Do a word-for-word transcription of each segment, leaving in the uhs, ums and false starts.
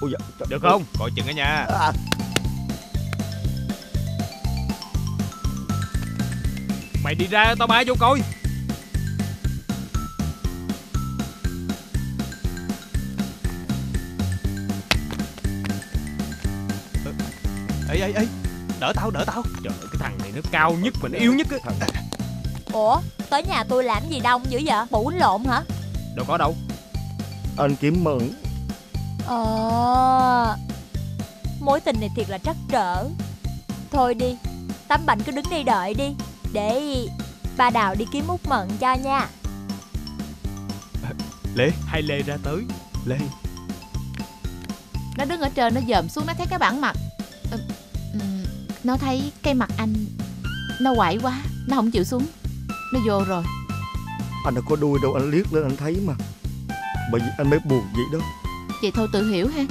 Ôi dạ, được không? Coi chừng đó nha. À. Mày đi ra tao bay vô coi. Ê ê ê, đỡ tao, đỡ tao. Trời ơi, cái thằng này nó cao nhất mà nó yếu nhất á. Ủa, tới nhà tôi làm gì đông dữ vậy? Bộ quýnh lộn hả? Đâu có đâu. Anh kiếm mượn. Ờ, mối tình này thiệt là trắc trở. Thôi đi, Tấm Bảnh cứ đứng đây đợi đi, để ba Đào đi kiếm Út Mận cho nha. Lê, hai Lê ra tới. Lê, nó đứng ở trên nó dòm xuống, nó thấy cái bản mặt. Ừ, nó thấy cái mặt anh nó quậy quá, nó không chịu xuống, nó vô rồi. Anh đâu có đuôi đâu, anh liếc lên anh thấy mà, bởi vì anh mới buồn vậy đó. Vậy thôi tự hiểu ha.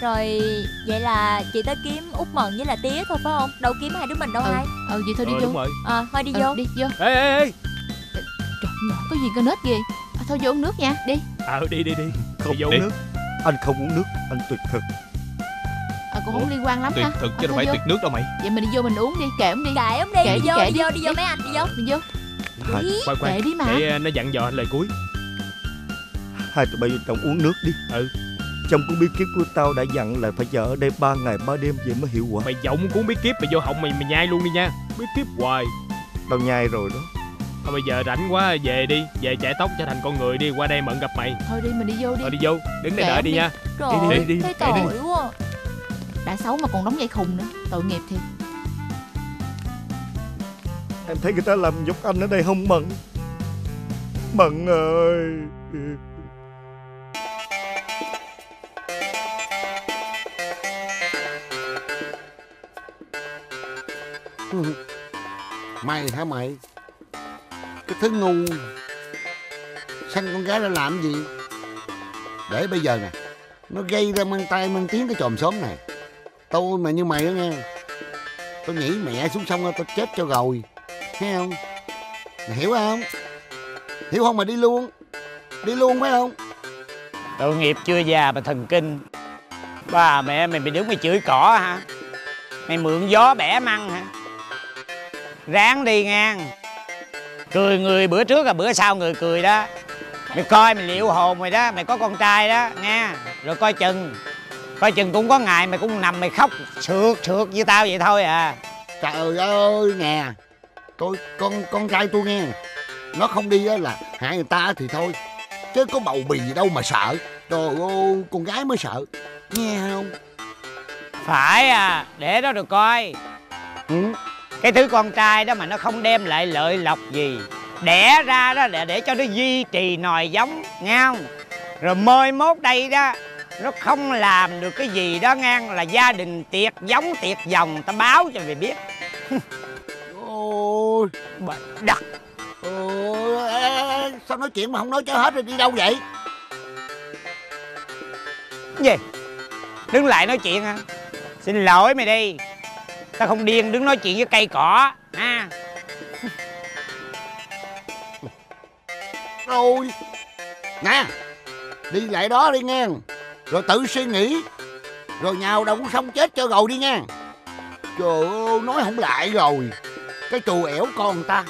Rồi vậy là chị tới kiếm Út Mận với là Tía thôi phải không? Đâu kiếm hai đứa mình đâu. Ừ, hai. Ừ vậy thôi đi. Ừ, vô. Ờ à, thôi đi. Ừ, vô. Đi vô. Ê ê ê. Trời ơi, có gì có nết gì. À, thôi vô uống nước nha, đi. Ờ à, đi đi đi. Không đi vô uống nước. Anh không uống nước, anh tuyệt thực. À, cũng ủa, không liên quan lắm tuyệt ha. Tuyệt thực chứ à, đâu phải vô. Tuyệt nước đâu mày. Vậy mình đi vô mình uống đi, kệ ổng đi. Kệ ổng đi, kệ đi, vô, kệ đi, đi vô, đi vô mấy anh, đi vô. Mình vô. Quay quay. Kệ đi mà. Để nó dặn dò lời cuối. Hai tụi bây giờ chồng uống nước đi. Ừ. Chồng cuốn bí kíp của tao đã dặn là phải chờ ở đây ba ngày ba đêm vậy mới hiệu quả. Mày giọng cuốn bí kíp mày vô họng mày mày nhai luôn đi nha. Bí kíp hoài. Tao nhai rồi đó. Thôi bây giờ rảnh quá về đi. Về chạy tóc trở thành con người đi. Qua đây Mận gặp mày. Thôi đi mình đi vô đi. Thôi đi vô. Đứng đây đợi đi, đi nha. Trời đi, đi, đi, đi. Thấy tội quá. Đã xấu mà còn đóng dây khùng nữa. Tội nghiệp thiệt. Em thấy người ta làm nhục anh ở đây không Mận? Mận ơi. Mày hả mày? Cái thứ ngu sanh con gái đã làm gì? Để bây giờ nè, nó gây ra mang tay mang tiếng cái chòm xóm này. Tôi mà như mày đó nghe, tôi nghĩ mẹ xuống sông tao chết cho rồi. Thấy không? Mày hiểu không? Hiểu không mà đi luôn. Đi luôn phải không? Tội nghiệp chưa già mà thần kinh. Bà mẹ mày bị đứng mày chửi cỏ hả? Mày mượn gió bẻ măng hả? Ráng đi ngang. Cười người bữa trước là bữa sau người cười đó. Mày coi mày liệu hồn mày đó. Mày có con trai đó nghe. Rồi coi chừng. Coi chừng cũng có ngày mày cũng nằm mày khóc sượt sượt với tao vậy thôi à. Trời ơi nè, tôi con con trai tôi nghe, nó không đi á là hại người ta thì thôi, chứ có bầu bì gì đâu mà sợ. Trời ơi con gái mới sợ. Nghe không? Phải à, để đó được coi. Ừ. Cái thứ con trai đó mà nó không đem lại lợi lộc gì, đẻ ra đó để, để cho nó duy trì nòi giống, nghe không? Rồi mười mốt đây đó, nó không làm được cái gì đó ngang là gia đình tiệt giống tiệt dòng, ta báo cho mày biết. Ôi bà đặt. Ôi, sao nói chuyện mà không nói cho hết rồi đi đâu vậy? Gì? Đứng lại nói chuyện hả? Xin lỗi mày đi. Tao không điên đứng nói chuyện với cây cỏ ha. Rồi nè, đi lại đó đi nghe. Rồi tự suy nghĩ. Rồi nhào đâu cũng sống chết cho rồi đi nghe. Trời ơi nói không lại rồi. Cái trù ẻo con người ta.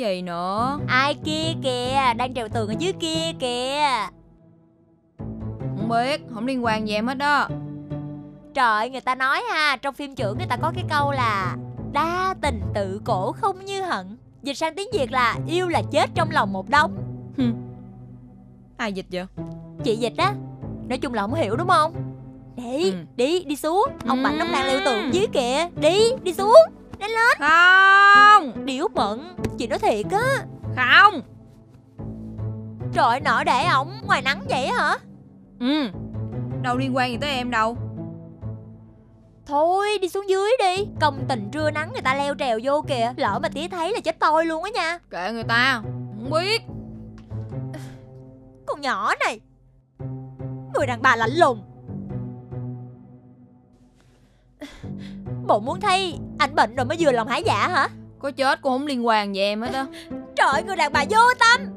gì nữa. Ai kia kìa, đang trèo tường ở dưới kia kìa. Không biết, không liên quan gì em hết đó. Trời ơi, người ta nói ha, trong phim trưởng người ta có cái câu là đa tình tự cổ không như hận. Dịch sang tiếng Việt là yêu là chết trong lòng một đống. Ai dịch vậy? Chị dịch á. Nói chung là không hiểu đúng không? Đi, ừ. đi, đi xuống. Ông Mạnh ừ. ông đang leo tường dưới kìa. Đi, đi xuống. Đánh lên. Không. Điểu mận. Chị nói thiệt á. Không. Trời ơi, nọ để ổng ngoài nắng vậy hả? Ừ. Đâu liên quan gì tới em đâu. Thôi đi xuống dưới đi. Công tình trưa nắng người ta leo trèo vô kìa. Lỡ mà tía thấy là chết tôi luôn á nha. Kệ người ta. Không biết. Con nhỏ này. Người đàn bà lạnh lùng. Bộ muốn thấy ảnh bệnh rồi mới vừa lòng hả dạ hả? Có chết cũng không liên quan gì em hết á. Trời ơi, người đàn bà vô tâm.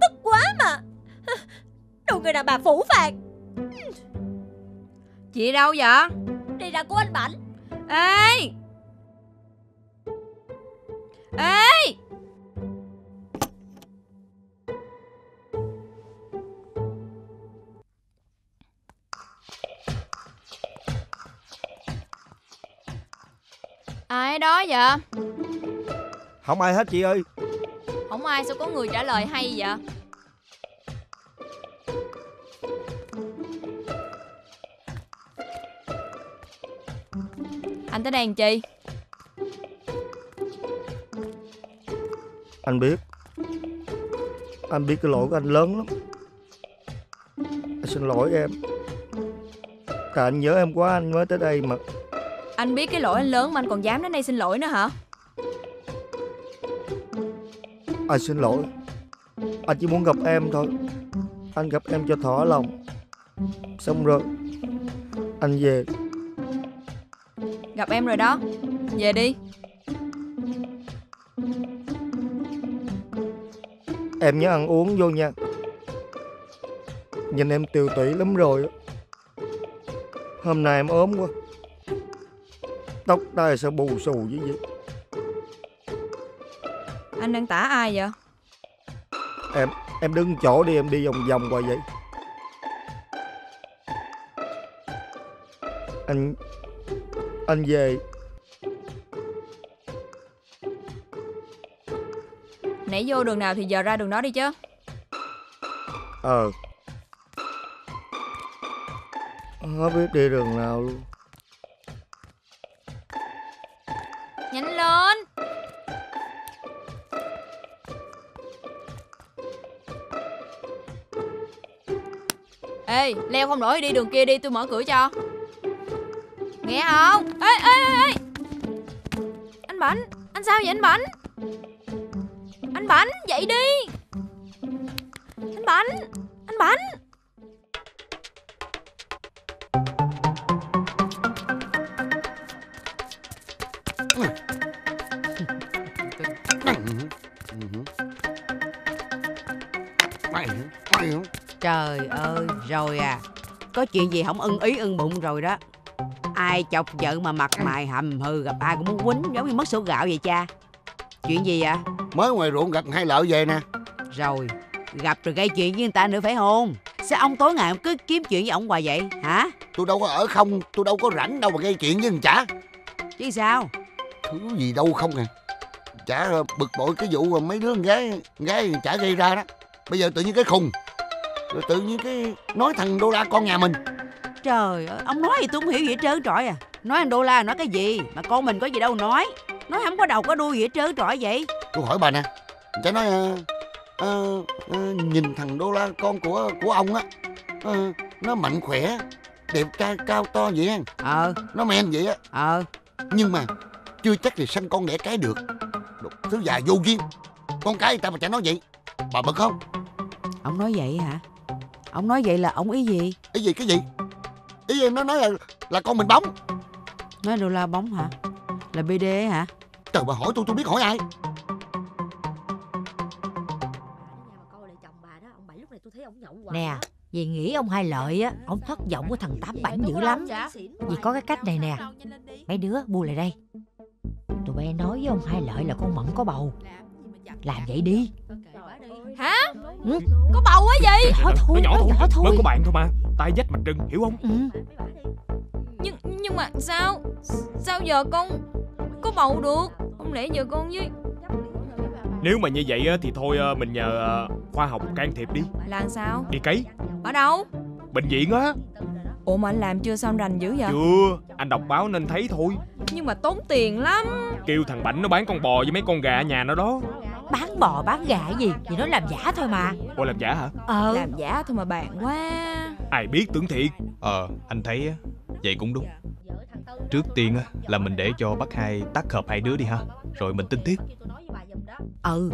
Tức quá mà. Đồ người đàn bà phủ phạt. Chị đâu vậy? Đây là của anh Bảnh. Ê Ê ai đó vậy? Không ai hết chị ơi. Không ai sao có người trả lời hay vậy? Anh tới đây làm chi? Anh biết. Anh biết cái lỗi của anh lớn lắm. Anh xin lỗi em. Tại anh nhớ em quá anh mới tới đây mà. Anh biết cái lỗi anh lớn mà anh còn dám đến đây xin lỗi nữa hả? Anh xin lỗi. Anh chỉ muốn gặp em thôi. Anh gặp em cho thỏa lòng. Xong rồi anh về. Gặp em rồi đó. Về đi. Em nhớ ăn uống vô nha. Nhìn em tiều tụy lắm rồi. Hôm nay em ốm quá. Tóc tai sao bù xù dữ vậy? Anh đang tả ai vậy? Em em đứng chỗ đi, em đi vòng vòng qua vậy. Anh anh về. Nãy vô đường nào thì giờ ra đường đó đi chứ. Ờ. Không biết đi đường nào luôn. Nhanh lên. Ê, leo không nổi đi đường kia đi, tôi mở cửa cho. Nghe không? Ê, ê, ê, ê. Anh Bảnh, anh sao vậy anh Bảnh? Anh Bảnh, dậy đi. Anh Bảnh, anh Bảnh. Trời ơi, rồi à. Có chuyện gì không ưng ý ưng bụng rồi đó. Ai chọc vợ mà mặt mày hầm hừ, gặp ai cũng muốn quýnh giống như mất sổ gạo vậy cha. Chuyện gì vậy? Mới ngoài ruộng gặp hai lợ về nè. Rồi, gặp rồi gây chuyện với người ta nữa phải không? Sao ông tối ngày ông cứ kiếm chuyện với ông hoài vậy hả? Tôi đâu có ở không, tôi đâu có rảnh đâu mà gây chuyện với người chả. Chứ sao? Thứ gì đâu không à. Chả bực bội cái vụ mấy đứa con gái con gái chả gây ra đó. Bây giờ tự nhiên cái khùng. Rồi tự nhiên cái nói thằng Đô La con nhà mình. Trời ơi, ông nói gì tôi không hiểu gì hết trơn trọi à. Nói thằng Đô La nói cái gì mà con mình có gì đâu nói. Nói không có đầu có đuôi gì hết trơn trọi vậy. Tôi hỏi bà nè. Chả nói à, à, à, nhìn thằng Đô La con của của ông á à, nó mạnh khỏe, đẹp trai cao to vậy á. Ờ. Nó men vậy á. Ờ. Nhưng mà chưa chắc là sanh con đẻ cái được. Thứ già vô duyên. Con cái người ta mà chả nói vậy. Bà bực không? Ông nói vậy hả? Ông nói vậy là ông ý gì? Ý gì cái gì? Ý em nó nói là là con mình bóng. Nói Đô La bóng hả? Là bê đê hả? Trời, bà hỏi tôi tôi biết hỏi ai. Nè, vì nghĩ ông Hai Lợi á, ông thất vọng của thằng Tám Bảnh dữ lắm. Vì có cái cách này nè. Mấy đứa bu lại đây. Tụi bay nói với ông Hai Lợi là con Mận có bầu. Làm vậy đi. Hả? Ừ. Có bầu quá gì? Nói thôi, nhỏ thôi, thôi. Mới có bạn thôi mà. Tay vách mặt trừng, hiểu không? Ừ. Nhưng nhưng mà sao? Sao giờ con có bầu được? Không lẽ giờ con với... Nếu mà như vậy thì thôi mình nhờ khoa học can thiệp đi. Làm sao? Đi cấy. Ở đâu? Bệnh viện á. Ủa mà anh làm chưa sao anh rành dữ vậy? Chưa, anh đọc báo nên thấy thôi. Nhưng mà tốn tiền lắm. Kêu thằng Bảnh nó bán con bò với mấy con gà ở nhà nó đó. Bán bò bán gà gì? Thì nó làm giả thôi mà. Ủa làm giả hả? Ờ, làm giả thôi mà bạn quá. Ai biết tưởng thiệt. Ờ, anh thấy vậy cũng đúng. Trước tiên là mình để cho bác Hai tác hợp hai đứa đi ha. Rồi mình tính tiếp. Ừ,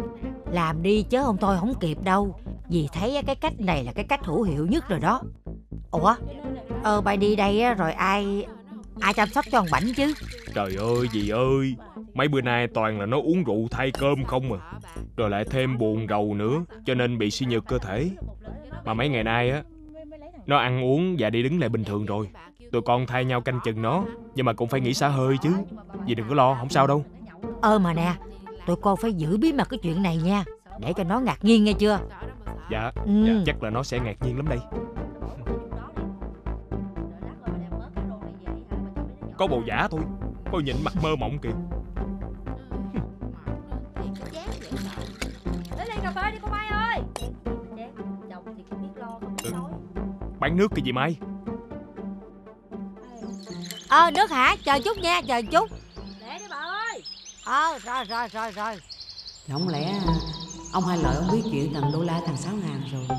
làm đi chứ ông tôi không kịp đâu. Vì thấy cái cách này là cái cách hữu hiệu nhất rồi đó. Ủa, ờ bà đi đây rồi ai ai chăm sóc cho ông Bảnh chứ? Trời ơi dì ơi, mấy bữa nay toàn là nó uống rượu thay cơm không à. Rồi lại thêm buồn rầu nữa, cho nên bị suy nhược cơ thể. Mà mấy ngày nay á, nó ăn uống và đi đứng lại bình thường rồi. Tụi con thay nhau canh chừng nó, nhưng mà cũng phải nghĩ xả hơi chứ. Dì đừng có lo, không sao đâu. Ờ mà nè, tụi con phải giữ bí mật cái chuyện này nha, để cho nó ngạc nhiên nghe chưa? Dạ, ừ. Dạ, chắc là nó sẽ ngạc nhiên lắm đây. Có bầu giả thôi, coi nhịn mặt mơ mộng kìa. Lấy ly cà phê đi cô Mai ơi. Bán nước kìa gì Mai. Ờ nước hả? Chờ chút nha, chờ chút. Để đi bà ơi. Ờ rồi rồi rồi rồi. Không lẽ ông Hai Lợi không biết chuyện thằng đô la thằng sáu ngàn rồi?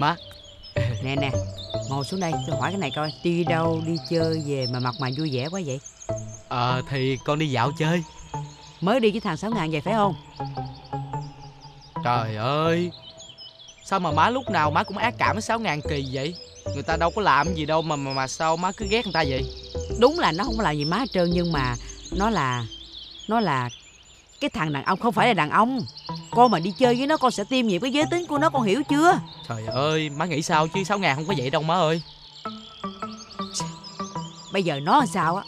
Má, nè nè, ngồi xuống đây, tôi hỏi cái này coi. Đi đâu đi chơi về mà mặt mày vui vẻ quá vậy? Ờ, thì con đi dạo chơi. Mới đi với thằng sáu ngàn về phải không? Trời ơi, sao mà má lúc nào má cũng ác cảm với sáu ngàn kỳ vậy? Người ta đâu có làm gì đâu mà mà, mà sao má cứ ghét người ta vậy? Đúng là nó không làm gì má hết trơn, nhưng mà nó là, nó là cái thằng đàn ông không phải là đàn ông. Con mà đi chơi với nó con sẽ tiêm nhiễm cái giới tính của nó, con hiểu chưa? Trời ơi, má nghĩ sao chứ sáu ngàn không có vậy đâu má ơi. Bây giờ nó làm sao á,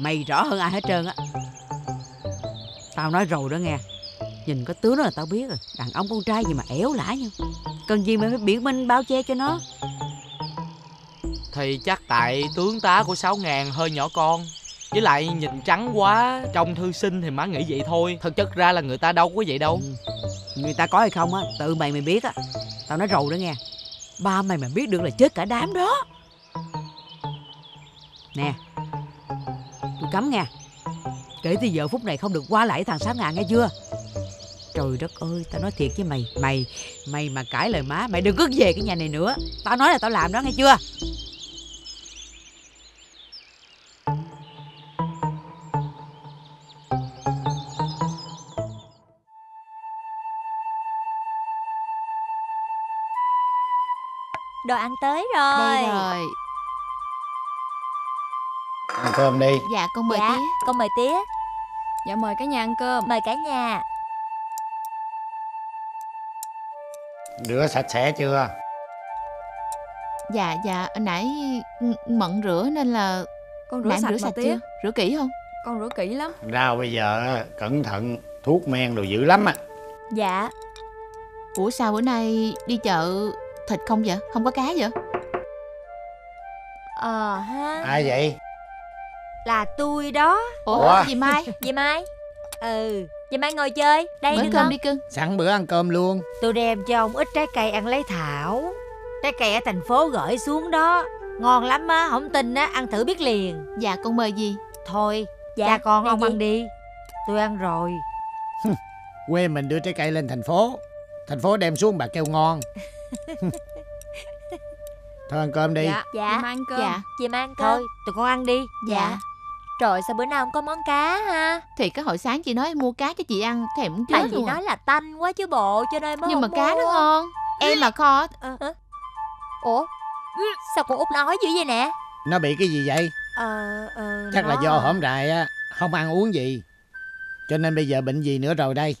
mày rõ hơn ai hết trơn á. Tao nói rồi đó nghe, nhìn có tướng nó là tao biết rồi. Đàn ông con trai gì mà éo lả nhau. Cần gì mày phải biện minh bao che cho nó. Thì chắc tại tướng tá của sáu ngàn hơi nhỏ con, với lại nhìn trắng quá, trông thư sinh thì má nghĩ vậy thôi. Thực chất ra là người ta đâu có vậy đâu. Ừ. Người ta có hay không á, tự mày mày biết á. Tao nói rầu đó nghe, ba mày mà biết được là chết cả đám đó. Nè, tôi cấm nghe, kể từ giờ phút này không được qua lại với thằng sáu ngàn nghe chưa? Trời đất ơi, tao nói thiệt với mày, Mày mày mà cãi lời má, mày đừng cứ về cái nhà này nữa. Tao nói là tao làm đó nghe chưa? Đồ ăn tới rồi. Đây rồi. Ăn cơm đi. Dạ con mời dạ, tía. Con mời tía. Dạ mời cả nhà ăn cơm. Mời cả nhà. Rửa sạch sẽ chưa? Dạ dạ nãy Mận rửa nên là con rửa sạch, rửa sạch chưa? Rửa kỹ không? Con rửa kỹ lắm. Rau bây giờ cẩn thận, thuốc men đồ dữ lắm á. Dạ. Ủa sao bữa nay đi chợ thịt không vậy? Không có cá vậy? Ờ ha. Ai vậy? Là tôi đó. Ủa, Ủa? Dì Mai. Dì Mai. Ừ, dì Mai ngồi chơi. Đây bữa cơm không? Đi cưng. Sẵn bữa ăn cơm luôn. Tôi đem cho ông ít trái cây ăn lấy thảo. Trái cây ở thành phố gửi xuống đó, ngon lắm á, không tin á, ăn thử biết liền. Dạ con mời dì. Thôi, dạ, cha con ông gì? Ăn đi. Tôi ăn rồi. Quê mình đưa trái cây lên thành phố, thành phố đem xuống bà kêu ngon. Thôi ăn cơm đi. Dạ, dạ. Chị mang cơm. Dạ. Chị mang cơm. Thôi tụi con ăn đi. Dạ. Trời sao bữa nào không có món cá ha? Thì cái hồi sáng chị nói em mua cá cho chị ăn, thèm cũng chết. Tại chị nói à, là tanh quá chứ bộ, cho nên mới. Nhưng mà mua. Cá nó ngon. Em mà kho à, à. Ủa sao con Út nói dữ vậy nè? Nó bị cái gì vậy? Ờ, ờ, chắc là do hổm rày á, không ăn uống gì, cho nên bây giờ bệnh gì nữa rồi đây.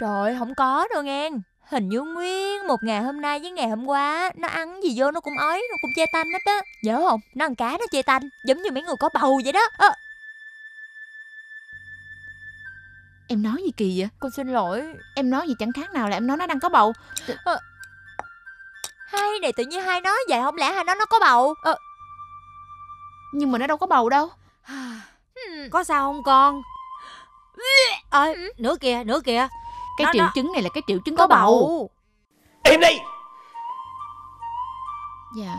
Trời không có đâu nghe. Hình như nguyên một ngày hôm nay với ngày hôm qua nó ăn gì vô nó cũng ói, nó cũng chê tanh hết á. Nhớ không? Nó ăn cá nó chê tanh, giống như mấy người có bầu vậy đó. À. Em nói gì kỳ vậy? Con xin lỗi. Em nói gì chẳng khác nào là em nói nó đang có bầu. À. Hai này tự nhiên hai nói vậy, không lẽ hai nói nó có bầu? À. Nhưng mà nó đâu có bầu đâu. Có sao không con? Ờ, à, nữa kìa, nữa kìa. Cái nó, triệu nó... chứng này là cái triệu chứng có, có bầu. bầu Im đi. Dạ.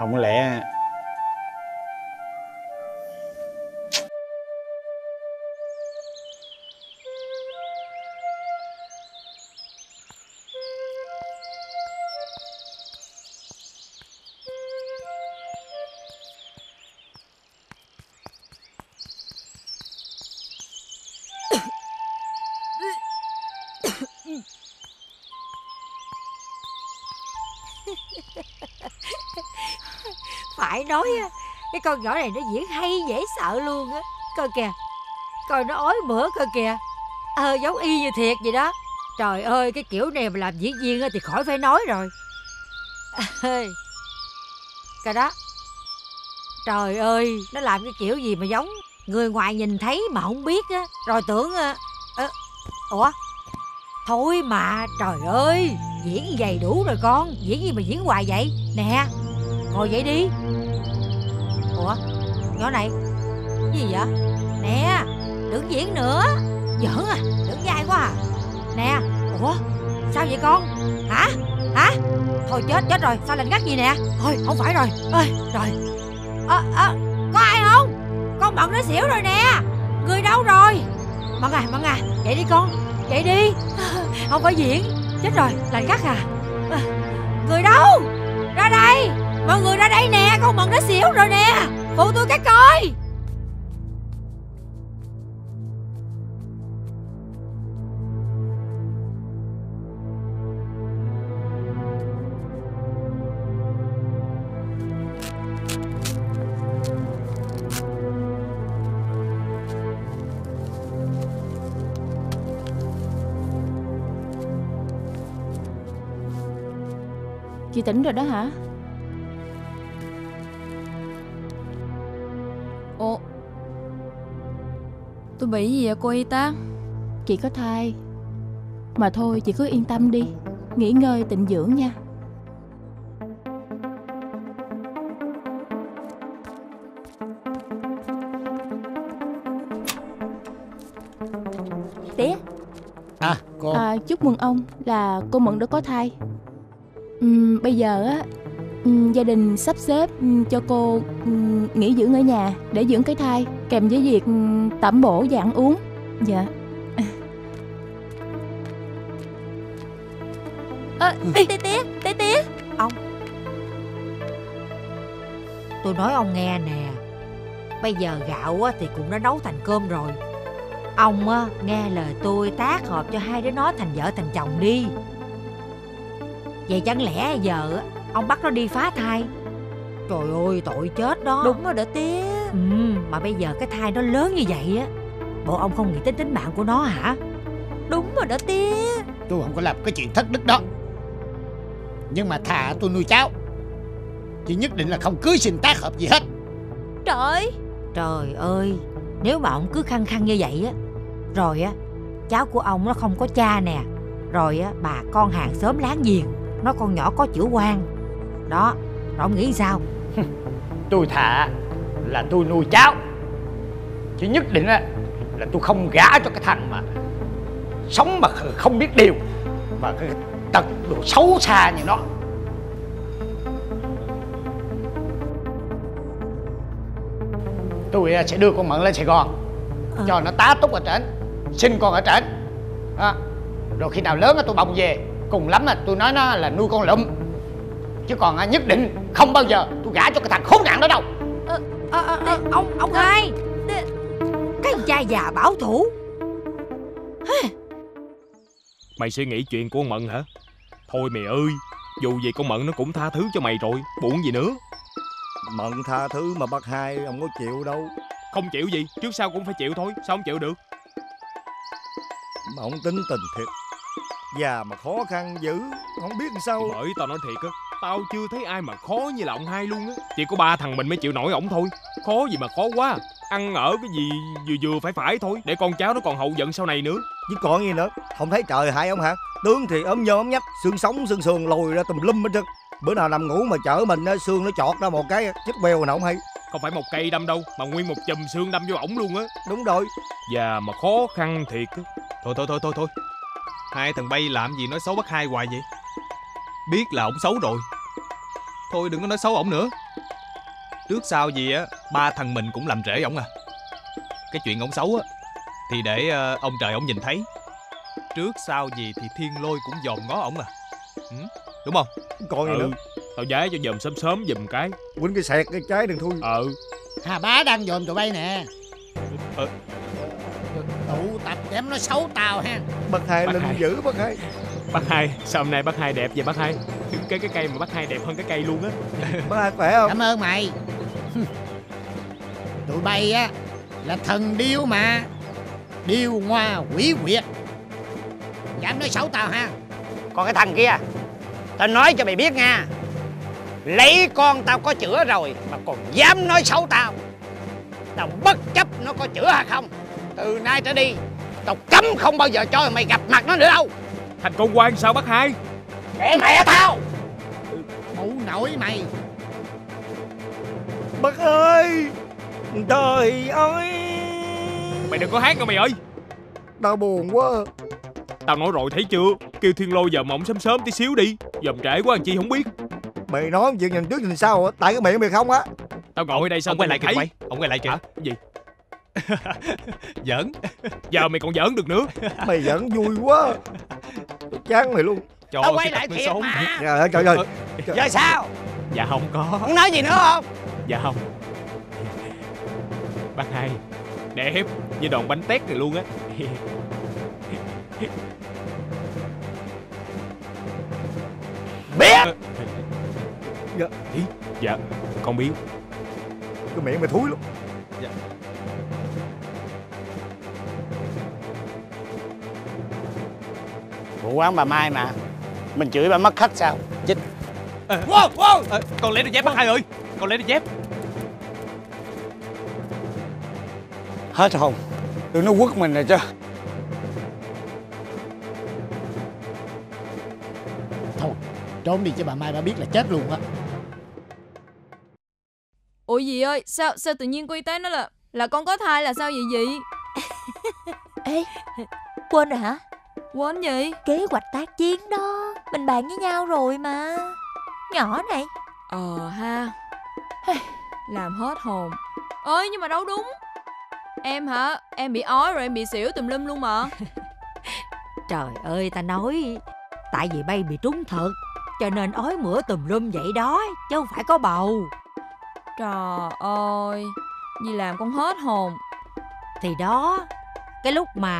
Không lẽ phải nói cái con nhỏ này nó diễn hay dễ sợ luôn á. Coi kìa, coi nó ói mửa coi kìa. Ờ, giống y như thiệt vậy đó. Trời ơi, cái kiểu này mà làm diễn viên thì khỏi phải nói rồi. Coi đó. Trời ơi, nó làm cái kiểu gì mà giống người ngoài nhìn thấy mà không biết á. Rồi tưởng à, ủa thôi mà, trời ơi, diễn như vậy đủ rồi con. Diễn gì mà diễn hoài vậy? Nè, ngồi dậy đi. Ủa, nhỏ này, cái gì vậy? Nè, đừng diễn nữa. Giỡn à, đừng dai quá à. Nè, ủa, sao vậy con? Hả? Hả? Thôi chết, chết rồi, sao lạnh gắt gì nè? Thôi, không phải rồi. Ơi, trời. Ờ, ờ, có ai không? Con Mận nó xỉu rồi nè. Người đâu rồi? Mận à, Mận à, dậy đi con, dậy đi. Không phải diễn. Chết rồi, lạnh gắt à. Người đâu? Ra đây. Mọi người ra đây nè, con Mận nó xỉu rồi nè. Phụ tôi cái coi. Chị tỉnh rồi đó hả? Ồ, tôi bị gì vậy cô y tá? Chị có thai. Mà thôi chị cứ yên tâm đi, nghỉ ngơi tịnh dưỡng nha. Tía. À cô à, chúc mừng ông là cô Mận đã có thai. Uhm, bây giờ á, uhm, gia đình sắp xếp uhm, cho cô uhm, nghỉ dưỡng ở nhà để dưỡng cái thai, kèm với việc uhm, tẩm bổ và ăn uống. Dạ. Ơ, tía tía tía tía ông, tôi nói ông nghe nè, bây giờ gạo á, thì cũng đã nấu thành cơm rồi. Ông á, nghe lời tôi tác hợp cho hai đứa nó thành vợ thành chồng đi. Vậy chẳng lẽ giờ ông bắt nó đi phá thai? Trời ơi, tội chết đó. Đúng rồi đó tía. Ừ, mà bây giờ cái thai nó lớn như vậy á, bộ ông không nghĩ tính tính mạng của nó hả? Đúng rồi đó tía. Tôi không có làm cái chuyện thất đức đó, nhưng mà thà tôi nuôi cháu, chứ nhất định là không cưới xin tác hợp gì hết. Trời. Trời ơi, nếu mà ông cứ khăng khăng như vậy á, rồi á, cháu của ông nó không có cha nè, rồi á, bà con hàng xóm láng giềng nó con nhỏ có chữ quan đó, rồi ông nghĩ sao? Tôi thà là tôi nuôi cháu, chứ nhất định là, là tôi không gả cho cái thằng mà sống mà không biết điều, mà cái tật đồ xấu xa như nó. Tôi sẽ đưa con Mận lên Sài Gòn à, cho nó tá túc ở trển, sinh con ở trển đó. Rồi khi nào lớn tôi bồng về, cùng lắm là tôi nói nó là nuôi con lụm, chứ còn nhất định không bao giờ tôi gả cho cái thằng khốn nạn đó đâu. À, à, à, à, ông ông hai, cái cha già bảo thủ. Mày suy nghĩ chuyện của Mận hả? Thôi mày ơi, dù gì con Mận nó cũng tha thứ cho mày rồi, buồn gì nữa. Mận tha thứ mà bác hai ông có chịu đâu. Không chịu gì, trước sau cũng phải chịu thôi. Sao không chịu được? Mà ông tính tình thiệt. Già mà khó khăn dữ, không biết làm sao. Bởi tao nói thiệt á, tao chưa thấy ai mà khó như là ông hai luôn á. Chỉ có ba thằng mình mới chịu nổi ổng thôi. Khó gì mà khó quá. Ăn ở cái gì vừa vừa phải phải thôi, để con cháu nó còn hậu giận sau này nữa. Chứ còn gì nữa, không thấy trời hại ông hả? Tướng thì ốm nhơ ốm nhách, xương sống xương sườn lồi ra tùm lum hết trơn. Bữa nào nằm ngủ mà chở mình á, xương nó chọt ra một cái chết bèo nào không hay. Không phải một cây đâm đâu, mà nguyên một chùm xương đâm vô ổng luôn á. Đúng rồi. Và mà khó khăn thiệt á. Thôi thôi thôi thôi thôi. Hai thằng bay làm gì nói xấu bác hai hoài vậy? Biết là ổng xấu rồi. Thôi đừng có nói xấu ổng nữa. Trước sau gì á, ba thằng mình cũng làm rễ ổng à. Cái chuyện ổng xấu á thì để ông trời ổng nhìn thấy. Trước sau gì thì thiên lôi cũng dòm ngó ổng à. Ừ, đúng không? Coi ừ, nữa. Tao giá cho dòm sớm sớm dùm cái. Quýnh cái sẹt cái trái đừng thui. Ừ. Hà bá đang dòm tụi bay nè. Ừ. Tụ tập dám nói xấu tao ha. Bác hai linh dữ bác hai. Bác hai, sao hôm nay bác hai đẹp vậy bác hai? Cái cái cây mà bác hai đẹp hơn cái cây luôn á. Bác hai khỏe không? Cảm ơn mày. Tụi bay á là thần điêu mà. Điêu ngoa quỷ quyệt, dám nói xấu tao ha. Còn cái thằng kia, tao nói cho mày biết nha, lấy con tao có chữa rồi mà còn dám nói xấu tao. Tao bất chấp nó có chữa hay không, từ nay trở đi tao cấm không bao giờ cho mày gặp mặt nó nữa đâu. Thành con quan sao bác hai? Kệ mẹ tao. Mụ nổi mày. Bác ơi, trời ơi. Mày đừng có hát đâu mày ơi. Tao buồn quá. Tao nói rồi thấy chưa, kêu thiên lôi dòm ổng sớm sớm tí xíu đi, dòm trễ quá làm chi không biết. Mày nói chuyện nhìn trước nhìn sau á, tại cái miệng mày không á. Tao ngồi ở đây sao ông quay lại kìa mày. Ông quay lại kìa. Hả? Gì? Giỡn. Giờ mày còn giỡn được nữa. Mày giỡn vui quá. Tôi chán mày luôn. Trời ơi, quay lại thiệt mà. Trời ơi trời ơi. Giờ sao? Dạ không có. Muốn nói gì nữa không? Dạ không. Bác hai đẹp như đòn bánh tét này luôn á. Biết. Dạ. Dạ con biết. Cái miệng mày thúi luôn. Dạ. Bộ quán bà Mai mà mình chửi bà mất khách sao? Chích. À, wow, wow. À, còn lấy đôi dép bác hai ơi. Còn lấy đôi dép. Hết hồn. Tụi nó quất mình rồi chứ. Thôi trốn đi chứ bà Mai bà biết là chết luôn á. Ủa dì ơi, sao sao tự nhiên cô y tế nói là là con có thai là sao vậy dì? Ê, quên rồi hả? Quên gì? Kế hoạch tác chiến đó, mình bàn với nhau rồi mà. Nhỏ này. Ờ ha. Làm hết hồn. Ơi nhưng mà đâu đúng. Em hả? Em bị ói rồi em bị xỉu tùm lum luôn mà. Trời ơi ta nói, tại vì bay bị trúng thật cho nên ói mửa tùm lum vậy đó, chứ không phải có bầu. Trời ơi, dì làm con hết hồn. Thì đó, cái lúc mà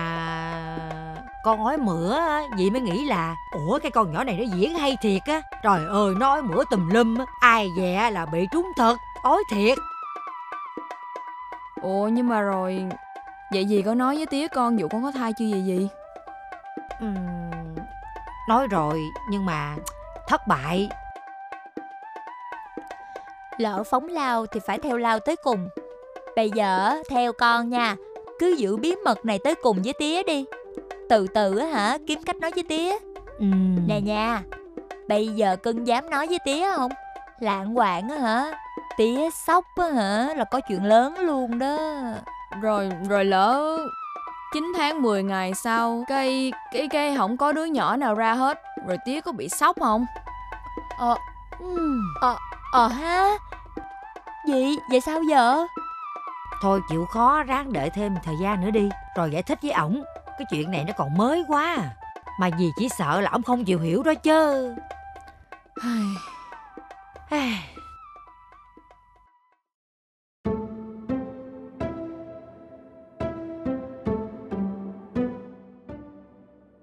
con ói mửa á, dì mới nghĩ là ủa cái con nhỏ này nó diễn hay thiệt á. Trời ơi nó ói mửa tùm lum á, ai dè là bị trúng thật, ói thiệt. Ủa nhưng mà rồi vậy dì có nói với tía con vụ con có thai chưa vậy dì? Ừ, nói rồi nhưng mà thất bại. Lỡ phóng lao thì phải theo lao tới cùng. Bây giờ theo con nha, cứ giữ bí mật này tới cùng với tía đi. Từ từ hả, kiếm cách nói với tía. Ừ. Nè nha, bây giờ cưng dám nói với tía không? Lạng hoạng á hả, tía sốc á hả, là có chuyện lớn luôn đó. Rồi, rồi lỡ chín tháng mười ngày sau, Cây, cái cây không có đứa nhỏ nào ra hết, rồi tía có bị sốc không? Ờ, ờ, ờ ha. Gì, vậy sao giờ? Thôi chịu khó ráng đợi thêm thời gian nữa đi, rồi giải thích với ổng. Cái chuyện này nó còn mới quá, mà dì chỉ sợ là ổng không chịu hiểu đó chứ.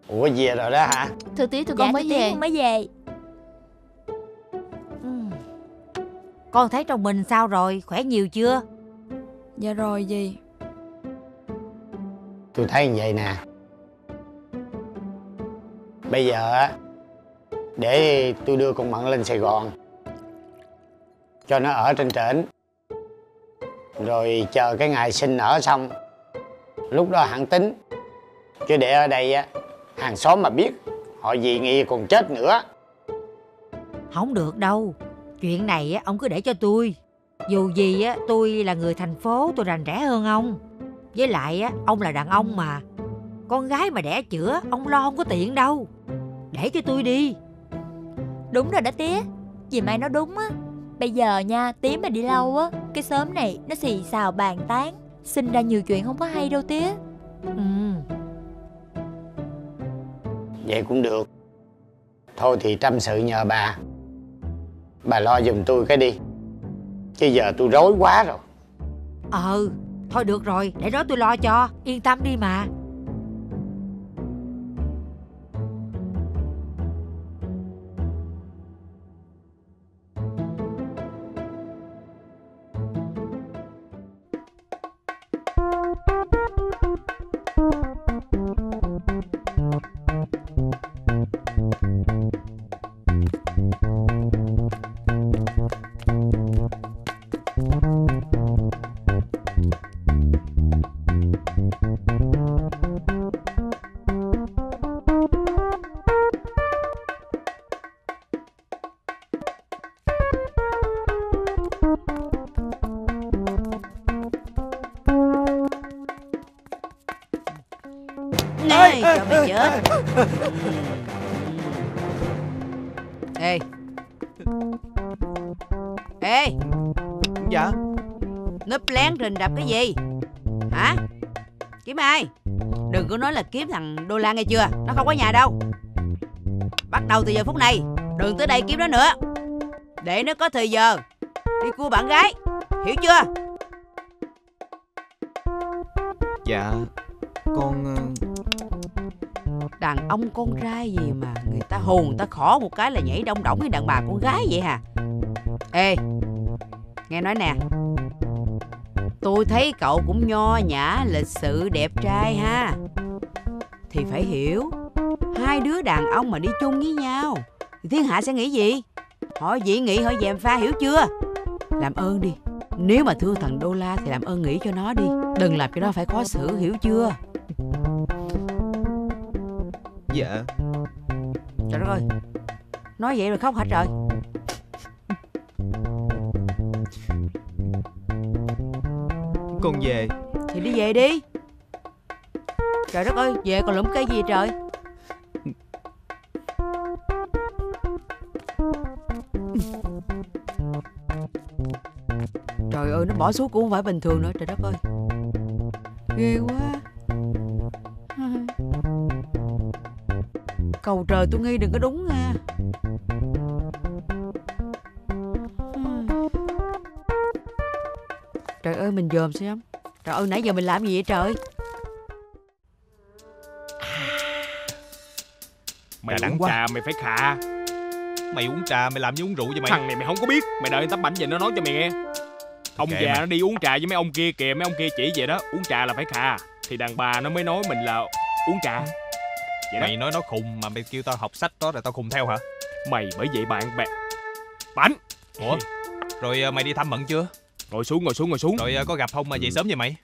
Ủa về rồi đó hả? Thưa tía tụi con dạ, mới về. mới về. Ừ. Con thấy trong mình sao rồi? Khỏe nhiều chưa? Dạ rồi dì. Tôi thấy vậy nè, bây giờ á, để tôi đưa con Mận lên Sài Gòn cho nó ở trên trển, rồi chờ cái ngày sinh nở xong lúc đó hẳn tính. Chứ để ở đây á, hàng xóm mà biết, họ gì nghi còn chết nữa. Không được đâu, chuyện này á, ông cứ để cho tôi. Dù gì á, tôi là người thành phố, tôi rành rẽ hơn ông. Với lại á, ông là đàn ông mà, con gái mà đẻ chữa, ông lo không có tiện đâu. Để cho tôi đi. Đúng rồi đó tía, dì Mai nói đúng á. Bây giờ nha, tía mà đi lâu á, cái xóm này nó xì xào bàn tán, sinh ra nhiều chuyện không có hay đâu tía. Ừ. Vậy cũng được. Thôi thì tâm sự nhờ bà, bà lo giùm tôi cái đi, chứ giờ tôi rối quá rồi. Ừ, thôi được rồi, để đó tôi lo cho, yên tâm đi mà. Ê, cho mày chết. Ê. Ê. Dạ. Núp lén rình rập cái gì? Hả? Kiếm ai? Đừng có nói là kiếm thằng Đô La nghe chưa? Nó không có nhà đâu. Bắt đầu từ giờ phút này, đừng tới đây kiếm nó nữa. Để nó có thời giờ đi cua bạn gái, hiểu chưa? Dạ. Con... Đàn ông con trai gì mà người ta hồn người ta khỏ một cái là nhảy đông đỏng với đàn bà con gái vậy hả? Ê, nghe nói nè, tôi thấy cậu cũng nho nhã, lịch sự, đẹp trai ha. Thì phải hiểu, hai đứa đàn ông mà đi chung với nhau thì thiên hạ sẽ nghĩ gì? Họ dị nghị, họ dèm pha, hiểu chưa? Làm ơn đi, nếu mà thương thằng Đô La thì làm ơn nghĩ cho nó đi, đừng làm cho nó phải khó xử, hiểu chưa? Dạ. Trời đất ơi, nói vậy rồi khóc hả trời? Con về. Thì đi về đi. Trời đất ơi, về còn lụm cái gì trời? Trời ơi, nó bỏ xuống cũng không phải bình thường nữa, trời đất ơi. Ghê quá. Cầu trời tôi nghi đừng có đúng nha. Trời ơi mình dòm xem. Trời ơi nãy giờ mình làm gì vậy trời? Mày uống trà mày phải khà. Mày uống trà mày làm như uống rượu vậy mày. Thằng này mày không có biết. Mày đợi tấm bảnh về nó nói cho mày nghe. Ông già nó đi uống trà với mấy ông kia kìa. Mấy ông kia chỉ vậy đó. Uống trà là phải khà. Thì đàn bà nó mới nói mình là uống trà. Vậy mày đó. Nói nó khùng mà mày kêu tao học sách đó rồi tao khùng theo hả? Mày bởi vậy bạn bè. Bảnh. Ủa? Rồi mày đi thăm Mận chưa? Ngồi xuống ngồi xuống ngồi xuống. Rồi có gặp không mà dậy sớm vậy mày?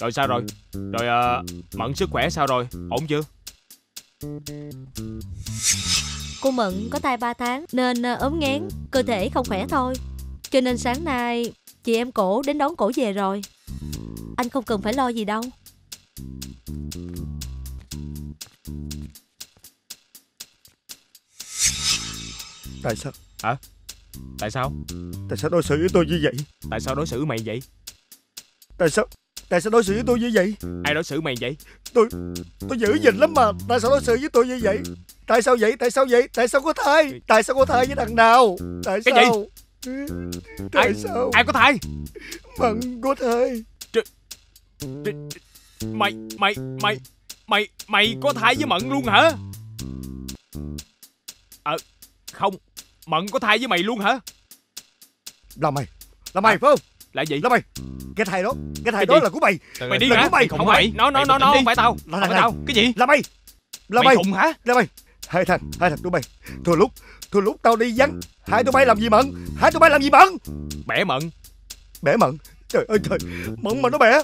Rồi sao rồi? Rồi Mận sức khỏe sao rồi? Ổn chưa? Cô Mận có thai ba tháng nên ốm ngén, cơ thể không khỏe thôi. Cho nên sáng nay chị em Cổ đến đón Cổ về rồi. Anh không cần phải lo gì đâu. Tại sao? Hả? Tại sao? Tại sao đối xử với tôi như vậy? Tại sao đối xử mày vậy? Tại sao? Tại sao đối xử với tôi như vậy? Ai đối xử mày vậy? Tôi... tôi dữ dình lắm mà. Tại sao đối xử với tôi như vậy? Tại sao vậy? Tại sao vậy? Tại sao có thai? Tại sao có thai với thằng nào? Tại sao? Cái gì? Tại ai... sao? Ai có thai? Mận có thai. Tr... Tr... Mày... Mày... Mày... Mày... Mày có thai với Mận luôn hả? Ờ... À... Không, Mận có thai với mày luôn hả? Là mày, là mày à, phải không? Là gì? Nó mày, cái thầy đó, cái thầy cái đó gì? Là của mày. Mày, mày đi là của mày. Không, không mày. Nó nó nó nó không phải tao. Là phải tao. Cái gì? Là mày. Là mày. Khùng hả? Là mày. Hai thằng, hai thằng tụi mày. Thôi lúc, thôi lúc tao đi vắng. Hai tụi bay làm gì mận? Hai tụi bay làm gì mận? Bẻ mận. Bẻ mận. Trời ơi trời, mận mà nó bẻ.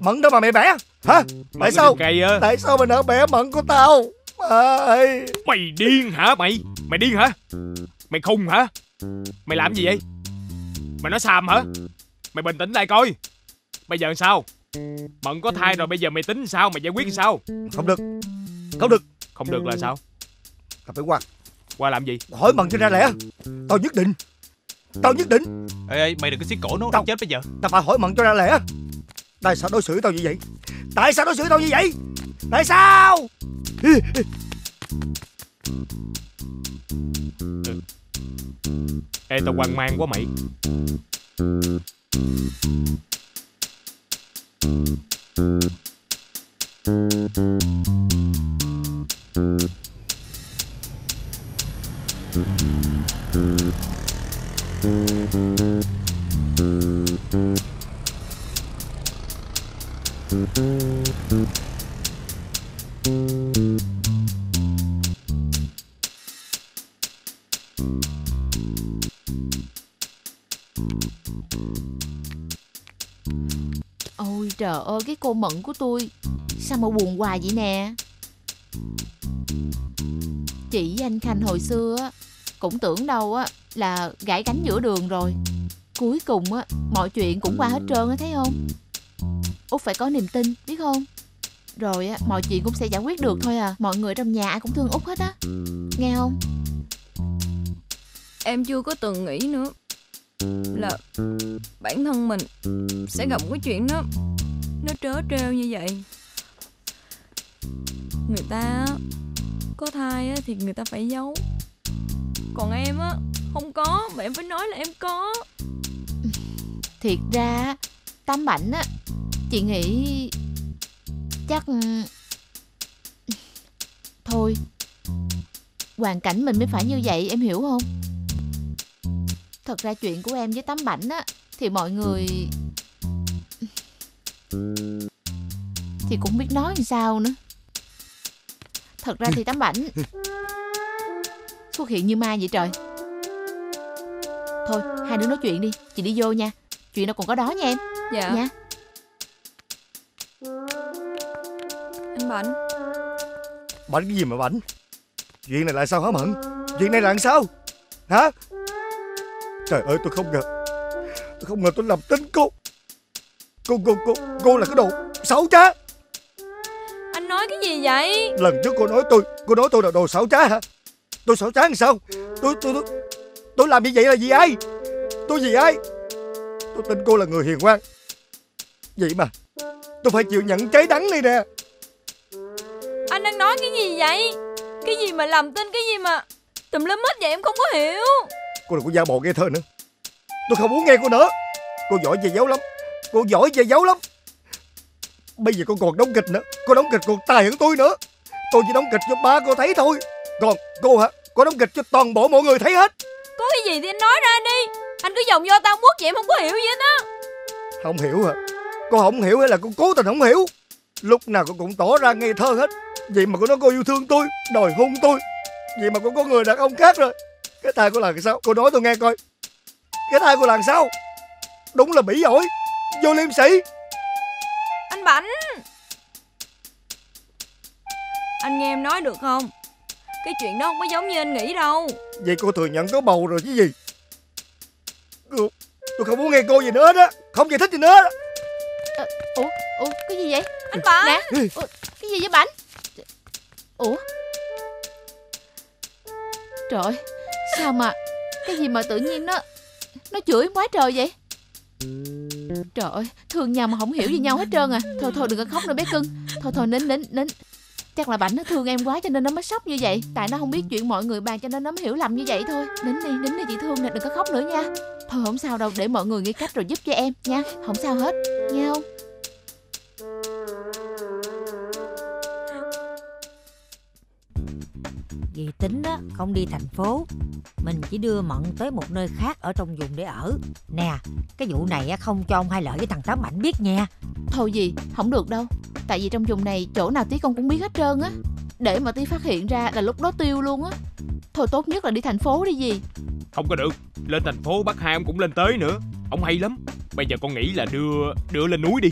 Mận đâu mà mày bẻ? Hả? Tại sao? Tại sao mày nỡ bẻ mận của tao? Mày... mày điên hả mày? Mày điên hả? Mày khùng hả? Mày làm gì vậy? Mày nói xàm hả? Mày bình tĩnh lại coi. Bây giờ sao? Mận có thai rồi, bây giờ mày tính sao? Mày giải quyết sao? Không được. Không được. Không được là sao? Tao phải qua. Qua làm gì? Hỏi Mận cho ra lẽ. Tao nhất định. Tao nhất định. Ê, ê mày đừng có xiết cổ nó, tao chết bây giờ. Tao phải hỏi Mận cho ra lẽ. Tại sao đối xử tao như vậy? Tại sao đối xử tao như vậy? Tại sao? Ê, tao hoang mang quá mày. Ôi trời ơi, cái cô Mận của tôi sao mà buồn hoài vậy nè. Chị với anh Khanh hồi xưa á, cũng tưởng đâu á là gãy cánh giữa đường rồi. Cuối cùng á, mọi chuyện cũng qua hết trơn á, thấy không? Út phải có niềm tin, biết không? Rồi á, mọi chuyện cũng sẽ giải quyết được thôi à. Mọi người trong nhà ai cũng thương Út hết á, nghe không? Em chưa có từng nghĩ nữa là bản thân mình sẽ gặp cái chuyện đó nó trớ trêu như vậy. Người ta có thai thì người ta phải giấu, còn em á không có mà em phải nói là em có. Thiệt ra Tám Bảnh á, chị nghĩ chắc thôi hoàn cảnh mình mới phải như vậy, em hiểu không? Thật ra chuyện của em với Tám Bảnh á thì mọi người thì cũng biết nói làm sao nữa. Thật ra thì Tám Bảnh xuất hiện như ma vậy trời. Thôi hai đứa nói chuyện đi, chị đi vô nha. Chuyện đâu còn có đó nha em. Dạ nha. Anh Bảnh. Bảnh cái gì mà Bảnh? Chuyện này là sao hả Mận? Chuyện này là sao? Hả? Trời ơi, tôi không ngờ, tôi không ngờ tôi làm tính cô. Cô, cô, cô, cô là cái đồ xấu trá. Anh nói cái gì vậy? Lần trước cô nói tôi, cô nói tôi là đồ xấu trá hả? Tôi xấu trá làm sao? Tôi, tôi, tôi, tôi làm như vậy là vì ai? Tôi vì ai? Tôi tin cô là người hiền ngoan. Vậy mà, tôi phải chịu nhận trái đắng này nè. Anh đang nói cái gì vậy? Cái gì mà làm tin, cái gì mà tùm lum hết vậy em không có hiểu. Cô đừng có giả bộ nghe thơ nữa. Tôi không muốn nghe cô nữa. Cô giỏi về giấu lắm. Cô giỏi về giấu lắm. Bây giờ cô còn đóng kịch nữa. Cô đóng kịch còn tài hơn tôi nữa. Tôi chỉ đóng kịch cho ba cô thấy thôi. Còn cô hả? Cô đóng kịch cho toàn bộ mọi người thấy hết. Có cái gì thì anh nói ra đi. Anh cứ vòng vo tao quất vậy em không có hiểu gì hết á. Không hiểu hả? Cô không hiểu hay là cô cố tình không hiểu? Lúc nào cô cũng tỏ ra ngây thơ hết. Vậy mà cô nói cô yêu thương tôi, đòi hôn tôi. Vậy mà cô có người đàn ông khác rồi. Cái thai của làng sao? Cô nói tôi nghe coi. Cái thai của làng sao? Đúng là bỉ ổi, vô liêm sĩ. Anh Bảnh, anh nghe em nói được không? Cái chuyện đó không có giống như anh nghĩ đâu. Vậy cô thừa nhận có bầu rồi chứ gì? Cô... tôi không muốn nghe cô gì nữa đó. Không giải thích gì nữa đó. À, ủa? Ủa? Cái gì vậy? Anh Bảnh nè. Ủa? Cái gì vậy Bảnh? Ủa? Trời ơi, sao mà cái gì mà tự nhiên nó nó chửi quá trời vậy? Trời ơi, thương nhau mà không hiểu gì nhau hết trơn à. Thôi thôi đừng có khóc nữa bé cưng. Thôi thôi nín nín nín. Chắc là Bảnh nó thương em quá cho nên nó mới sốc như vậy. Tại nó không biết chuyện mọi người bàn cho nên nó mới hiểu lầm như vậy thôi. Nín đi nín đi chị thương nè, đừng có khóc nữa nha. Thôi không sao đâu, để mọi người nghĩ cách rồi giúp cho em nha. Không sao hết, nghe không? Vì tính á, không đi thành phố, mình chỉ đưa Mận tới một nơi khác ở trong vùng để ở. Nè, cái vụ này không cho ông Hai Lợi với thằng Tám Ảnh biết nha. Thôi gì, không được đâu. Tại vì trong vùng này chỗ nào tí con cũng biết hết trơn á. Để mà tí phát hiện ra là lúc đó tiêu luôn á. Thôi tốt nhất là đi thành phố đi gì. Không có được, lên thành phố bác Hai ông cũng lên tới nữa. Ông hay lắm. Bây giờ con nghĩ là đưa đưa lên núi đi.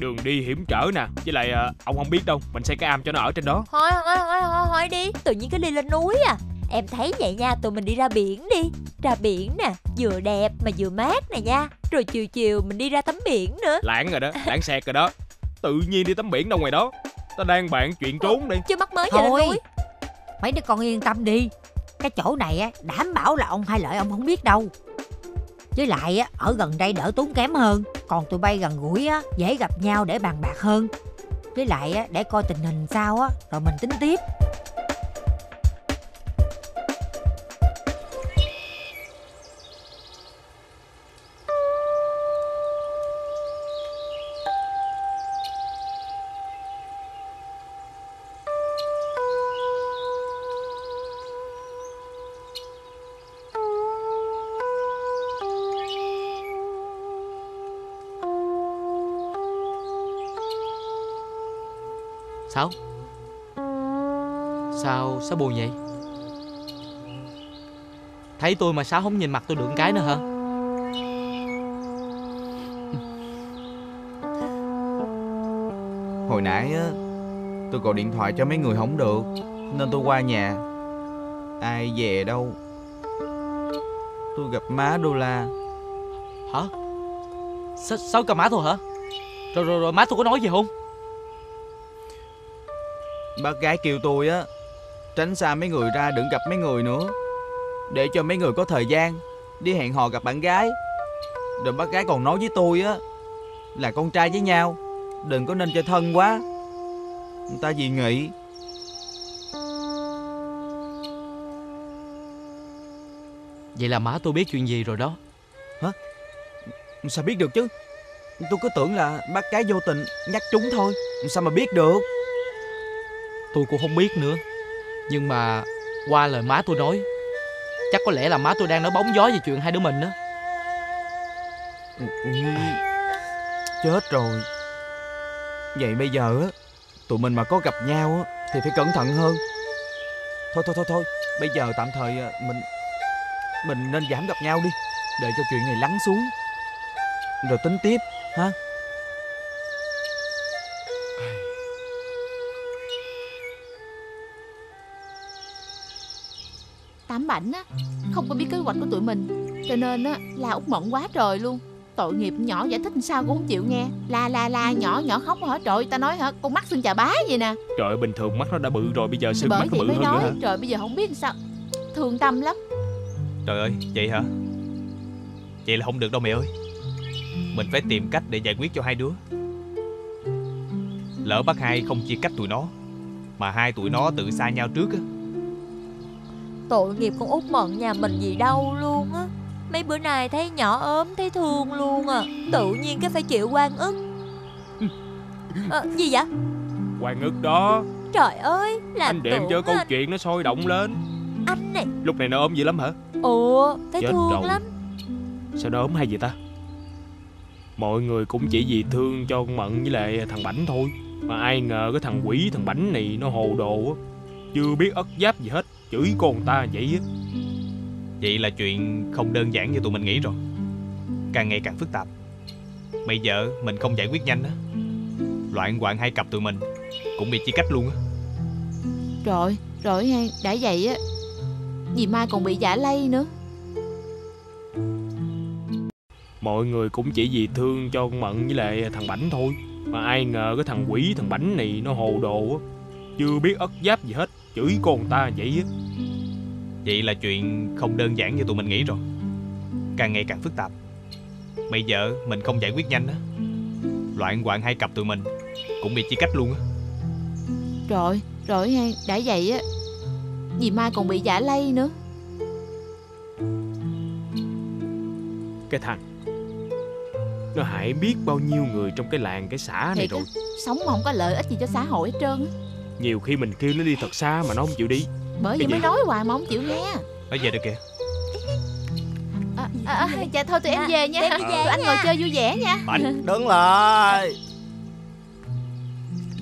Đường đi hiểm trở nè. Với lại à, ông không biết đâu. Mình xây cái am cho nó ở trên đó. Thôi thôi thôi thôi, thôi đi. Tự nhiên cứ đi lên núi à. Em thấy vậy nha, tụi mình đi ra biển đi. Ra biển nè, vừa đẹp mà vừa mát nè nha. Rồi chiều chiều mình đi ra tắm biển nữa. Lãng rồi đó, lãng xẹt rồi đó. Tự nhiên đi tắm biển đâu ngoài đó. Ta đang bạn chuyện trốn đi. Chứ mắc mới về lên núi. Mấy đứa con yên tâm đi. Cái chỗ này á, đảm bảo là ông Hai Lợi ông không biết đâu. Với lại á, ở gần đây đỡ tốn kém hơn. Còn tụi bay gần gũi á, dễ gặp nhau để bàn bạc hơn. Với lại á, để coi tình hình sao á, rồi mình tính tiếp. Sao? Sao, sao buồn vậy? Thấy tôi mà sao không nhìn mặt tôi được một cái nữa hả? Hồi nãy á, tôi gọi điện thoại cho mấy người không được nên tôi qua nhà. Ai về đâu. Tôi gặp má Đô La. Hả? Sao, sao gặp má tôi hả? Rồi, rồi, rồi má tôi có nói gì không? Bác gái kêu tôi á, tránh xa mấy người ra, đừng gặp mấy người nữa, để cho mấy người có thời gian đi hẹn hò gặp bạn gái. Rồi bác gái còn nói với tôi á, là con trai với nhau đừng có nên chơi thân quá. Người ta dị nghị. Vậy là má tôi biết chuyện gì rồi đó. Hả? Sao biết được chứ? Tôi cứ tưởng là bác gái vô tình nhắc chúng thôi. Sao mà biết được? Tôi cũng không biết nữa. Nhưng mà qua lời má tôi nói, chắc có lẽ là má tôi đang nói bóng gió về chuyện hai đứa mình đó. À, chết rồi. Vậy bây giờ á, tụi mình mà có gặp nhau á thì phải cẩn thận hơn. Thôi thôi thôi thôi, bây giờ tạm thời mình Mình nên giảm gặp nhau đi, để cho chuyện này lắng xuống rồi tính tiếp ha. Tám Bảnh á, không có biết kế hoạch của tụi mình, cho nên á, la Út Mận quá trời luôn. Tội nghiệp nhỏ, giải thích sao cũng không chịu nghe. La la la nhỏ nhỏ khóc hả? Trời, ta nói hả, con mắt xương chà bá vậy nè. Trời, bình thường mắt nó đã bự rồi, bây giờ xương mắt nó bự hơn nói, nữa hả? Trời, bây giờ không biết sao. Thương tâm lắm. Trời ơi, vậy hả? Vậy là không được đâu mẹ ơi. Mình phải tìm cách để giải quyết cho hai đứa. Lỡ bác Hai không chia cách tụi nó, mà hai tụi nó tự xa nhau trước á. Tội nghiệp con Út Mận nhà mình gì đâu luôn á. Mấy bữa nay thấy nhỏ ốm, thấy thương luôn à. Tự nhiên cái phải chịu oan ức. À, gì vậy? Oan ức đó. Trời ơi, làm anh đệm cho câu chuyện nó sôi động lên. Anh này, lúc này nó ốm dữ lắm hả? Ồ, thấy chết thương trọng lắm. Sao nó ốm hay vậy ta? Mọi người cũng chỉ vì thương cho con Mận với lại thằng Bảnh thôi, mà ai ngờ cái thằng quỷ thằng Bảnh này nó hồ đồ á, chưa biết ất giáp gì hết, chửi con ta vậy á. Vậy là chuyện không đơn giản như tụi mình nghĩ rồi, càng ngày càng phức tạp. Bây giờ mình không giải quyết nhanh á, loạn quạng hai cặp tụi mình cũng bị chia cách luôn á. Rồi, rồi ha, đã vậy á, dì Mai còn bị giả lây nữa. Mọi người cũng chỉ vì thương cho con Mận với lại thằng Bảnh thôi, mà ai ngờ cái thằng quỷ thằng Bảnh này nó hồ đồ á, chưa biết ất giáp gì hết, chửi con ta vậy á. Vậy là chuyện không đơn giản như tụi mình nghĩ rồi, càng ngày càng phức tạp. Bây giờ mình không giải quyết nhanh á, loạn quạng hai cặp tụi mình cũng bị chia cách luôn á. Rồi, rồi ha, đã vậy á, dì Mai còn bị giả lây nữa. Cái thằng nó hại biết bao nhiêu người trong cái làng cái xã này. Thiệt rồi á, sống mà không có lợi ích gì cho xã hội hết trơn á. Nhiều khi mình kêu nó đi thật xa mà nó không chịu đi. Bởi vì mới nói hoài mà không chịu nghe. Nói về được kìa. à, à, Dạ thôi tụi em về nha. Tụi anh ngồi chơi vui vẻ nha. Mạnh đứng lại.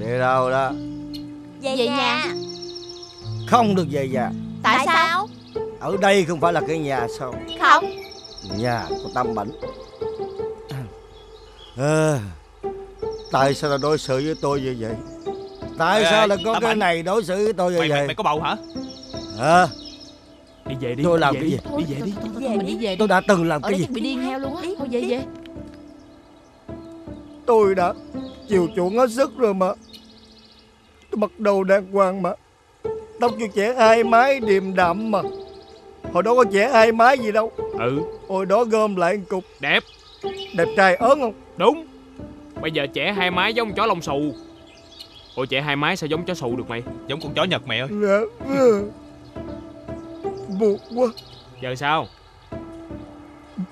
Đi đâu đó? Về, về nhà. nhà Không được về nhà. Tại, Tại sao? Ở đây không phải là cái nhà sao? Không. Nhà của Tâm Bảnh. à, Tại sao là đối xử với tôi như vậy? Tại Ê, sao là có cái ảnh. này đối xử với tôi như mày, vậy? Mày, mày có bầu hả? Hả? À. Đi về đi. Tôi làm cái gì? Đi về đi. Đi về đi. Tôi đã từng làm cái gì? Bị điên heo luôn á. Thôi về về. Tôi đã chiều chuộng hết sức rồi mà. Tôi mặc đồ đàng hoàng mà. Tóc cho trẻ ai mái điềm đạm mà. Hồi đó có trẻ ai mái gì đâu. Ừ. Hồi đó gom lại một cục. Đẹp. Đẹp trai ớn không? Đúng. Bây giờ trẻ hai mái giống chó lông xù. Ôi trẻ hai mái sao giống chó xù được mày? Giống con chó Nhật mày ơi. Buồn quá. Giờ sao?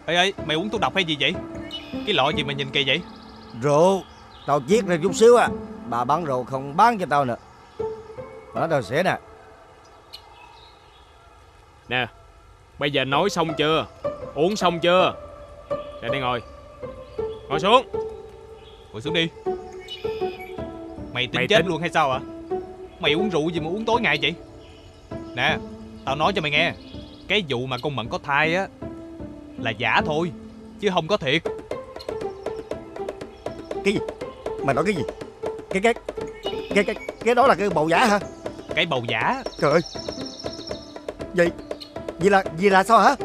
Ê ê mày uống thuốc độc hay gì vậy? Cái loại gì mà nhìn kỳ vậy? Rượu. Tao chiết ra chút xíu à. Bà bán rượu không bán cho tao nữa. Bà nói tao sẽ nè. Nè. Bây giờ nói xong chưa? Uống xong chưa? Ra đây ngồi. Ngồi xuống. Ngồi xuống đi. Mày tính mày chết tính. luôn hay sao hả? Mày uống rượu gì mà uống tối ngày vậy? Nè, tao nói cho mày nghe. Cái vụ mà con Mận có thai á là giả thôi, chứ không có thiệt. Cái gì? Mày nói cái gì? Cái cái Cái cái, cái đó là cái bầu giả hả? Cái bầu giả. Trời ơi. Vậy Vậy là Vậy là sao hả?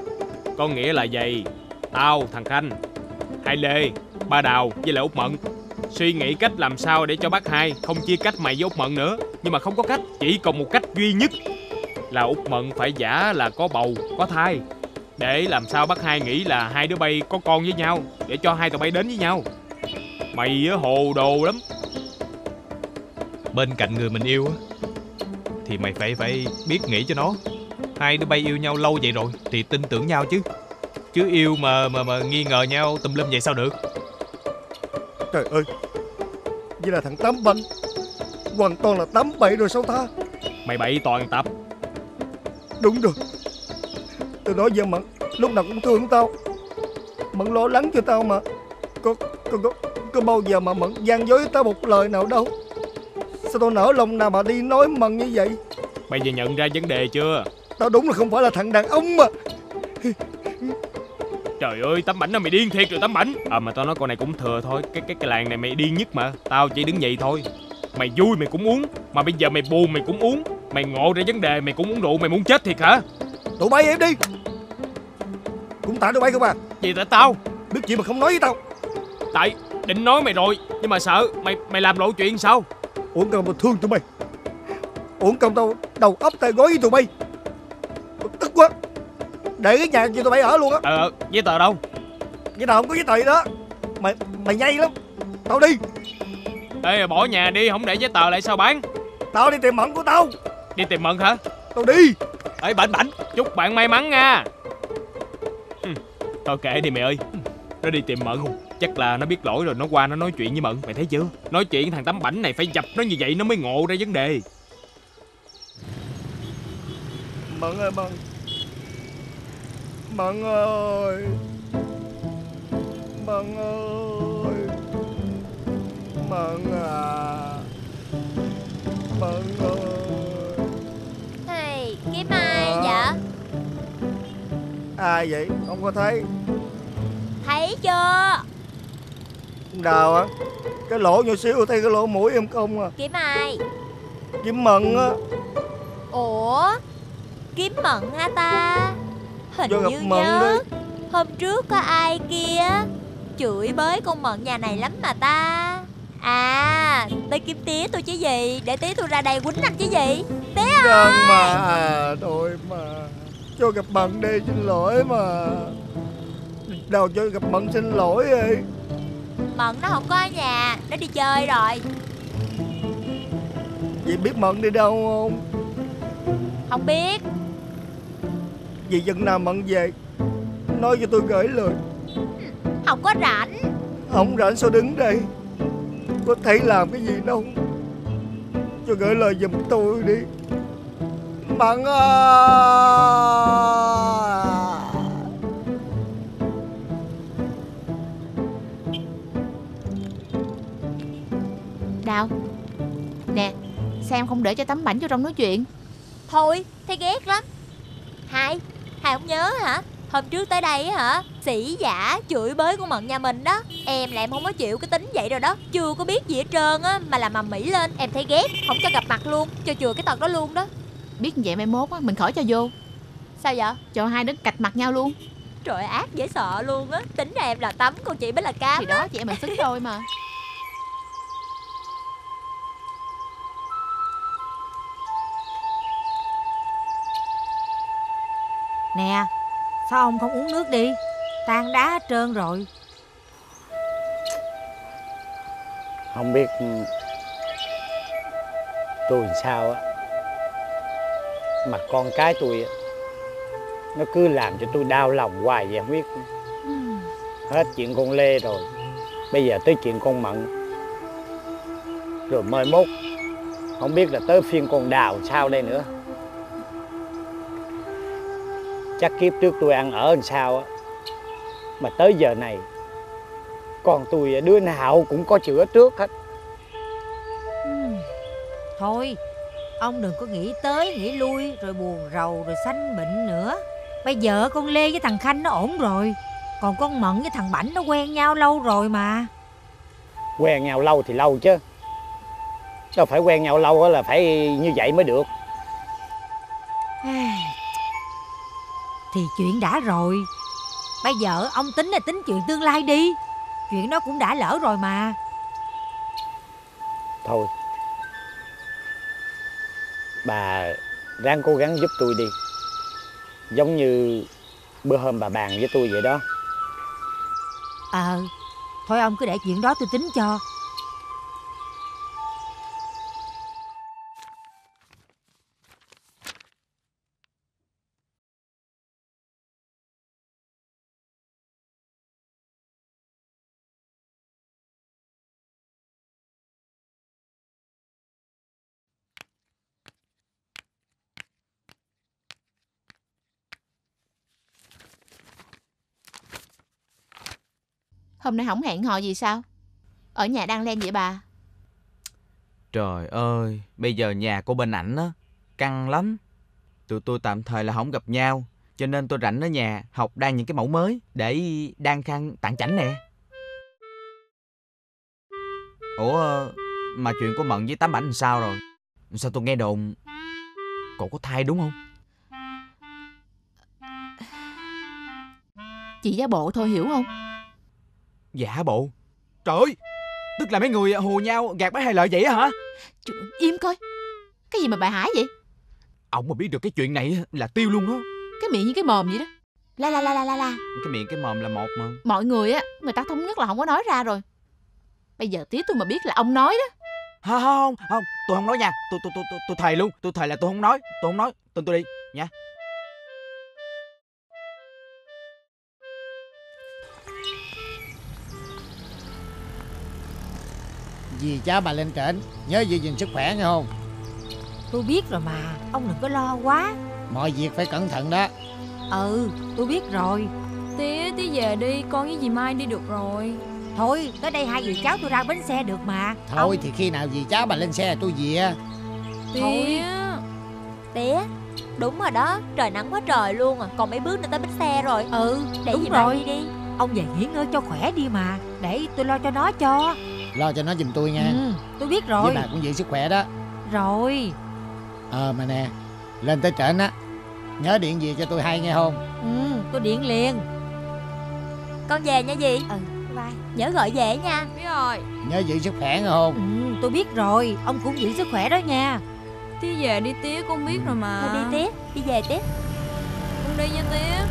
Có nghĩa là vậy. Tao, thằng Khanh, Hai Lê, Ba Đào với lại Út Mận suy nghĩ cách làm sao để cho bác Hai không chia cách mày với Út Mận nữa. Nhưng mà không có cách. Chỉ còn một cách duy nhất là Út Mận phải giả là có bầu, có thai, để làm sao bác Hai nghĩ là hai đứa bay có con với nhau, để cho hai tụi bay đến với nhau. Mày hồ đồ lắm. Bên cạnh người mình yêu thì mày phải phải biết nghĩ cho nó. Hai đứa bay yêu nhau lâu vậy rồi thì tin tưởng nhau chứ. Chứ yêu mà mà mà nghi ngờ nhau tùm lum vậy sao được. Trời ơi, vậy là thằng Tám Bảnh hoàn toàn là tám bậy rồi sao ta? Mày bậy toàn tập. Đúng rồi. Từ đó giờ Mận lúc nào cũng thương tao. Mận lo lắng cho tao mà. Có có có, có bao giờ mà Mận gian dối tao một lời nào đâu. Sao tao nỡ lòng nào mà đi nói Mận như vậy? Mày vừa nhận ra vấn đề chưa? Tao đúng là không phải là thằng đàn ông mà. Trời ơi, Tám Bảnh là mày điên thiệt rồi Tám Bảnh. Ờ à, mà tao nói con này cũng thừa thôi. Cái cái cái làng này mày điên nhất mà. Tao chỉ đứng vậy thôi. Mày vui mày cũng uống, mà bây giờ mày buồn mày cũng uống. Mày ngộ ra vấn đề mày cũng uống rượu. Mày muốn chết thiệt hả? Tụi bay em đi. Cũng tại tụi bay không à? Gì tại tao? Biết gì mà không nói với tao. Tại định nói mày rồi, nhưng mà sợ mày mày làm lộ chuyện sao? Uống công tao thương tụi bay. Uống công tao đầu ấp tay gối với tụi bay. Tức quá. Để cái nhà cho tụi bay ở luôn á. Ờ, giấy tờ đâu? Giấy tờ không có giấy tờ gì đó. Mày mày nhây lắm. Tao đi. Ê, bỏ nhà đi, không để giấy tờ lại sao bán? Tao đi tìm Mận của tao. Đi tìm Mận hả? Tao đi. Ê, Bảnh Bảnh, chúc bạn may mắn nha. Ừ, tao kệ đi mày ơi. Nó đi tìm Mận, chắc là nó biết lỗi rồi, nó qua nó nói chuyện với Mận. Mày thấy chưa? Nói chuyện thằng Tám Bảnh này phải dập nó như vậy nó mới ngộ ra vấn đề. Mận ơi Mận. Mận ơi. Mận ơi. Mận à. Mận ơi. Hey, kiếm ai à? Vậy? Ai vậy? Không có thấy. Thấy chưa? Đào á. Cái lỗ nhỏ xíu thấy cái lỗ mũi em không à. Kiếm ai? Kiếm Mận á. Ủa? Kiếm Mận hả ta? Hình Vô như nhớ hôm trước có ai kia chửi bới con Mận nhà này lắm mà ta. À, tới kiếm tía tôi chứ gì. Để tía tôi ra đây quýnh anh chứ gì. Tía ơi. Mà à, thôi mà. Cho gặp Mận đi, xin lỗi mà. Đâu cho gặp Mận xin lỗi đi. Mận nó không có ở nhà, nó đi chơi rồi. Vậy biết Mận đi đâu không? Không biết. Vì dân nào Mận về nói cho tôi gửi lời. Không có rảnh. Không rảnh sao đứng đây? Có thể làm cái gì đâu. Cho gửi lời giùm tôi đi. mận à. Đào nè, sao em không để cho tấm bảnh vô trong nói chuyện? Thôi, thấy ghét lắm. Hai, hai không nhớ hả? Hôm trước tới đây hả, sỉ giả chửi bới của Mận nhà mình đó. Em là em không có chịu cái tính vậy rồi đó. Chưa có biết gì hết trơn á, mà làm mầm mỹ lên. Em thấy ghét, không cho gặp mặt luôn, cho chừa cái tật đó luôn đó. Biết như vậy mai mốt á, mình khỏi cho vô. Sao vậy? Cho hai đứa cạch mặt nhau luôn. Trời ơi, ác dễ sợ luôn á. Tính ra em là Tấm, còn chị mới là Cam. Thì đó, đó chị em mình xứng đôi mà. Nè, sao ông không uống nước đi? Tan đá hết trơn rồi. Không biết tôi sao á, mà con cái tôi nó cứ làm cho tôi đau lòng hoài vậy không biết. ừ. Hết chuyện con Lê rồi, bây giờ tới chuyện con Mận, rồi mai mốt không biết là tới phiên con Đào sao đây nữa. Chắc kiếp trước tôi ăn ở làm sao á, mà tới giờ này con tôi đứa nào cũng có chữa trước hết. ừ. Thôi ông đừng có nghĩ tới nghĩ lui rồi buồn rầu rồi sanh bệnh nữa. Bây giờ con Lê với thằng Khanh nó ổn rồi, còn con Mận với thằng Bảnh nó quen nhau lâu rồi mà. Quen nhau lâu thì lâu chứ, đâu phải quen nhau lâu là phải như vậy mới được. Thì chuyện đã rồi, bây giờ ông tính là tính chuyện tương lai đi. Chuyện đó cũng đã lỡ rồi mà. Thôi, bà ráng cố gắng giúp tôi đi, giống như bữa hôm bà bàn với tôi vậy đó. Ờ, à, thôi ông cứ để chuyện đó tôi tính cho. Hôm nay không hẹn hò gì sao? Ở nhà đang len vậy bà? Trời ơi, bây giờ nhà của bên ảnh á căng lắm. Tụi tôi tạm thời là không gặp nhau, cho nên tôi rảnh ở nhà học đan những cái mẫu mới để đan khăn tặng chảnh nè. Ủa, mà chuyện của Mận với Tám Bảnh làm sao rồi? Sao tôi nghe đồn cậu có thai đúng không? Chị giả bộ thôi hiểu không? Dạ bộ. Trời ơi, tức là mấy người hùa nhau gạt mấy hai lợi vậy hả? Trời, im coi. Cái gì mà bà hãi vậy? Ông mà biết được cái chuyện này là tiêu luôn đó. Cái miệng như cái mồm vậy đó. La la la la la la. Cái miệng cái mồm là một mà. Mọi người á, người ta thống nhất là không có nói ra rồi. Bây giờ tí tôi mà biết là ông nói đó. Không, không, không, tôi không nói nha. Tôi tôi tôi tôi, tôi thề luôn, tôi thề là tôi không nói, tôi không nói. Tin tôi đi nha. Dì cháu bà lên trển, nhớ giữ gìn sức khỏe nghe không? Tôi biết rồi mà, ông đừng có lo quá. Mọi việc phải cẩn thận đó. Ừ, tôi biết rồi. Tía, tía về đi, con với dì Mai đi được rồi. Thôi, tới đây hai dì cháu tôi ra bến xe được mà. Thôi ông... thì khi nào dì cháu bà lên xe tôi về. Tía Thôi. Tía, đúng rồi đó, trời nắng quá trời luôn à. Còn mấy bước nữa tới bến xe rồi. Ừ, để đúng dì rồi. Mai đi đi. Ông về nghỉ ngơi cho khỏe đi mà, để tôi lo cho nó cho. Lo cho nó giùm tôi nha. ừ, Tôi biết rồi. Với bà cũng giữ sức khỏe đó. Rồi. Ờ à, mà nè, lên tới trển á, nhớ điện gì cho tôi hay nghe không? Ừ, tôi điện liền. Con về nha dì. Ừ, bye. Nhớ gọi về nha. Biết rồi. Nhớ giữ sức khỏe nghe không? Ừ, tôi biết rồi. Ông cũng giữ sức khỏe đó nha. Tía về đi tía, con biết rồi mà. Thôi đi tía, đi về tía. Con đi nha tía.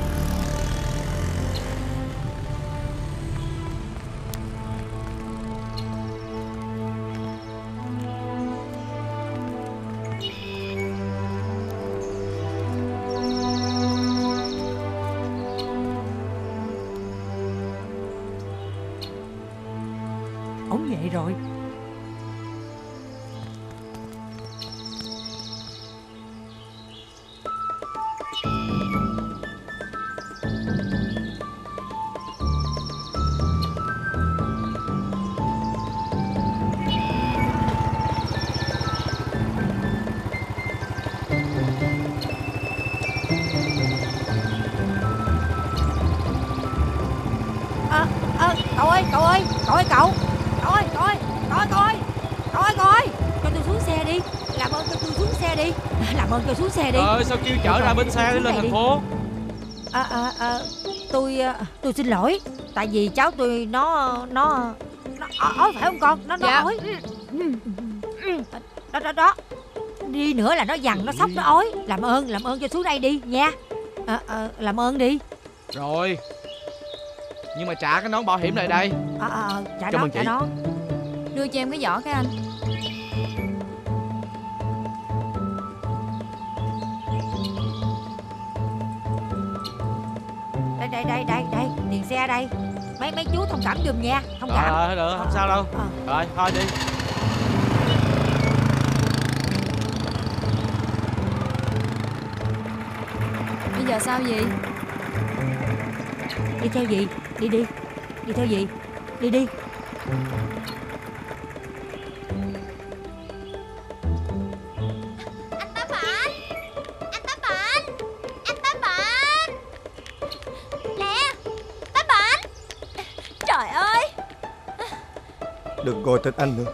Rồi. xe đi. Làm ơn kêu xuống xe đi. Ờ sao kêu chở ra bến xe để lên thành phố. À, à, à, tôi tôi xin lỗi. Tại vì cháu tôi nó nó nó ói phải không con? Nó nó ói. Đó đó đó. Đi nữa là nó dằn, nó sóc, nó ói. Làm ơn, làm ơn cho xuống đây đi nha. À, à, làm ơn đi. Rồi. Nhưng mà trả cái nón bảo hiểm lại đây. Ờ à, ờ, à, trả nón, trả nón. Đưa cho em cái giỏ cái anh. Đây đây đây đây đây, tiền xe đây. Mấy mấy chú thông cảm giùm nha, thông cảm. Ờ à, được, không sao đâu. À. Rồi, thôi đi. Bây giờ sao vậy? Đi theo gì? Đi đi. Đi theo gì? Đi đi. Anh Tám Bệnh. Anh Tám Bệnh. Anh Tám Bệnh. Nè Tám Bệnh. Trời ơi, đừng gọi tên anh nữa.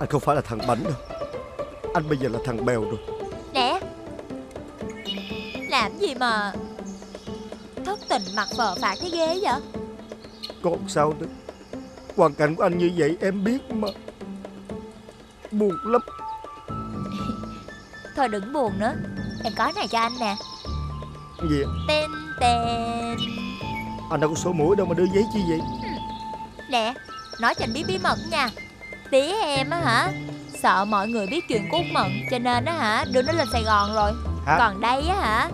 Anh không phải là thằng Bảnh đâu. Anh bây giờ là thằng Bèo rồi. Nè, làm gì mà thất tình mặt vờ phạt cái ghế vậy? Còn sao nữa, hoàn cảnh của anh như vậy em biết mà. Buồn lắm. Thôi đừng buồn nữa, em có này cho anh nè. Gì ạ? Tên tên. Anh đâu có sổ mũi đâu mà đưa giấy chi vậy? Nè, nói cho anh biết bí mật nha. Tía em á hả, sợ mọi người biết chuyện của Út Mận, cho nên á hả đưa nó lên Sài Gòn rồi hả? Còn đây á hả,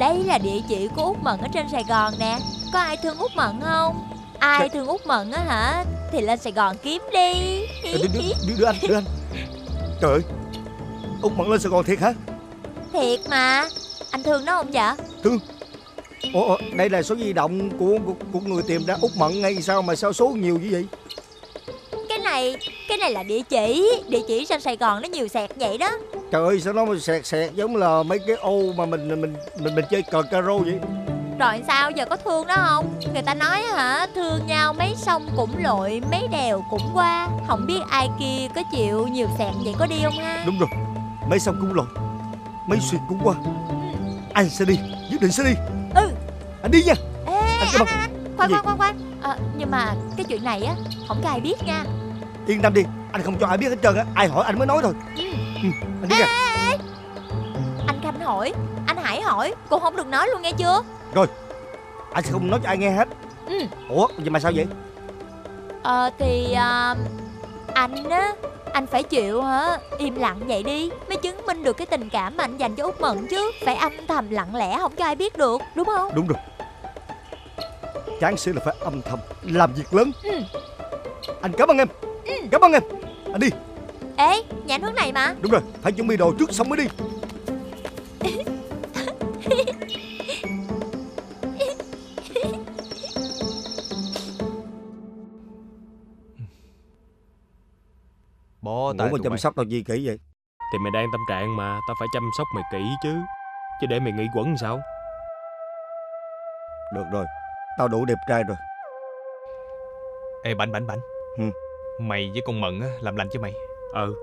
đây là địa chỉ của Út Mận ở trên Sài Gòn nè. Có ai thương Út Mận không? Ai thương Út Mận á hả thì lên Sài Gòn kiếm đi. Đưa anh, đưa anh. Trời ơi, Út Mận lên Sài Gòn thiệt hả? Thiệt mà. Anh thương nó không vậy? Thương. Ủa, đây là số di động của của, của người tìm ra Út Mận ngay sao mà sao số nhiều như vậy? Cái này, cái này là địa chỉ. Địa chỉ trên Sài Gòn nó nhiều sẹt vậy đó. Trời ơi, sao nó sẹt sẹt giống là mấy cái ô mà mình mình mình mình chơi cờ caro vậy. Rồi sao giờ có thương nó không? Người ta nói hả, thương nhau mấy sông cũng lội, mấy đèo cũng qua. Không biết ai kia có chịu nhiều sẹt vậy có đi không ha? Đúng rồi, mấy sông cũng lội, mấy suyệt cũng qua. Anh sẽ đi, nhất định sẽ đi. Ừ, anh đi nha. Ê, anh, anh, anh. Khoan, khoan, khoan, khoan. À, nhưng mà cái chuyện này á, không có ai biết nha. Yên tâm đi, anh không cho ai biết hết trơn á. Ai hỏi anh mới nói thôi. Ừ. Ừ, anh đi. Ê, ê, ê. Anh Khanh hỏi, anh Hải hỏi, cô không được nói luôn nghe chưa? Rồi, anh sẽ không nói cho ai nghe hết. Ừ. Ủa, vậy mà sao vậy? Ờ, thì à, anh á, anh phải chịu hả, im lặng vậy đi, mới chứng minh được cái tình cảm mà anh dành cho Út Mận chứ. Phải âm thầm lặng lẽ, không cho ai biết được, đúng không? Đúng rồi. Chán xử là phải âm thầm, làm việc lớn. Ừ. Anh cảm ơn em. Ừ. Cảm ơn em. Anh đi. Ê, nhà anh hướng này mà. Đúng rồi, phải chuẩn bị đồ trước xong mới đi. Ủa mà chăm mày. Sóc tao gì kỹ vậy? Thì mày đang tâm trạng mà, tao phải chăm sóc mày kỹ chứ. Chứ để mày nghỉ quẩn sao? Được rồi, tao đủ đẹp trai rồi. Ê Bảnh, Bảnh, Bảnh. Ừ. Mày với con Mận á, làm lành cho mày. Ừ.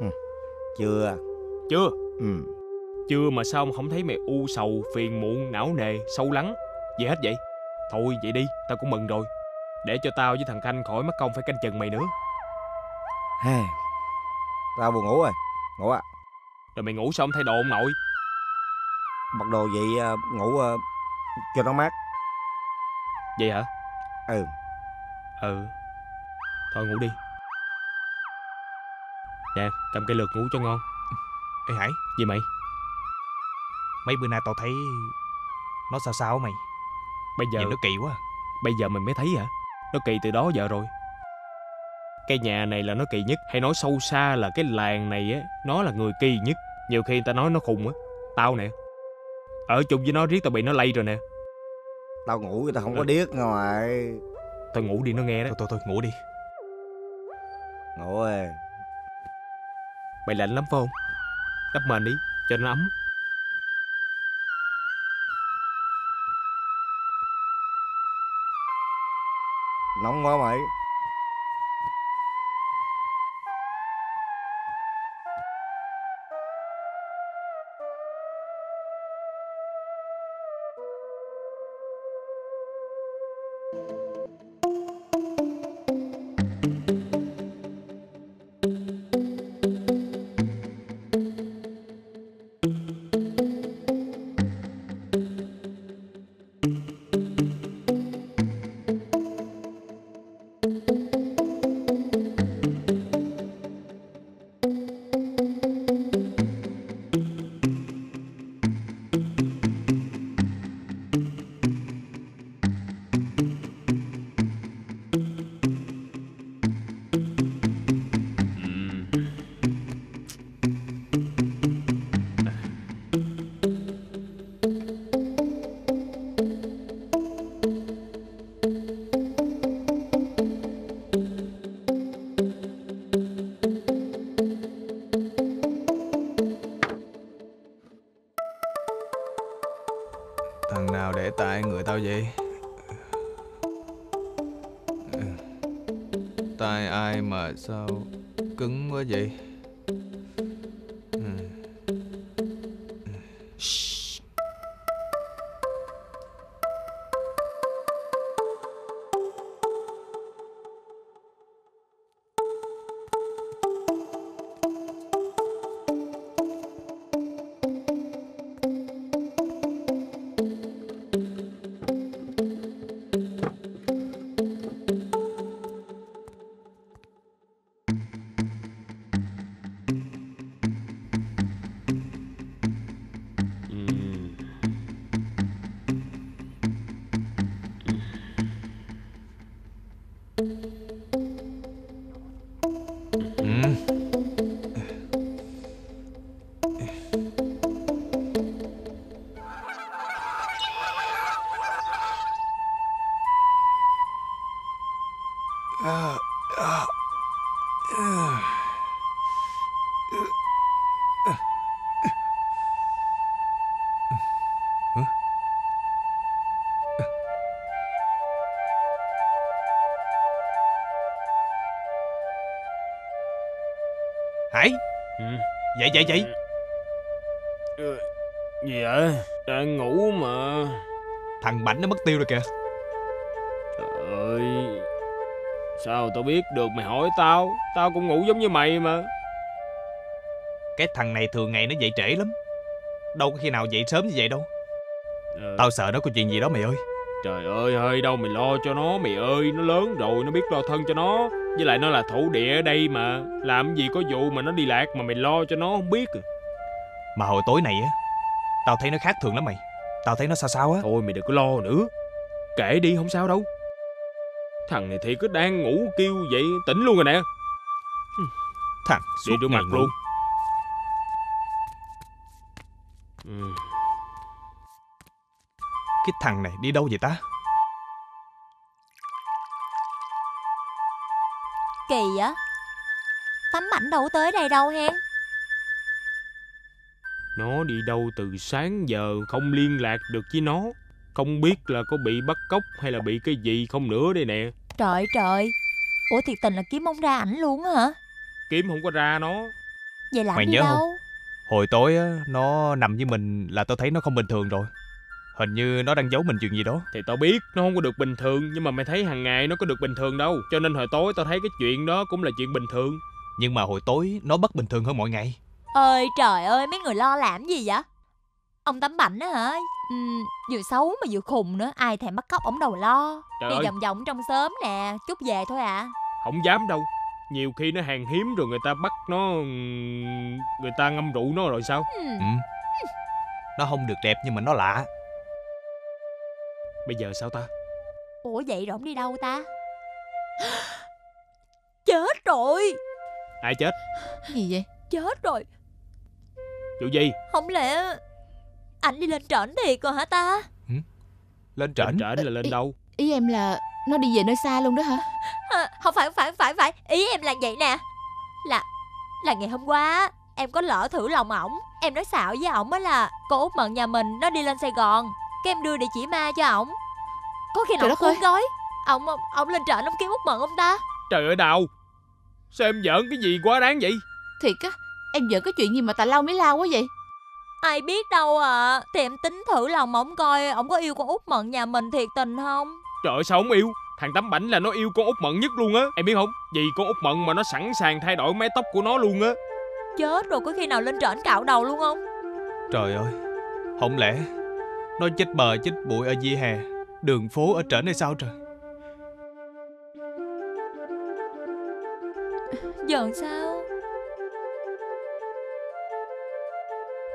Ừ. Chưa. Chưa? Ừ. Chưa mà sao không thấy mày u sầu, phiền muộn, não nề, sâu lắng gì hết vậy? Thôi vậy đi, tao cũng mừng rồi. Để cho tao với thằng Khanh khỏi mất công phải canh chừng mày nữa. Hey, tao buồn ngủ rồi. Ngủ à? Rồi mày ngủ xong thay đồ ông nội. Mặc đồ vậy uh, ngủ uh, cho nó mát. Vậy hả? Ừ. Ừ. Thôi ngủ đi. Nè, cầm cái lượt ngủ cho ngon. Ê Hải. Gì mày? Mấy bữa nay tao thấy nó sao sao mày. Bây giờ nhìn nó kỳ quá. Bây giờ mình mới thấy hả? Nó kỳ từ đó giờ rồi. Cái nhà này là nó kỳ nhất. Hay nói sâu xa là cái làng này á, nó là người kỳ nhất. Nhiều khi người ta nói nó khùng á. Tao nè, ở chung với nó riết tao bị nó lây rồi nè. Tao ngủ tao không ừ. có điếc ngoài. Tao ngủ đi nó nghe đó. Thôi thôi, thôi ngủ đi. Ngủ ơi. Mày lạnh lắm phải không? Đắp mền đi cho nó ấm. Nóng quá mày. Thằng nào để tay người tao vậy? Tay ai mà sao cứng quá vậy? Hải, ừ. Dậy dậy dậy. Ừ. Gì vậy? Đang ngủ mà. Thằng Bảnh nó mất tiêu rồi kìa. Trời ơi, sao tao biết được, mày hỏi tao. Tao cũng ngủ giống như mày mà. Cái thằng này thường ngày nó dậy trễ lắm, đâu có khi nào dậy sớm như vậy đâu. Ừ. Tao sợ nó có chuyện gì đó mày ơi. Trời ơi, hơi đâu mày lo cho nó mày ơi. Nó lớn rồi, nó biết lo thân cho nó. Với lại nó là thổ địa ở đây mà. Làm gì có vụ mà nó đi lạc mà mày lo cho nó không biết à. Mà hồi tối này á, tao thấy nó khác thường lắm mày. Tao thấy nó sao sao á. Thôi mày đừng có lo nữa, kể đi không sao đâu. Thằng này thì cứ đang ngủ kêu vậy, tỉnh luôn rồi nè. Thằng suốt đi mặt ngủ luôn. ừ. Cái thằng này đi đâu vậy ta? Kỳ á, Tấm Bảnh đâu tới đây đâu hen. Nó đi đâu từ sáng giờ không liên lạc được với nó. Không biết là có bị bắt cóc hay là bị cái gì không nữa đây nè. Trời trời. Ủa thiệt tình là kiếm không ra ảnh luôn hả? Kiếm không có ra nó. Vậy làm mày nhớ đâu? Không? Hồi tối á, nó nằm với mình là tao thấy nó không bình thường rồi. Hình như nó đang giấu mình chuyện gì đó. Thì tao biết nó không có được bình thường, nhưng mà mày thấy hàng ngày nó có được bình thường đâu. Cho nên hồi tối tao thấy cái chuyện đó cũng là chuyện bình thường. Nhưng mà hồi tối nó bất bình thường hơn mọi ngày. Ơi trời ơi, mấy người lo làm gì vậy? Ông Tấm Bảnh á hả? Ừ, vừa xấu mà vừa khùng nữa, ai thèm bắt cóc ổng đâu lo. Trời đi ơi, vòng vòng trong xóm nè, chút về thôi ạ. À, không dám đâu. Nhiều khi nó hàng hiếm rồi người ta bắt nó, người ta ngâm rượu nó rồi sao? Ừ. Ừ. Nó không được đẹp nhưng mà nó lạ. Bây giờ sao ta? Ủa vậy rồi ổng đi đâu ta? Chết rồi. Ai chết? Gì vậy? Chết rồi. Vụ gì? Không lẽ ảnh đi lên trển thiệt rồi hả ta? Ừ. Lên trển? Lên trển là lên đâu? Ý, ý em là nó đi về nơi xa luôn đó hả? À, không phải không phải không phải phải. Ý em là vậy nè. Là là ngày hôm qua em có lỡ thử lòng ổng. Em nói xạo với ổng á là cô út mận nhà mình nó đi lên Sài Gòn, cái em đưa địa chỉ ma cho ổng. Có khi nào ổng cuốn gói ổng ổng lên trển ổng kiếm út mận không ta? Trời ơi Đào, sao em giỡn cái gì quá đáng vậy? Thiệt á, em giỡn cái chuyện gì mà tà lao mới lao quá vậy? Ai biết đâu à. Thì em tính thử lòng ổng coi ổng có yêu con út mận nhà mình thiệt tình không. Trời ơi sao không yêu? Thằng Tấm Bảnh là nó yêu con Út Mận nhất luôn á. Em biết không? Vì con Út Mận mà nó sẵn sàng thay đổi mái tóc của nó luôn á. Chết rồi, có khi nào lên trển cạo đầu luôn không? Trời ơi, không lẽ nó chết bờ chết bụi ở vỉa hè, đường phố ở trển hay sao trời? Giờ sao?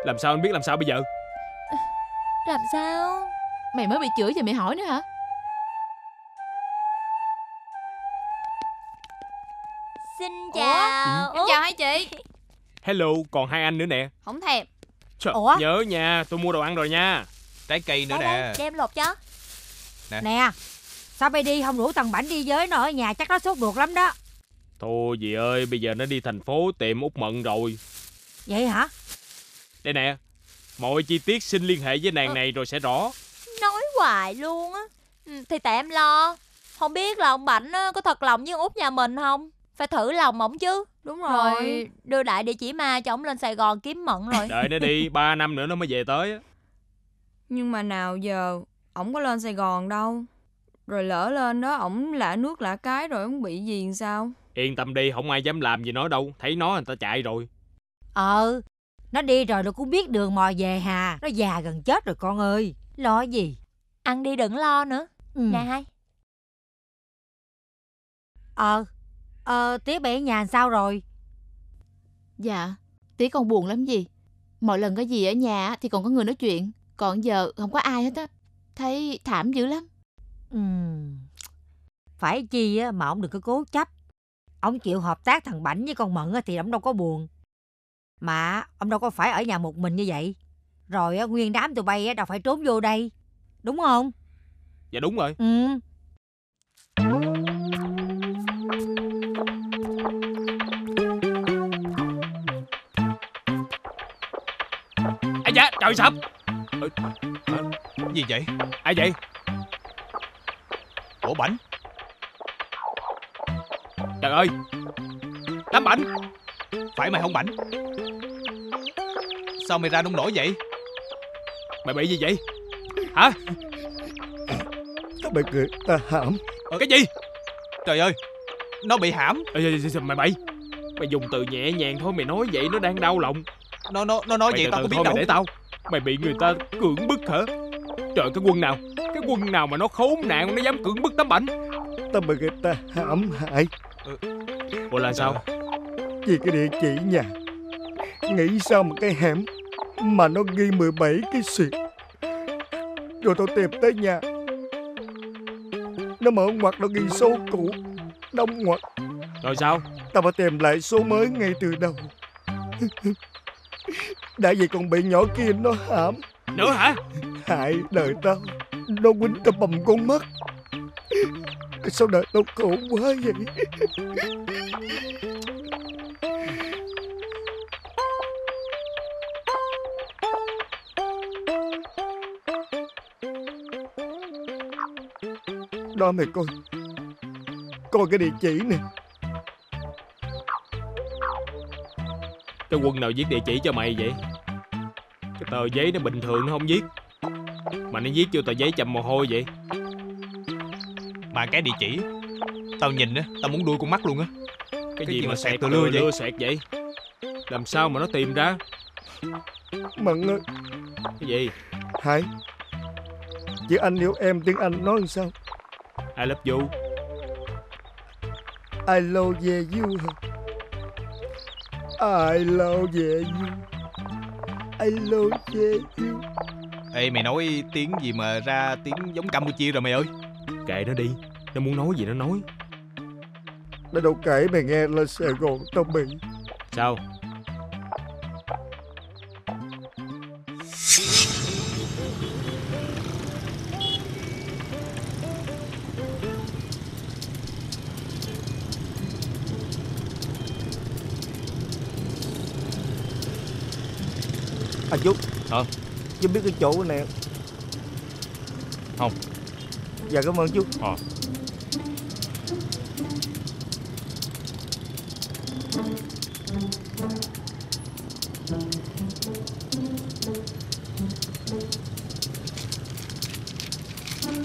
Làm sao anh biết làm sao bây giờ? Làm sao? Mày mới bị chửi giờ mày hỏi nữa hả? Xin chào. Ủa? Em chào hai chị. Hello, còn hai anh nữa nè. Không thèm. Trời, ủa? Nhớ nha, tôi mua đồ ăn rồi nha. Trái cây nữa. Đấy nè đây, đem lột cho. Nè, nè. Sao bay đi không rủ Tầng Bảnh đi với nó, ở nhà chắc nó sốt ruột lắm đó. Thôi dì ơi, bây giờ nó đi thành phố tìm Út Mận rồi. Vậy hả? Đây nè, mọi chi tiết xin liên hệ với nàng ờ. này rồi sẽ rõ. Nói hoài luôn á. Thì tại em lo, không biết là ông Bảnh có thật lòng với Út nhà mình không. Phải thử lòng ổng chứ. Đúng rồi, rồi đưa đại địa chỉ ma cho ổng lên Sài Gòn kiếm Mận rồi. Đợi nó đi, ba năm nữa nó mới về tới á. Nhưng mà nào giờ ổng có lên Sài Gòn đâu. Rồi lỡ lên đó ổng lạ nước lạ cái rồi ổng bị gì làm sao? Yên tâm đi, không ai dám làm gì nó đâu. Thấy nó người ta chạy rồi. Ờ, nó đi rồi nó cũng biết đường mò về hà. Nó già gần chết rồi con ơi. Lo gì. Ăn đi đừng lo nữa. Ừ. Nè hai. Ờ Ờ tía bé ở nhà sao rồi? Dạ tía con buồn lắm gì. Mọi lần có gì ở nhà thì còn có người nói chuyện, còn giờ không có ai hết á. Thấy thảm dữ lắm. Ừ. Phải chi á mà ông đừng có cố chấp. Ông chịu hợp tác thằng Bảnh với con Mận thì ông đâu có buồn. Mà ông đâu có phải ở nhà một mình như vậy. Rồi nguyên đám tụi bay đâu phải trốn vô đây. Đúng không? Dạ đúng rồi. Ừ. Ây da, trời sập. Ừ, gì vậy? Ai vậy? Ủa Bảnh. Trời ơi, Tấm Bảnh. Phải mày không Bảnh? Sao mày ra nông nổi vậy? Mày bị gì vậy? Hả? Nó bị người ta hãm. Cái gì? Trời ơi, nó bị hãm. Mày mày Mày dùng từ nhẹ nhàng thôi, mày nói vậy nó đang đau lòng. Nó nó nó nói mày vậy từ tao từ có biết thôi, đâu. Mày để tao. Mày bị người ta cưỡng bức hả? Trời, cái quân nào Cái quân nào mà nó khốn nạn, nó dám cưỡng bức Tấm Bảnh. Tao bị người ta hãm hại. Ủa là sao? Vì cái địa chỉ nhà. Nghĩ sao một cái hẻm mà nó ghi mười bảy cái xuyệt. Rồi tao tìm tới nhà, nó mở ngoặt nó ghi số cũ, đóng ngoặt. Rồi sao? Tao phải tìm lại số mới ngay từ đầu. Đã vậy còn bị nhỏ kia nó hãm nữa hả? Hại đời tao. Nó quýnh tao bầm con mắt. Sao đời tao khổ quá vậy? Đó mày coi. Coi cái địa chỉ nè. Cái quân nào viết địa chỉ cho mày vậy? Cái tờ giấy nó bình thường nó không viết, mà nó viết vô tờ giấy chầm mồ hôi vậy. Mà cái địa chỉ tao nhìn á, tao muốn đuôi con mắt luôn á. Cái, cái gì, gì mà sẹt từ lưa vậy? Sẹt vậy? Làm sao mà nó tìm ra? Mận ơi. Cái gì? Hải. Chữ anh yêu em tiếng Anh nói làm sao? I love you. I love you. I love you. I love you. Ê mày nói tiếng gì mà ra tiếng giống Campuchia rồi mày ơi. Kệ nó đi, nó muốn nói gì nó nói. Nó đâu kể mày nghe, là Sài Gòn tao bị. Sao? Anh Dũng. Hả? Chú biết cái chỗ này không? Dạ cảm ơn chú. Ờ.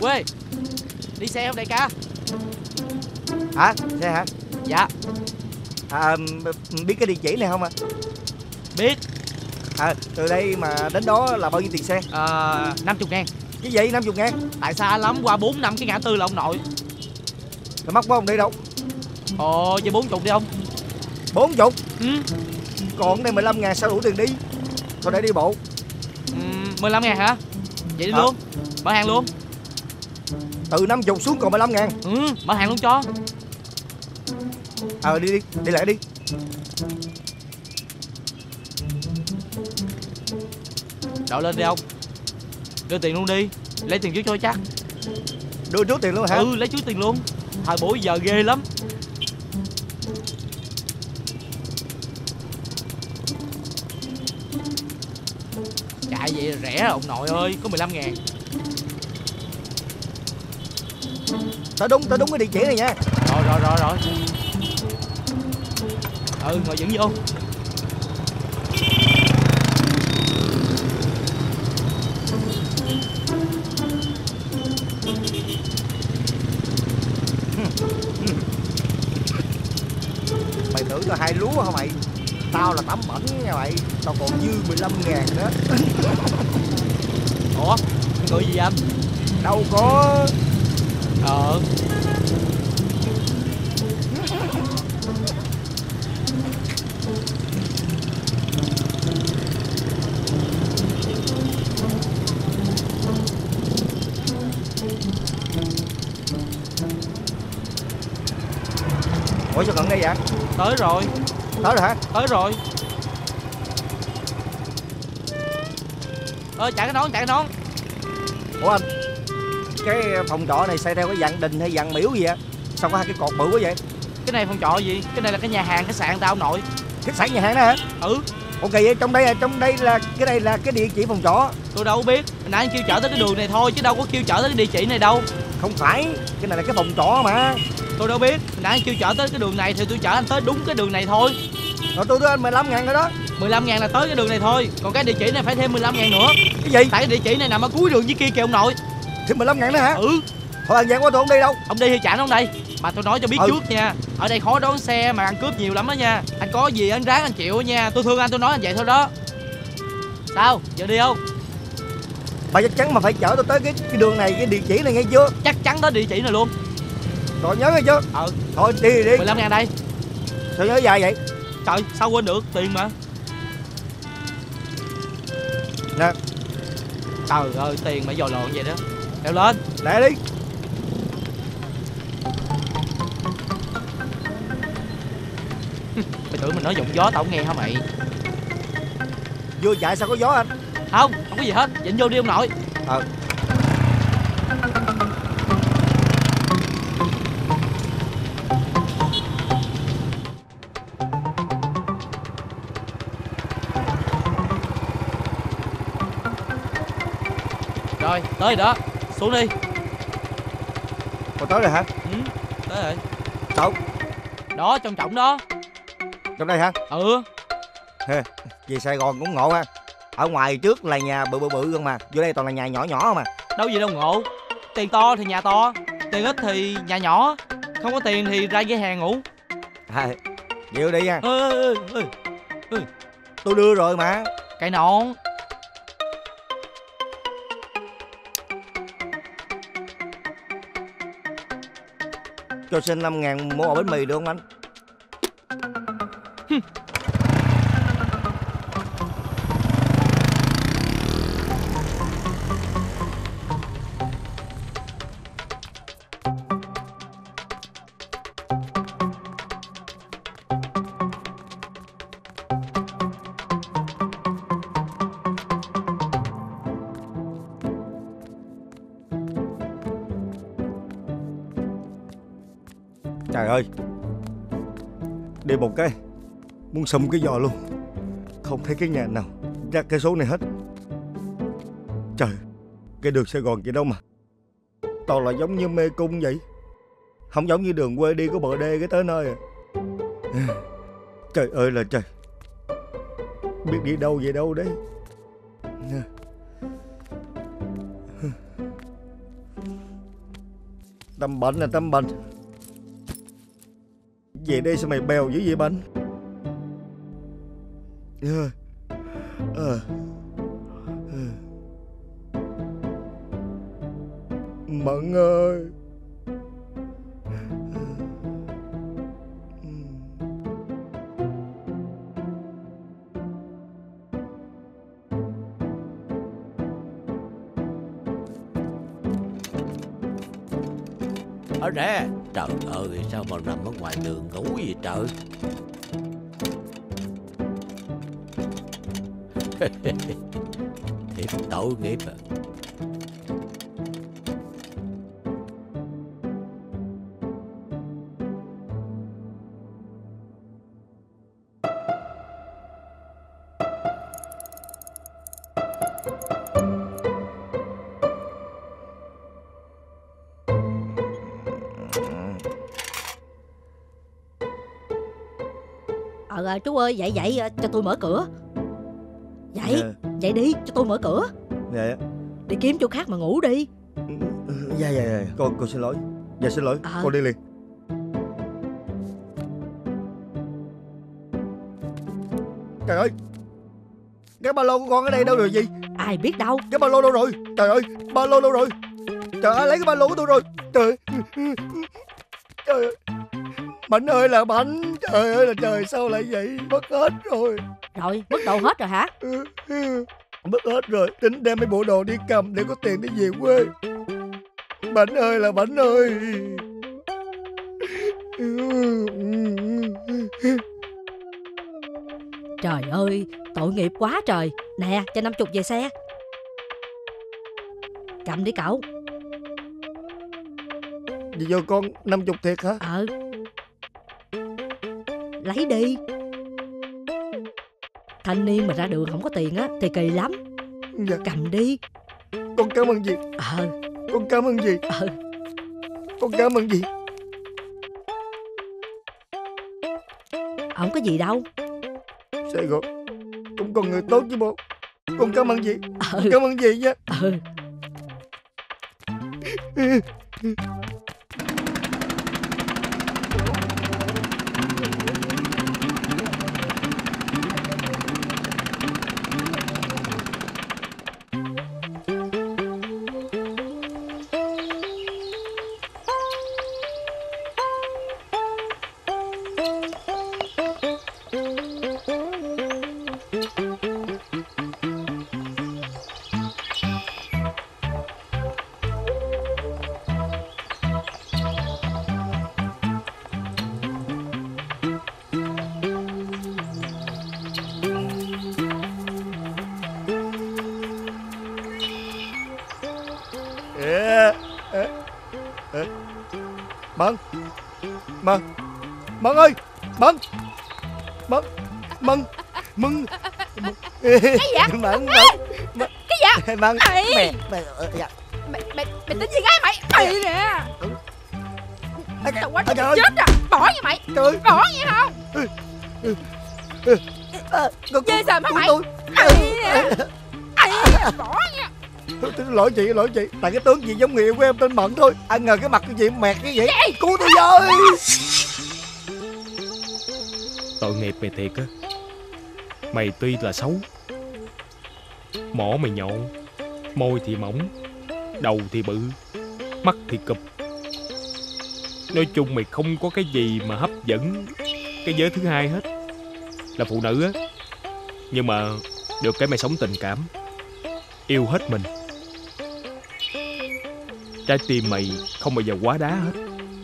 Quê, Đi xe không đại ca? Hả? Xe hả? Dạ. À, biết cái địa chỉ này không ạ? À? Biết. À, từ đây mà đến đó là bao nhiêu tiền xe? Ờ, năm mươi ngàn. Cái gì năm mươi ngàn? Tại xa lắm, qua bốn năm cái ngã tư là ông nội. Là mắc quá không đi đâu. Ồ, vậy bốn mươi đi không? bốn mươi? Ừ. Còn đây mười lăm ngàn sao đủ tiền đi. Thôi để đi bộ. Ừ, mười lăm ngàn hả? Vậy đi à. Luôn, mở hàng luôn. Từ năm mươi xuống còn mười lăm ngàn. Ừ, mở hàng luôn cho. Ờ, à, đi đi, đi lại đi. Đậu lên đi ông. Đưa tiền luôn đi. Lấy tiền trước cho chắc. Đưa trước tiền luôn hả? Ừ, lấy trước tiền luôn. Thời buổi giờ ghê lắm. Chạy vậy rẻ rồi ông nội ơi. Có mười lăm ngàn. Tới đúng, tới đúng cái địa chỉ này nha. Rồi, rồi, rồi, rồi. Ừ, ngồi dẫn vô. Mày tưởng là hai lúa hả mày? Tao là tắm bẩn nha mày. Tao còn dư mười lăm ngàn nữa. Ủa? Cười gì anh? Đâu có. Ờ ủa sao gần đây vậy? Tới rồi. Tới rồi hả? Tới rồi. Ơ chạy cái nón, chạy cái nón. Ủa anh, cái phòng trọ này xây theo cái dạng đình hay dạng miễu gì vậy? Sao có hai cái cột bự quá vậy? Cái này phòng trọ gì? Cái này là cái nhà hàng khách sạn tao nội. Khách sạn nhà hàng đó hả? Ừ. Ok vậy trong đây, trong đây là cái này là cái địa chỉ phòng trọ. Tôi đâu biết. Hồi nãy anh kêu chở tới cái đường này thôi chứ đâu có kêu chở tới cái địa chỉ này đâu. Không phải, cái này là cái phòng trọ mà. Tôi đâu biết. Hồi nãy anh kêu chở tới cái đường này thì tôi chở anh tới đúng cái đường này thôi. Rồi tôi đưa anh mười lăm ngàn rồi đó. mười lăm ngàn là tới cái đường này thôi. Còn cái địa chỉ này phải thêm mười lăm ngàn nữa. Cái gì? Tại cái địa chỉ này nằm ở cuối đường dưới kia kìa ông nội. Thì mười lăm ngàn nữa hả? Ừ. Thôi anh gian quá tôi không đi đâu. Ông đi thì trả nó đây. Mà tôi nói cho biết ừ. trước nha. Ở đây khó đón xe mà ăn cướp nhiều lắm đó nha. Anh có gì anh ráng anh chịu nha. Tôi thương anh tôi nói anh vậy thôi đó. Sao? Giờ đi không? Bà chắc chắn mà phải chở tôi tới cái, cái đường này, cái địa chỉ này nghe chưa? Chắc chắn tới địa chỉ này luôn. Rồi nhớ nghe chưa? Ừ. Thôi đi đi. mười lăm ngàn đây. Sao nhớ dài vậy? Trời sao quên được, tiền mà. Nè. Trời ơi tiền mà dò lộn vậy đó. Leo lên. Lẹ đi. Mày tưởng mình nói giọng gió tao không nghe hả mày? Vừa chạy sao có gió anh? Không, không có gì hết. Dịnh vô đi ông nội. Ờ. Rồi, tới rồi đó. Xuống đi. Còn tới rồi hả? Ừ, tới rồi. Trọng. Đó, trong trọng đó. Trong đây hả? Ừ. Về Sài Gòn cũng ngộ ha. Ở ngoài trước là nhà bự bự bự không mà. Vô đây toàn là nhà nhỏ nhỏ không mà. Đâu gì đâu ngộ. Tiền to thì nhà to. Tiền ít thì nhà nhỏ. Không có tiền thì ra ghế hàng ngủ. À, chịu đi nha. Ê, ê, ê, ê. Tôi đưa rồi mà. Cái nón. Cho xin năm ngàn mua ổ bánh mì được không anh? Trời ơi, đi một cái muốn xùm cái giò luôn. Không thấy cái nhà nào ra cái số này hết. Trời, cái đường Sài Gòn vậy đâu mà toàn là giống như mê cung vậy. Không giống như đường quê đi có bờ đê cái tới nơi à. Trời ơi là trời. Biết đi đâu về đâu đấy. Tâm bệnh là tâm bệnh. Về đây sao mày bèo dữ vậy bệnh? Ờ Ờ Mận ơi. Ở nè. Trời ơi, sao mà nằm ở ngoài đường ngủ vậy trời. Thiệt tội nghiệp à. Ờ chú ơi, dậy dậy cho tôi mở cửa. Dậy, à. dậy đi cho tôi mở cửa. Dạ. Đi kiếm chỗ khác mà ngủ đi. Dạ dạ dạ, con con xin lỗi. Dạ xin lỗi, à. Con đi liền. Trời ơi, cái ba lô của con ở đây đâu rồi gì? Ai biết đâu. Cái ba lô đâu rồi? Trời ơi, ba lô đâu rồi? Trời ơi, lấy cái ba lô của tôi rồi. Trời ơi. Trời ơi. Mạnh ơi là Mạnh. Trời ơi là trời, sao lại vậy? Mất hết rồi. Rồi, mất đồ hết rồi hả? Mất hết rồi. Tính đem mấy bộ đồ đi cầm để có tiền để về quê. Mạnh ơi là Mạnh ơi. Trời ơi, tội nghiệp quá trời. Nè, cho năm chục về xe. Cầm đi cậu. Vậy vô con năm chục thiệt hả? Ờ. Lấy đi. Thanh niên mà ra đường không có tiền á thì kỳ lắm. Dạ. Cầm đi. Con cảm ơn gì? Ờ. Con cảm ơn gì? Ờ. Con cảm ơn gì? Không có gì đâu. Sài Gòn cũng còn người tốt chứ bộ. Con cảm ơn gì? Ờ. Con cảm ơn gì nha. Ờ. Mận, Mận, Mận ơi, Mận, Mận, Mận, Mận, cái gì vậy? Mận, Mận, cái gì? Mận, mày, mày, mày, mày tính gì gái mày? Mày nè, tao quá trời chết à, bỏ như mày, bỏ như không? Dê sờm hả mày? Bỏ nha. Lỗi chị, lỗi chị. Tại cái tướng gì giống người yêu của em tên Mận thôi. Ai ngờ cái mặt của chị mẹt như vậy. Cứu tôi với. Tội nghiệp mày thiệt á. Mày tuy là xấu, mỏ mày nhọn, môi thì mỏng, đầu thì bự, mắt thì cụp. Nói chung mày không có cái gì mà hấp dẫn cái giới thứ hai hết, là phụ nữ á. Nhưng mà được cái mày sống tình cảm, yêu hết mình. Trái tim mày không bao giờ quá đá hết.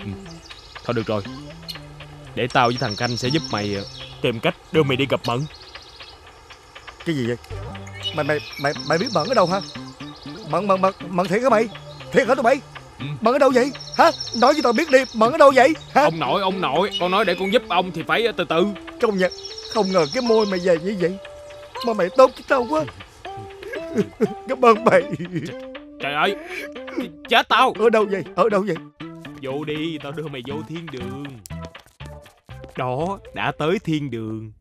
Ừ. Thôi được rồi, để tao với thằng Khanh sẽ giúp mày tìm cách đưa mày đi gặp Mận. Cái gì vậy? Mày mày mày mày biết Mận ở đâu hả? Mận Mận Mận Mận thiệt hả mày? Thiệt hả tụi mày? Ừ. Mận ở đâu vậy? Hả? Nói với tao biết đi, Mận ở đâu vậy? Hả? Ông nội, ông nội, con nói để con giúp ông thì phải từ từ. Công nhận, không ngờ cái môi mày về như vậy, mà mày tốt với tao quá. Cảm ơn mày. Trời ơi, chết tao. Ở đâu vậy? Ở đâu vậy? Vô đi, tao đưa mày vô thiên đường. Đó, đã tới thiên đường.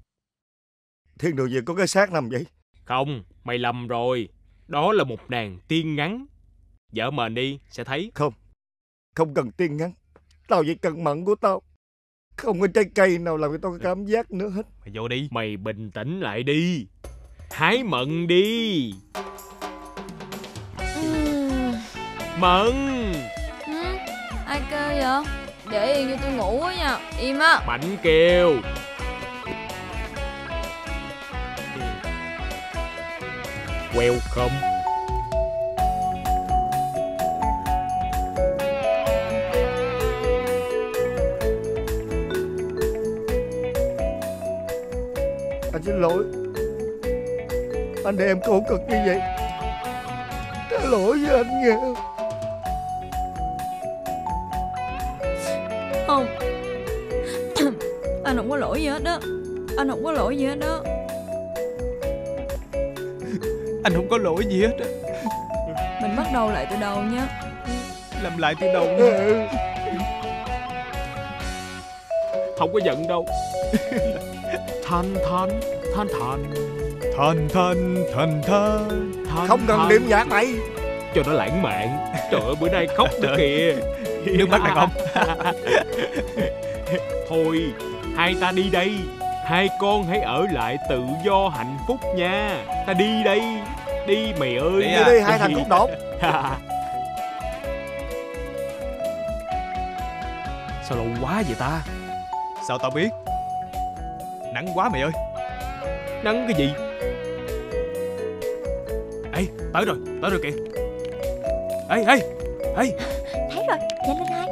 Thiên đường gì có cái xác nằm vậy? Không, mày lầm rồi. Đó là một nàng tiên ngắn. Vợ mền đi, sẽ thấy. Không, Không cần tiên ngắn, tao chỉ cần mặn của tao. Không có trái cây nào làm cho tao có cảm giác nữa hết. Mày vô đi. Mày bình tĩnh lại đi. Hái mận đi. Mận. Ừ, ai kêu vậy? Để yên cho tôi ngủ quá nha. Im á. Mạnh kêu. Welcome. Anh xin lỗi. Anh để em khổ cực như vậy. Cái lỗi với anh nghe. Không, anh không có lỗi gì hết đó. Anh không có lỗi gì hết đó. Anh không có lỗi gì hết đó. Mình bắt đầu lại từ đầu nha. Làm lại từ đầu nha. Không có giận đâu. Thanh thanh thanh thanh thanh thanh thanh thanh thanh. Không cần điểm nhạc mày cho nó lãng mạn. Trời ơi, bữa nay khóc nữa kìa. Nước mắt này không. Thôi hai ta đi đây. Hai con hãy ở lại tự do hạnh phúc nha. Ta đi đây. Đi mày ơi. Đi, à. đi, đi hai thằng khúc đột. Sao lâu quá vậy ta? Sao tao biết? Nắng quá mày ơi. Nắng cái gì? Ê, tới rồi, tới rồi kìa. Ê, ê, ê. Thấy rồi, nhanh lên hai.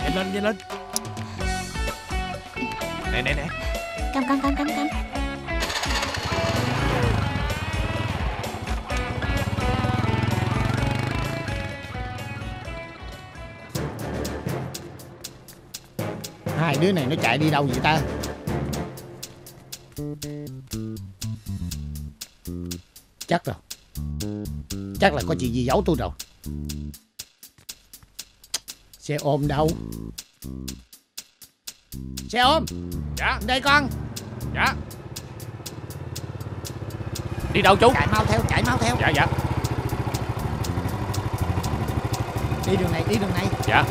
Nhanh lên, nhanh lên. Nè, nè, nè. Cầm, cầm, cầm, cầm, cầm. Hai đứa này nó chạy đi đâu vậy ta? Chắc rồi. Chắc là có chuyện gì giấu tôi rồi. Xe ôm đâu? Xe ôm. Dạ. Đây con. Dạ. Đi đâu chú? Chạy mau theo, chạy mau theo. Dạ dạ. Đi đường này, đi đường này. Dạ.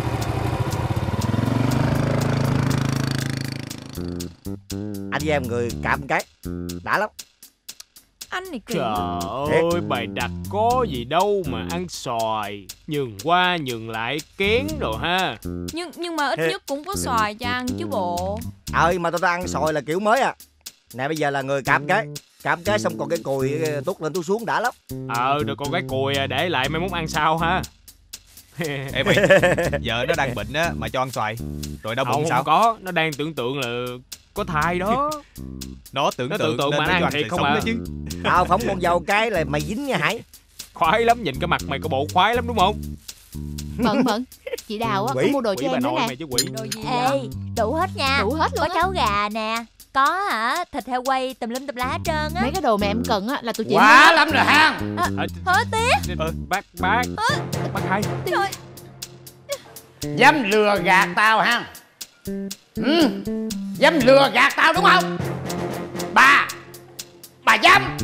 Anh với em người cạm cái đã lắm. Anh này kìa. Trời ơi, bài đặt có gì đâu mà ăn xoài. Nhường qua nhường lại kén rồi ha. Nhưng nhưng mà ít nhất cũng có xoài cho ăn chứ bộ. Ơi à, mà tao ta ăn xoài là kiểu mới à. Nè bây giờ là người cạm cái. Cạm cái xong còn cái cùi tuốt lên tuốt xuống đã lắm. Ờ à, rồi còn cái cùi để lại mai muốn ăn sao ha. Ê mày, vợ nó đang bệnh á mà cho ăn xoài rồi đau bụng không sao? Không có, nó đang tưởng tượng là có thai đó. Nó tưởng nó tượng, tượng nên mà nó ăn thiệt không à. Chứ tao phóng con dâu cái là mày dính nha Hải. Khoái lắm, nhìn cái mặt mày có bộ khoái lắm đúng không? Mận Mận, chị Đào á có mua đồ cho em nữa nè. Ê, đủ hết nha, đủ hết luôn. Có cháo gà nè, có hả thịt heo quay tùm lum tùm lá hết trơn á. Mấy cái đồ mà em cần á là tụi chị quá lắm rồi ha. Hứa tiếc. Bác bác bác hai dám lừa gạt tao ha. Ừ, dám lừa gạt tao đúng không? Bà Bà dám.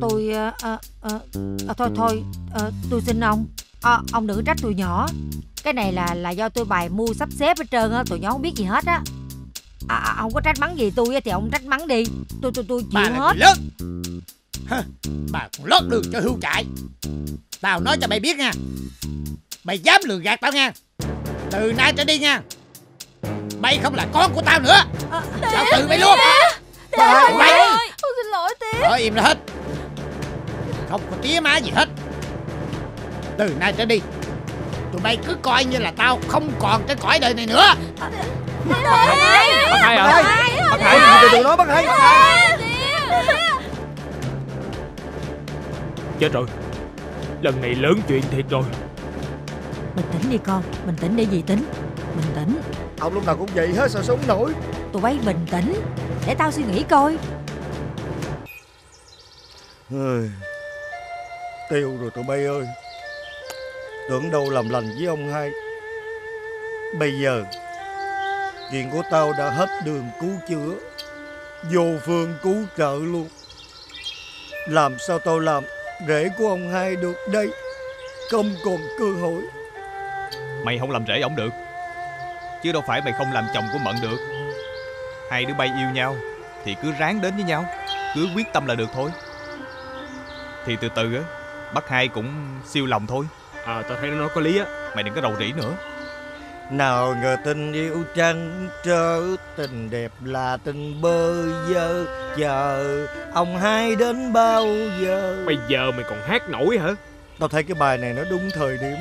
Tôi à, à, à, Thôi thôi à, tôi xin ông à, ông đừng trách tụi nhỏ. Cái này là là do tôi bày mưu sắp xếp hết trơn á. Tụi nhỏ không biết gì hết á. À, à, ông có trách mắng gì tôi thì ông trách mắng đi. Tôi tôi tôi chịu hết. Lớn. Hả? Bà còn lót đường cho hươu chạy. Tao nói cho mày biết nha. Mày dám lừa gạt tao nha. Từ nay trở đi nha. Mày không là con của tao nữa. À, tao tự mày luôn. Bà mày. Tôi xin lỗi Tía. Thôi im ra hết. Không có tía má gì hết. Từ nay trở đi, tụi mày cứ coi như là tao không còn cái cõi đời này nữa. À, Bác Hai Bác Hai à? Bác Hai từ từ đó Bác Hai. Chết rồi. Lần này lớn chuyện thiệt rồi. Bình tĩnh đi con. Bình tĩnh để gì tính. Bình tĩnh. Ông lúc nào cũng vậy hết sao sống nổi. Tụi bay bình tĩnh. Để tao suy nghĩ coi. Tiêu rồi tụi bay ơi. Tưởng đâu làm lành với ông Hai. Bây giờ chuyện của tao đã hết đường cứu chữa, vô phương cứu trợ luôn. Làm sao tao làm Rễ của ông hai được đây, không còn cơ hội. Mày không làm rễ ổng được, chứ đâu phải mày không làm chồng của Mận được. Hai đứa bay yêu nhau thì cứ ráng đến với nhau, cứ quyết tâm là được thôi. Thì từ từ á, bác hai cũng siêu lòng thôi. À, tao thấy nó nói có lý á. Mày đừng có rầu rĩ nữa. Nào ngờ tình yêu trăn trớ, tình đẹp là tình bơ vơ. Chờ ông hai đến bao giờ? Bây giờ mày còn hát nổi hả? Tao thấy cái bài này nó đúng thời điểm.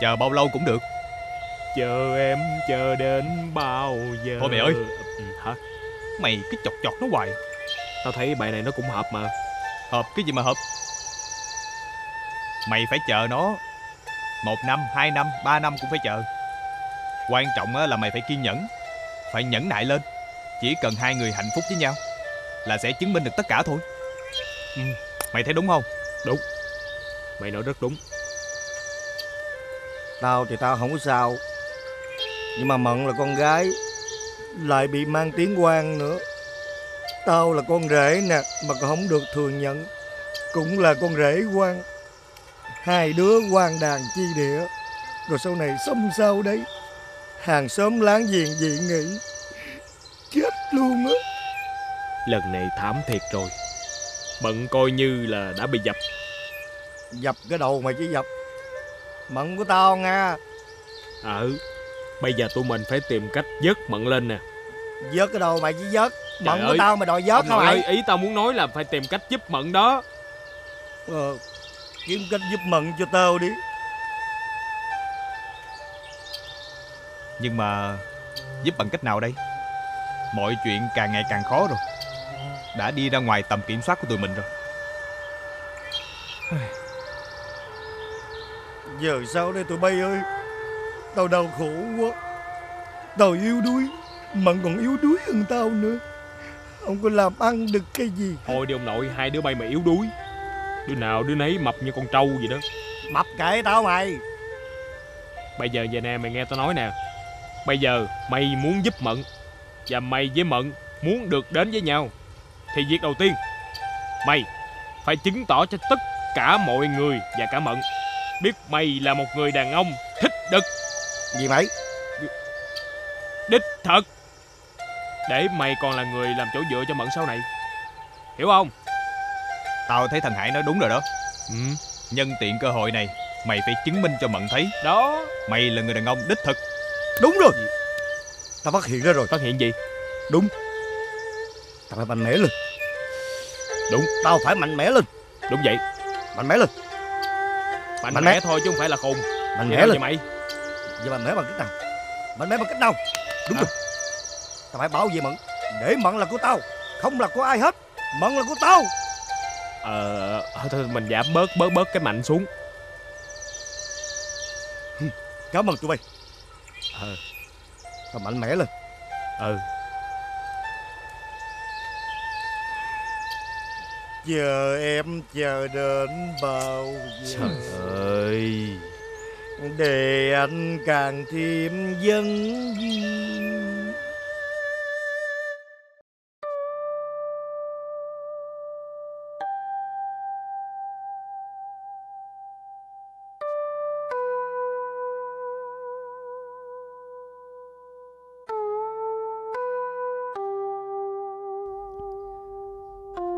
Chờ bao lâu cũng được. Chờ em chờ đến bao giờ? Thôi mày ơi. Ừ, hả? Mày cứ chọc chọc nó hoài. Tao thấy bài này nó cũng hợp mà. Hợp cái gì mà hợp? Mày phải chờ nó một năm, hai năm, ba năm cũng phải chờ. Quan trọng là mày phải kiên nhẫn, phải nhẫn nại lên. Chỉ cần hai người hạnh phúc với nhau là sẽ chứng minh được tất cả thôi. Ừ, mày thấy đúng không? Đúng. Mày nói rất đúng. Tao thì tao không có sao, nhưng mà Mận là con gái, lại bị mang tiếng quan nữa. Tao là con rể nè, mà không được thừa nhận, cũng là con rể quan. Hai đứa hoang đàn chi địa, rồi sau này sống sao đấy? Hàng xóm láng giềng dị nghị, chết luôn á. Lần này thảm thiệt rồi. Bận coi như là đã bị dập. Dập cái đầu mày chứ dập. Mận của tao nha. Ờ, bây giờ tụi mình phải tìm cách vớt Mận lên nè. Vớt cái đầu mày chứ vớt. Mận của tao mày đòi vớt hả mày? Ý tao muốn nói là phải tìm cách giúp Mận đó. Ờ, kiếm cách giúp Mận cho tao đi. Nhưng mà giúp bằng cách nào đây? Mọi chuyện càng ngày càng khó rồi, đã đi ra ngoài tầm kiểm soát của tụi mình rồi. Giờ sao đây tụi bay ơi? Tao đau khổ quá. Tao yếu đuối, Mận còn yếu đuối hơn tao nữa. Không có làm ăn được cái gì. Thôi đi ông nội, hai đứa bay mà yếu đuối, đứa nào đứa nấy mập như con trâu vậy đó. Mập kệ tao mày. Bây giờ về nè, mày nghe tao nói nè. Bây giờ mày muốn giúp Mận, và mày với Mận muốn được đến với nhau, thì việc đầu tiên mày phải chứng tỏ cho tất cả mọi người và cả Mận biết mày là một người đàn ông thích đực. Gì mày? Đích thật. Để mày còn là người làm chỗ dựa cho Mận sau này, hiểu không? Tao thấy thằng Hải nói đúng rồi đó. Ừ. Nhân tiện cơ hội này, mày phải chứng minh cho Mận thấy đó, mày là người đàn ông đích thực. Đúng rồi. Tao phát hiện ra rồi. Phát hiện gì? Đúng. Tao phải mạnh mẽ lên. Đúng. Tao phải mạnh mẽ lên. Đúng vậy. Mạnh mẽ lên. Mạnh, mạnh mẽ, mẽ thôi chứ không phải là khùng. Mạnh mẽ lên mày. Vậy mạnh mẽ bằng cách nào? Mạnh mẽ bằng cách nào? Đúng à. Rồi. Tao phải bảo vệ Mận, để Mận là của tao, không là của ai hết. Mận là của tao. Ờ, thôi mình giảm bớt bớt bớt cái mạnh xuống. Cảm ơn tụi bay. Ờ, tao mạnh mẽ lên. Ừ. Chờ em chờ đến bao giờ? Trời ơi. Để anh càng thêm dân duyên.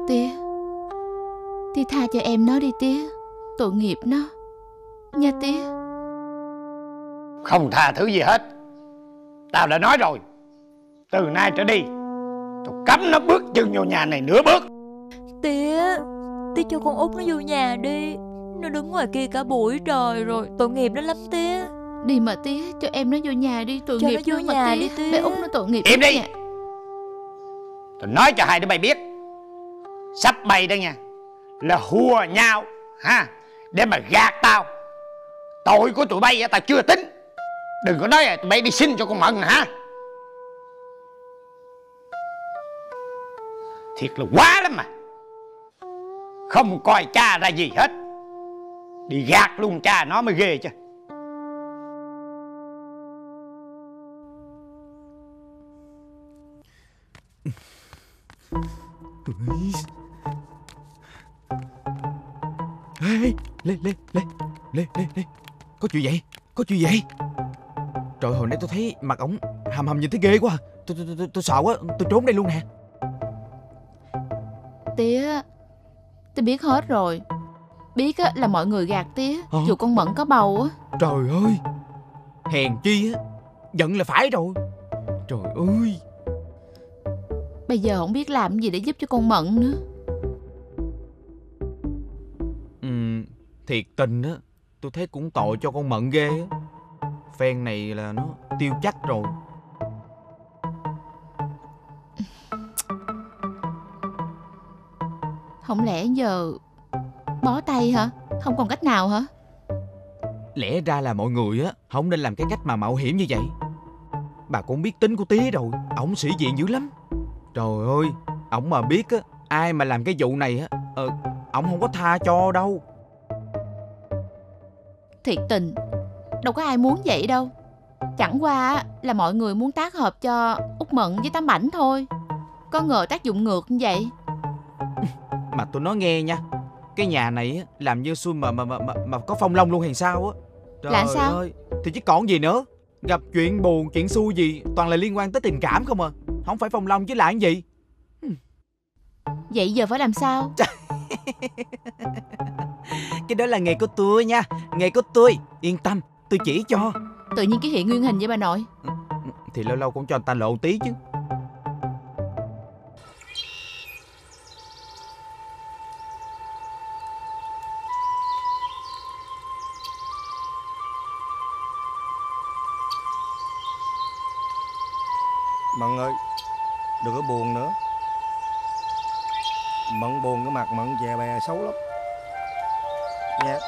Tía, tía tha cho em nó đi tía. Tội nghiệp nó. Nha tía. Không tha thứ gì hết. Tao đã nói rồi, từ nay trở đi tao cấm nó bước chân vô nhà này nửa bước. Tía, tía cho con út nó vô nhà đi. Nó đứng ngoài kia cả buổi trời rồi, tội nghiệp nó lắm tía. Đi mà tía, cho em nó vô nhà đi. Tội cho nghiệp nó vô mà nhà tía. Đi tía. Bé út nó tội nghiệp. Im đi nhà. Tao nói cho hai đứa bay biết, sắp bay đó nha, là hùa nhau ha, để mà gạt tao. Tội của tụi bay tao chưa tính, đừng có nói là tụi bay đi xin cho con Mận hả? Thiệt là quá lắm mà, không coi cha ra gì hết, đi gạt luôn cha nó mới ghê chứ. Ê, ê, Lê, Lê, Lê, Lê, Lê, Lê, có chuyện vậy? Có chuyện vậy? Trời, hồi nãy tôi thấy mặt ổng hầm hầm nhìn thấy ghê quá. Tôi tôi tôi, tôi sợ quá, tôi trốn đây luôn nè. Tía, tía biết hết rồi. Biết á, là mọi người gạt tía. Ờ? Dù con Mận có bầu á. Trời ơi, hèn chi á, giận là phải rồi. Trời ơi, bây giờ không biết làm gì để giúp cho con Mận nữa. Ừ, thiệt tình á, tôi thấy cũng tội cho con Mận ghê á. Phen này là nó tiêu chắc rồi. Không lẽ giờ bó tay hả? Không còn cách nào hả? Lẽ ra là mọi người á không nên làm cái cách mà mạo hiểm như vậy. Bà cũng biết tính của tía rồi, ổng sĩ diện dữ lắm. Trời ơi, ổng mà biết á, ai mà làm cái vụ này á, ờ, ổng không có tha cho đâu. Thiệt tình, đâu có ai muốn vậy đâu. Chẳng qua là mọi người muốn tác hợp cho Út Mận với Tám Bảnh thôi. Có ngờ tác dụng ngược như vậy. Mà tôi nói nghe nha, cái nhà này làm như xui mà mà mà mà có phong long luôn hay sao á. Là sao? Ơi, thì chứ còn gì nữa. Gặp chuyện buồn, chuyện xui gì toàn là liên quan tới tình cảm không à. Không phải phong long chứ là cái gì. Vậy giờ phải làm sao? Cái đó là nghề của tôi nha. Nghề của tôi, yên tâm, tôi chỉ cho. Tự nhiên cái hiện nguyên hình với bà nội. Thì lâu lâu cũng cho người ta lộ tí chứ. Mận ơi, đừng có buồn nữa. Mận buồn cái mặt Mận dè bè xấu lắm nha. Yeah.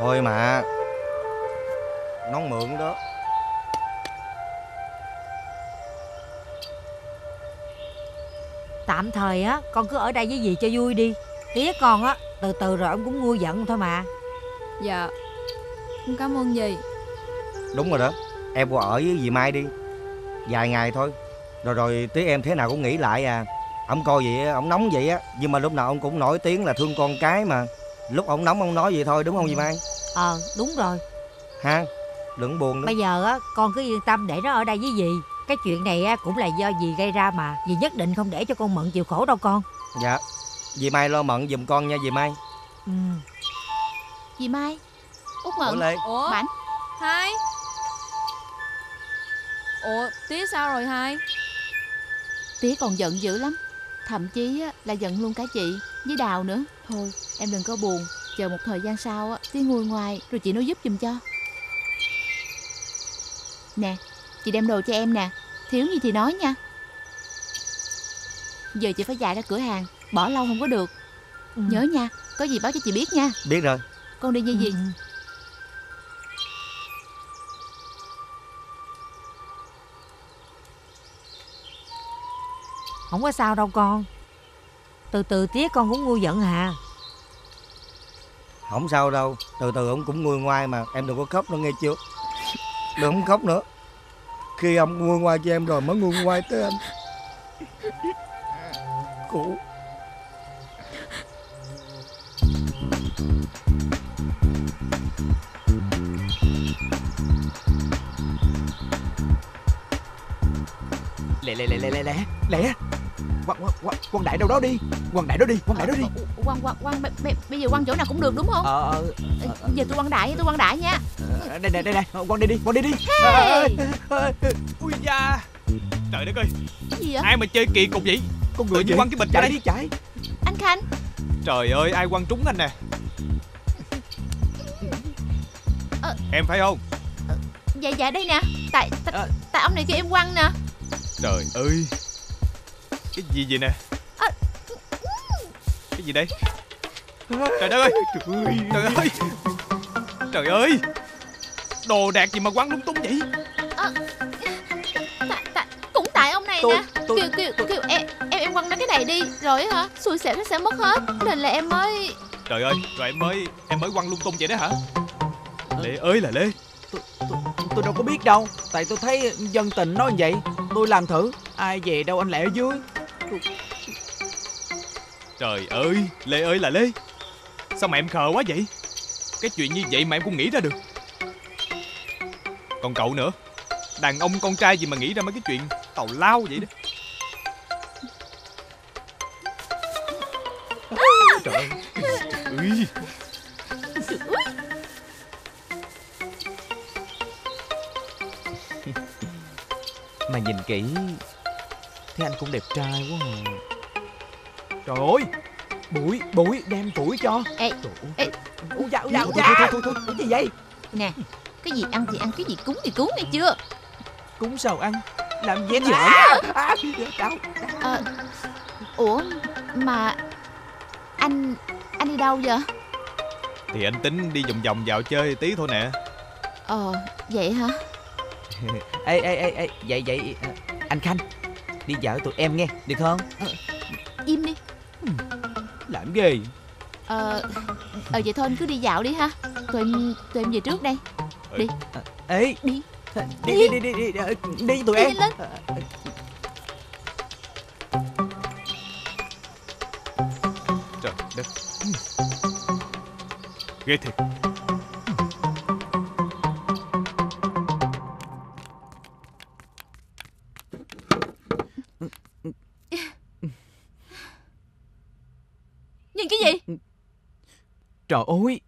Thôi mà, nó mượn đó. Tạm thời á, con cứ ở đây với dì cho vui đi. Tía con á, từ từ rồi ông cũng nguôi giận thôi mà. Dạ, con cảm ơn dì. Đúng rồi đó, em qua ở với dì Mai đi, vài ngày thôi. Rồi rồi tía em thế nào cũng nghĩ lại à. Ông coi vậy, ông nóng vậy á, nhưng mà lúc nào ông cũng nổi tiếng là thương con cái mà. Lúc ông nóng ông nói vậy thôi, đúng không dì Mai? Ờ, đúng rồi. Ha, đừng buồn nữa. Bây giờ á, con cứ yên tâm để nó ở đây với dì. Cái chuyện này á, cũng là do dì gây ra mà. Dì nhất định không để cho con Mận chịu khổ đâu con. Dạ, dì Mai lo Mận giùm con nha dì Mai. Ừ. Dì Mai, Út Mận, ủa Bảnh, Hai. Ủa, tía sao rồi Hai? Tía còn giận dữ lắm. Thậm chí á, là giận luôn cả chị với Đào nữa. Thôi em đừng có buồn, chờ một thời gian sau á, tía nguôi ngoai rồi chị nói giúp giùm cho. Nè, chị đem đồ cho em nè, thiếu gì thì nói nha. Giờ chị phải chạy ra cửa hàng, bỏ lâu không có được. Ừ. Nhớ nha, có gì báo cho chị biết nha. Biết rồi. Con đi như gì? Ừ. Không có sao đâu con. Từ từ tía con cũng nguôi giận hà. Không sao đâu, từ từ ông cũng nguôi ngoai mà. Em đừng có khóc nữa nghe chưa. Đừng không khóc nữa. Khi ông nguôi ngoai cho em rồi mới nguôi ngoai tới anh. Khổ. Lẹ lẹ lẹ lẹ lẹ lẹ. Quăng quăng quăng đại đâu đó đi, quăng đại đó đi, quăng đại đó đi. Quăng quăng quăng bây giờ quăng chỗ nào cũng được đúng không? Ờ. Giờ tôi quăng đại, tôi quăng đại nha. Đây đây đây đây, quăng đi đi, quăng đi đi. Ui da, trời đất ơi. Gì vậy? Ai mà chơi kỳ cục vậy? Con người quăng cái bịch ra đây đi chạy. Anh Khanh. Trời ơi, ai quăng trúng anh nè. Em phải không? Dạ dạ đây nè. Tại tại ông này kêu em quăng nè. Trời ơi. Cái gì vậy nè? À. Cái gì đây? Trời đất ơi. Trời ơi. Trời ơi. Trời ơi. Đồ đạc gì mà quăng lung tung vậy? À. Tại, tại, cũng tại ông này tôi, nè tôi, Kêu, kêu, tôi... kêu em, em em quăng mấy cái này đi. Rồi hả? Xui xẻo nó sẽ mất hết. Nên là em mới Trời ơi, rồi em mới em mới quăng lung tung vậy đó hả? Lê ơi là Lê. Tôi, tôi, tôi đâu có biết đâu. Tại tôi thấy dân tình nói vậy. Tôi làm thử, ai về đâu anh Lẹ ở dưới. Trời ơi, Lê ơi là Lê. Sao mà em khờ quá vậy? Cái chuyện như vậy mà em cũng nghĩ ra được. Còn cậu nữa, đàn ông con trai gì mà nghĩ ra mấy cái chuyện tào lao vậy đó. Trời ơi. Mà nhìn kỹ thế anh cũng đẹp trai quá à. Trời ơi, bụi bụi đem củi cho. Ê, ê, u da u da u da. Thôi thôi thôi, cái gì vậy? Nè, cái gì ăn thì ăn, cái gì cúng thì cúng nghe chưa? Cúng sao ăn? Làm gì anh giỡn? À, đau, đau. À, ủa mà anh anh đi đâu vậy? Thì anh tính đi vòng vòng vào chơi tí thôi nè. Ờ, vậy hả? Ê ê ê ê, vậy vậy anh Khanh đi dạo với tụi em nghe được không? À, im đi. Làm ghê. Ờ Ờ vậy thôi anh cứ đi dạo đi ha. Tụi em Tụi em về trước đây. Đi. Ê, đi đi đi đi đi đi tụi em. Trời đất, ghê thiệt. Nhìn cái gì? Trời ơi,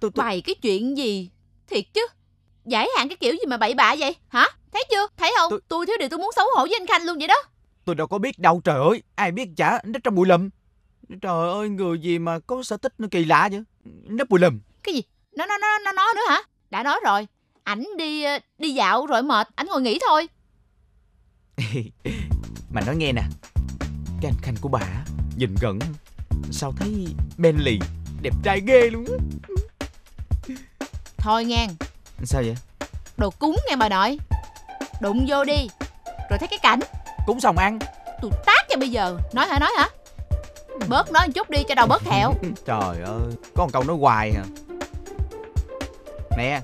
tôi, tôi... bày cái chuyện gì? Thiệt chứ, giải hạn cái kiểu gì mà bậy bạ vậy hả? Thấy chưa, thấy không? Tôi, tôi thiếu điều tôi muốn xấu hổ với anh Khanh luôn vậy đó. Tôi đâu có biết đâu, trời ơi. Ai biết chả, nó trong bụi lùm. Trời ơi, người gì mà có sở thích nó kỳ lạ vậy? Nó bụi lùm. Cái gì? Nó nó nó nó nói nữa hả? Đã nói rồi, ảnh đi đi dạo rồi mệt, ảnh ngồi nghỉ thôi. Mà nói nghe nè, cái anh Khanh của bà nhìn gần sao thấy Bentley đẹp trai ghê luôn. Thôi ngang. Sao vậy? Đồ cúng nghe bà nội. Đụng vô đi, rồi thấy cái cảnh cúng xong ăn. Tôi tát cho bây giờ. Nói hả nói hả? Bớt nói một chút đi cho đầu bớt thẹo. Trời ơi, có một câu nói hoài hả? Nè,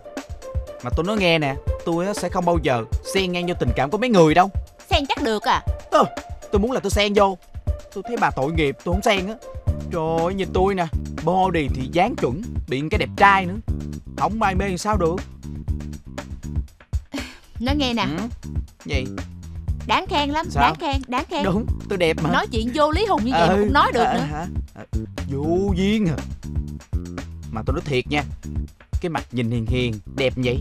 mà tôi nói nghe nè, tôi sẽ không bao giờ xen ngang vô tình cảm của mấy người đâu. Xen chắc được à? Ừ, tôi muốn là tôi xen vô. Tôi thấy bà tội nghiệp, tôi không xen á. Trời ơi, nhìn tôi nè, body thì dáng chuẩn, biện cái đẹp trai nữa, không mai mê làm sao được. Nói nghe nè. Ừ, gì? Đáng khen lắm, sao? Đáng khen, đáng khen. Đúng, tôi đẹp mà. Nói chuyện vô lý hùng như vậy à, mà cũng nói được à, nữa hả? À, vô duyên hả? Mà tôi nói thiệt nha, cái mặt nhìn hiền hiền, đẹp vậy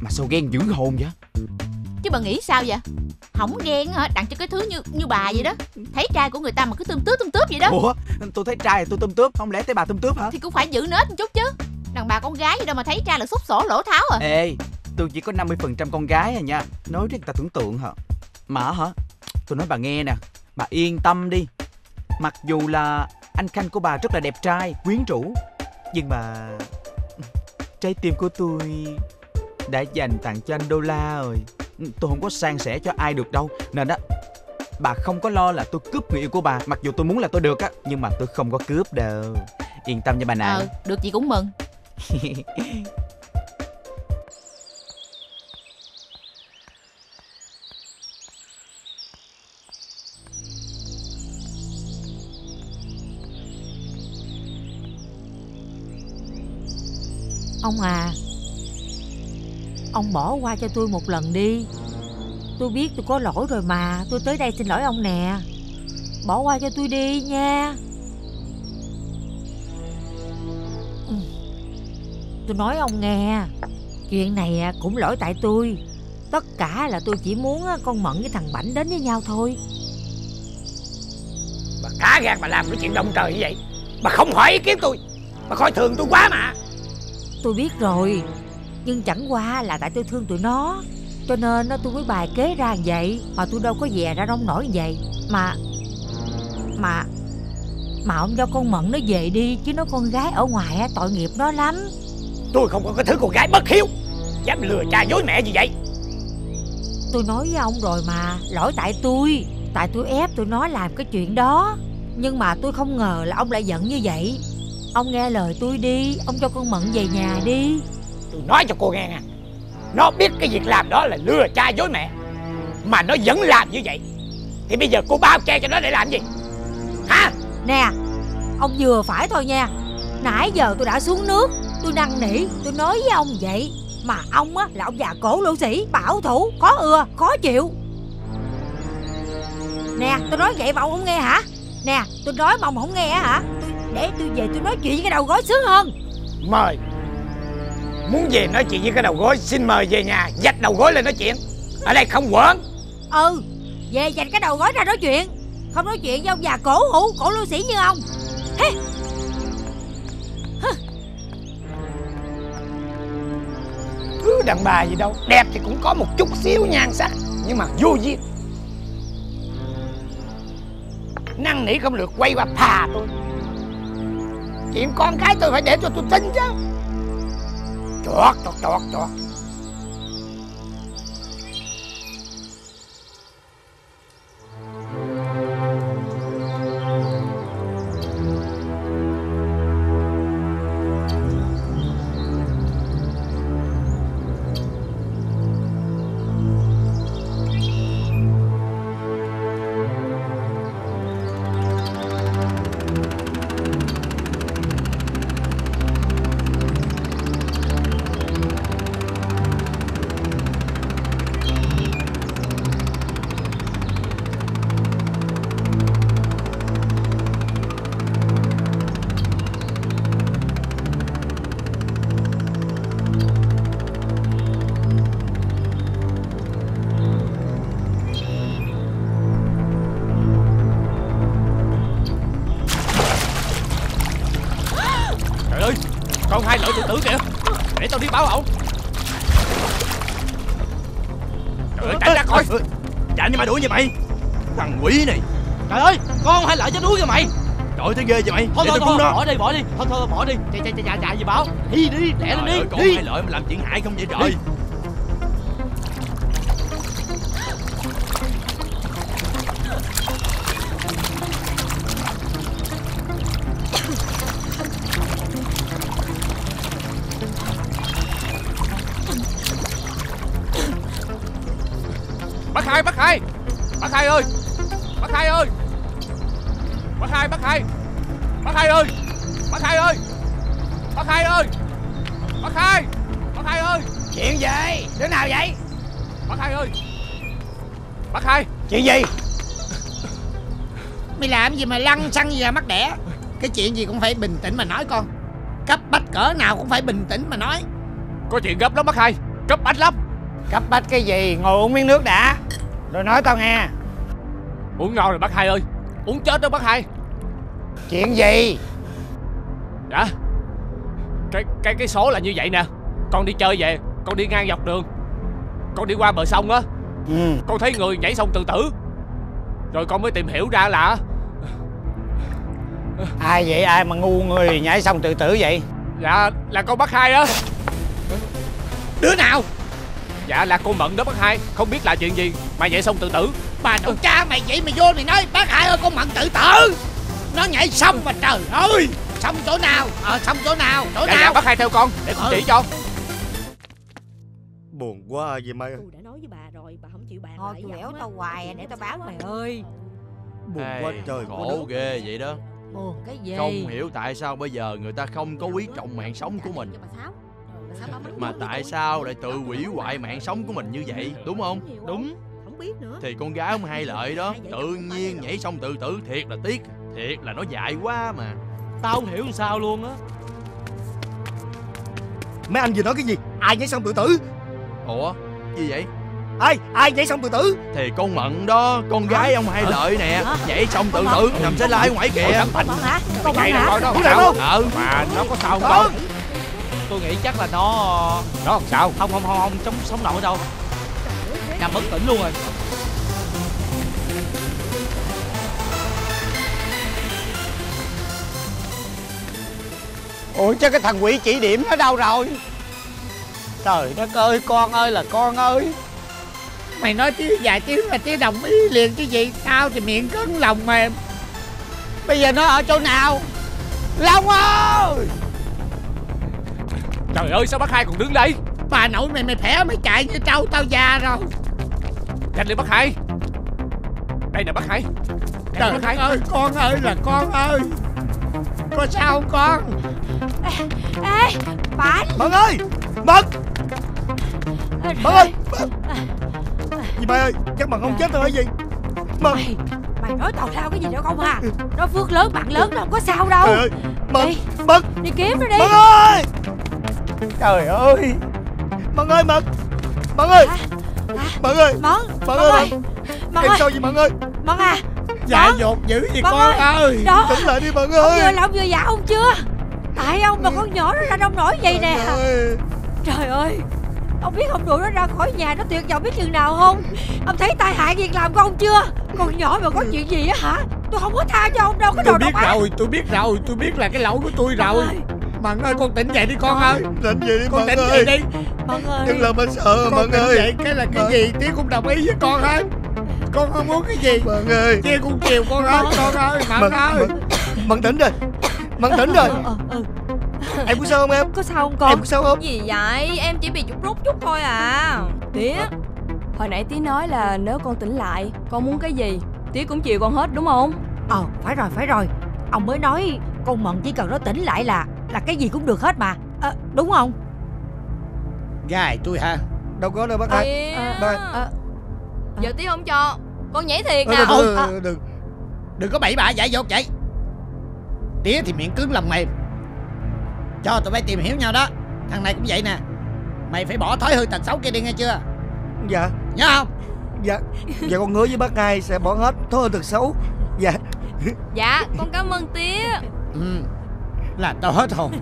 mà sao ghen dữ hồn vậy? Chứ bà nghĩ sao vậy? Không ghen hả? Đặng cho cái thứ như như bà vậy đó. Thấy trai của người ta mà cứ tươm tướp tươm tướp vậy đó. Ủa, tôi thấy trai thì tôi tươm tướp, không lẽ thấy bà tươm tướp hả? Thì cũng phải giữ nết một chút chứ. Đàn bà con gái gì đâu mà thấy trai là xúc sổ lỗ tháo à. Ê, tôi chỉ có năm mươi phần trăm con gái à nha. Nói riết người ta tưởng tượng hả? Mà hả, tôi nói bà nghe nè, bà yên tâm đi. Mặc dù là anh Khanh của bà rất là đẹp trai, quyến rũ, nhưng mà trái tim của tôi đã dành tặng cho anh Đô La rồi. Tôi không có san sẻ cho ai được đâu. Nên đó, bà không có lo là tôi cướp người yêu của bà. Mặc dù tôi muốn là tôi được á, nhưng mà tôi không có cướp đâu. Yên tâm nha bà nào. Ờ, được gì cũng mừng. Ông à, ông bỏ qua cho tôi một lần đi. Tôi biết tôi có lỗi rồi mà. Tôi tới đây xin lỗi ông nè. Bỏ qua cho tôi đi nha. Tôi nói ông nghe, chuyện này cũng lỗi tại tôi. Tất cả là tôi chỉ muốn con Mận với thằng Bảnh đến với nhau thôi. Bà cá gan mà làm cái chuyện động trời như vậy. Bà không hỏi ý kiến tôi, bà coi thường tôi quá mà. Tôi biết rồi, nhưng chẳng qua là tại tôi thương tụi nó, cho nên tôi mới bài kế ra như vậy. Mà tôi đâu có dè ra nông nổi như vậy. Mà Mà Mà ông cho con Mận nó về đi, chứ nó con gái ở ngoài á, tội nghiệp nó lắm. Tôi không có cái thứ con gái bất hiếu, dám lừa cha dối mẹ như vậy. Tôi nói với ông rồi mà, lỗi tại tôi. Tại tôi ép tụi nó làm cái chuyện đó. Nhưng mà tôi không ngờ là ông lại giận như vậy. Ông nghe lời tôi đi, ông cho con Mận về nhà đi. Tôi nói cho cô nghe nè, nó biết cái việc làm đó là lừa cha dối mẹ mà nó vẫn làm như vậy, thì bây giờ cô bao che cho nó để làm gì hả? Nè, ông vừa phải thôi nha. Nãy giờ tôi đã xuống nước, tôi năn nỉ, tôi nói với ông vậy, mà ông á là ông già cổ lỗ sĩ, bảo thủ, khó ưa, khó chịu. Nè, tôi nói vậy mà ông không nghe hả? Nè, tôi nói mà ông không nghe hả? Tôi, để tôi về tôi nói chuyện với cái đầu gối sướng hơn. Mời. Muốn về nói chuyện với cái đầu gối, xin mời về nhà, dạch đầu gối lên nói chuyện. Ở đây không quẩn. Ừ, về dạch cái đầu gối ra nói chuyện. Không nói chuyện với ông già cổ hủ, cổ lỗ sĩ như ông. Hê. Cứ đàn bà gì đâu, đẹp thì cũng có một chút xíu nhan sắc, nhưng mà vô duyên. Năn nỉ không được, quay qua phà tôi. Chuyện con cái tôi phải để cho tôi tính chứ. Chọt chọt chọt chọt. Vậy mày thằng quỷ này, trời ơi, con hai lợi chết đuối rồi mày, trời thấy ghê vậy mày. Thôi thôi, thôi bỏ đi bỏ đi thôi thôi bỏ đi chạy chạy chạy chạy gì bảo đi đi đẻ lên đi. Con hai lợi mà làm chuyện hại không vậy trời. Chuyện gì? Mày làm gì mà lăn xăng gì mà mắc đẻ? Cái chuyện gì cũng phải bình tĩnh mà nói con. Cấp bách cỡ nào cũng phải bình tĩnh mà nói. Có chuyện gấp lắm bác hai. Cấp bách lắm. Cấp bách cái gì? Ngồi uống miếng nước đã rồi nói tao nghe. Uống ngon rồi bác hai ơi. Uống chết đó bác hai. Chuyện gì? Dạ Cái cái cái số là như vậy nè. Con đi chơi về, con đi ngang dọc đường, con đi qua bờ sông á. Ừ. Con thấy người nhảy sông tự tử, rồi con mới tìm hiểu ra là ai vậy, ai mà ngu người nhảy sông tự tử vậy? Dạ là con bác hai đó. Đứa nào? Dạ là cô Mận đó bác hai. Không biết là chuyện gì mà nhảy sông tự tử. Bà nội cha mày vậy mày vô mày nói bác hai ơi con Mận tự tử, nó nhảy sông mà trời ơi. Sông chỗ nào? Ờ sông chỗ nào? Chỗ dạ, nào? Dạ bác hai theo con để con chỉ cho. Buồn quá vậy mày. Tôi đã nói với bà rồi, bà không chịu bàn lại. Thôi béo tao hoài để tao bán mày ơi. Buồn quá trời, khổ ghê vậy đó. Buồn cái gì? Không hiểu tại sao bây giờ người ta không có quý trọng mạng sống của mình, mà tại sao lại tự hủy hoại mạng sống của mình như vậy, đúng không? Đúng. Không biết nữa. Thì con gái ông Hai Lợi đó, tự nhiên nhảy xong tự tử, thiệt là tiếc, thiệt là nó dại quá mà. Tao không hiểu sao luôn á. Mấy anh vừa nói cái gì? Ai nhảy xong tự tử? Ủa, gì vậy? Ai, ai nhảy xong tự tử? Thì con Mận đó, con gái ông Hai Lợi nè, nhảy xong tự tử, nằm xe lái ngoài kìa. Con Mận hả? Con Mận hả? Con Mận không? Ừ, mà nó có sao không con? Tôi nghĩ chắc là nó... Nó không sao? Không, không, không, không, sống nổi đâu. Nằm bất tỉnh luôn rồi. Ủa chứ cái thằng quỷ chỉ điểm nó đâu rồi? Trời đất ơi, con ơi là con ơi. Mày nói tiếng vài tiếng là tiếng đồng ý liền chứ gì. Tao thì miệng cứng lòng mà. Bây giờ nó ở chỗ nào? Long ơi! Trời ơi sao bác Hai còn đứng đây? Bà nội mày mày khỏe mới chạy như trâu, tao già rồi. Nhanh lên bác Hai. Đây nè bác Hai. Đây trời bác Hai ơi, con ơi là con ơi. Có sao không con? Ê, ê Mận. Mận ơi, Mận. Mận ơi. Dì Mai ơi, chắc Mận không chết đâu hả gì? Mận. Mày, mày nói tào lao cái gì đâu không à? Nó phước lớn bạn lớn, nó không có sao đâu. Trời ơi, Mận, Mận. Đi kiếm nó đi. Mận ơi. Trời ơi. Mận ơi, Mận. Mận ơi. À, à, Mận ơi. Mận. Mận ơi. Mận ơi. Sao vậy Mận ơi? Mận à. Dạ dột dữ gì con ơi. Tỉnh lại đi Mận ơi. Ông vừa làm vừa dạ ông chưa? Tại ông mà con nhỏ nó ra nông nổi vậy nè. Trời ơi, ông biết ông đuổi nó ra khỏi nhà nó tuyệt vọng biết chừng nào không? Ông thấy tai hại việc làm của ông chưa? Con nhỏ mà có chuyện gì á hả? Tôi không có tha cho ông đâu cái đồ độc ác. Tôi biết rồi, tôi biết rồi, tôi biết là cái lỗi của tôi rồi. Mận ơi, con tỉnh dậy đi con ơi. Tỉnh dậy đi con, tỉnh dậy đi. Mận ơi. Đừng làm mình sợ Mận ơi. Dậy cái là cái gì Tía cũng đồng ý với con hết. Con không muốn cái gì Mận ơi. Tía cũng chiều con hết con ơi. Mận ơi. Mận tỉnh rồi. Mận tỉnh rồi. Em có sao không em? Có sao không con? Em có sao không? Gì vậy? Em chỉ bị chút rút chút thôi à. Tía, hồi nãy Tía nói là nếu con tỉnh lại, con muốn cái gì Tía cũng chiều con hết đúng không? Ờ phải rồi phải rồi. Ông mới nói con Mận chỉ cần nó tỉnh lại là Là cái gì cũng được hết mà à, đúng không? Gài tôi hả? Đâu có đâu bác ơi. Yeah. à, à. Giờ Tía không cho. Con nhảy thiệt nè. Đừng, đừng, đừng, đừng có bậy bạ dại dột vậy. Tía thì miệng cứng lòng mềm, cho tụi bay tìm hiểu nhau đó. Thằng này cũng vậy nè. Mày phải bỏ thói hư tật xấu kia đi nghe chưa? Dạ. Nhớ không? Dạ. Dạ con hứa với bác Hai sẽ bỏ hết thói hư tật xấu. Dạ. Dạ con cảm ơn Tía. Ừ. Là tao hết hồn.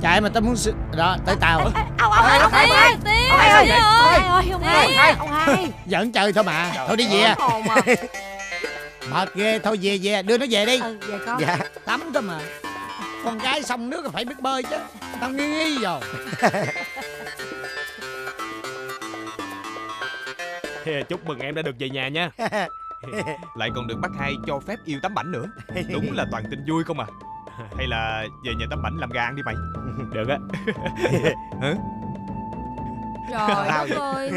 Chạy mà tao muốn sự... Đó tới tao. Ông Hai, ông Hai, Tía ơi. Ông Hai, ông Hai giỡn chơi thôi mà. Thôi đi về. Mệt ghê, thôi về về. Đưa nó về đi. Ừ về con. Dạ. Tắm thôi mà. Con gái sông nước là phải biết bơi chứ. Tao nghi nghi rồi. Chúc mừng em đã được về nhà nha. Lại còn được bác Hai cho phép yêu tắm bảnh nữa. Đúng là toàn tin vui không à. Hay là về nhà tắm bảnh làm gà ăn đi mày. Được á. Trời đất ơi.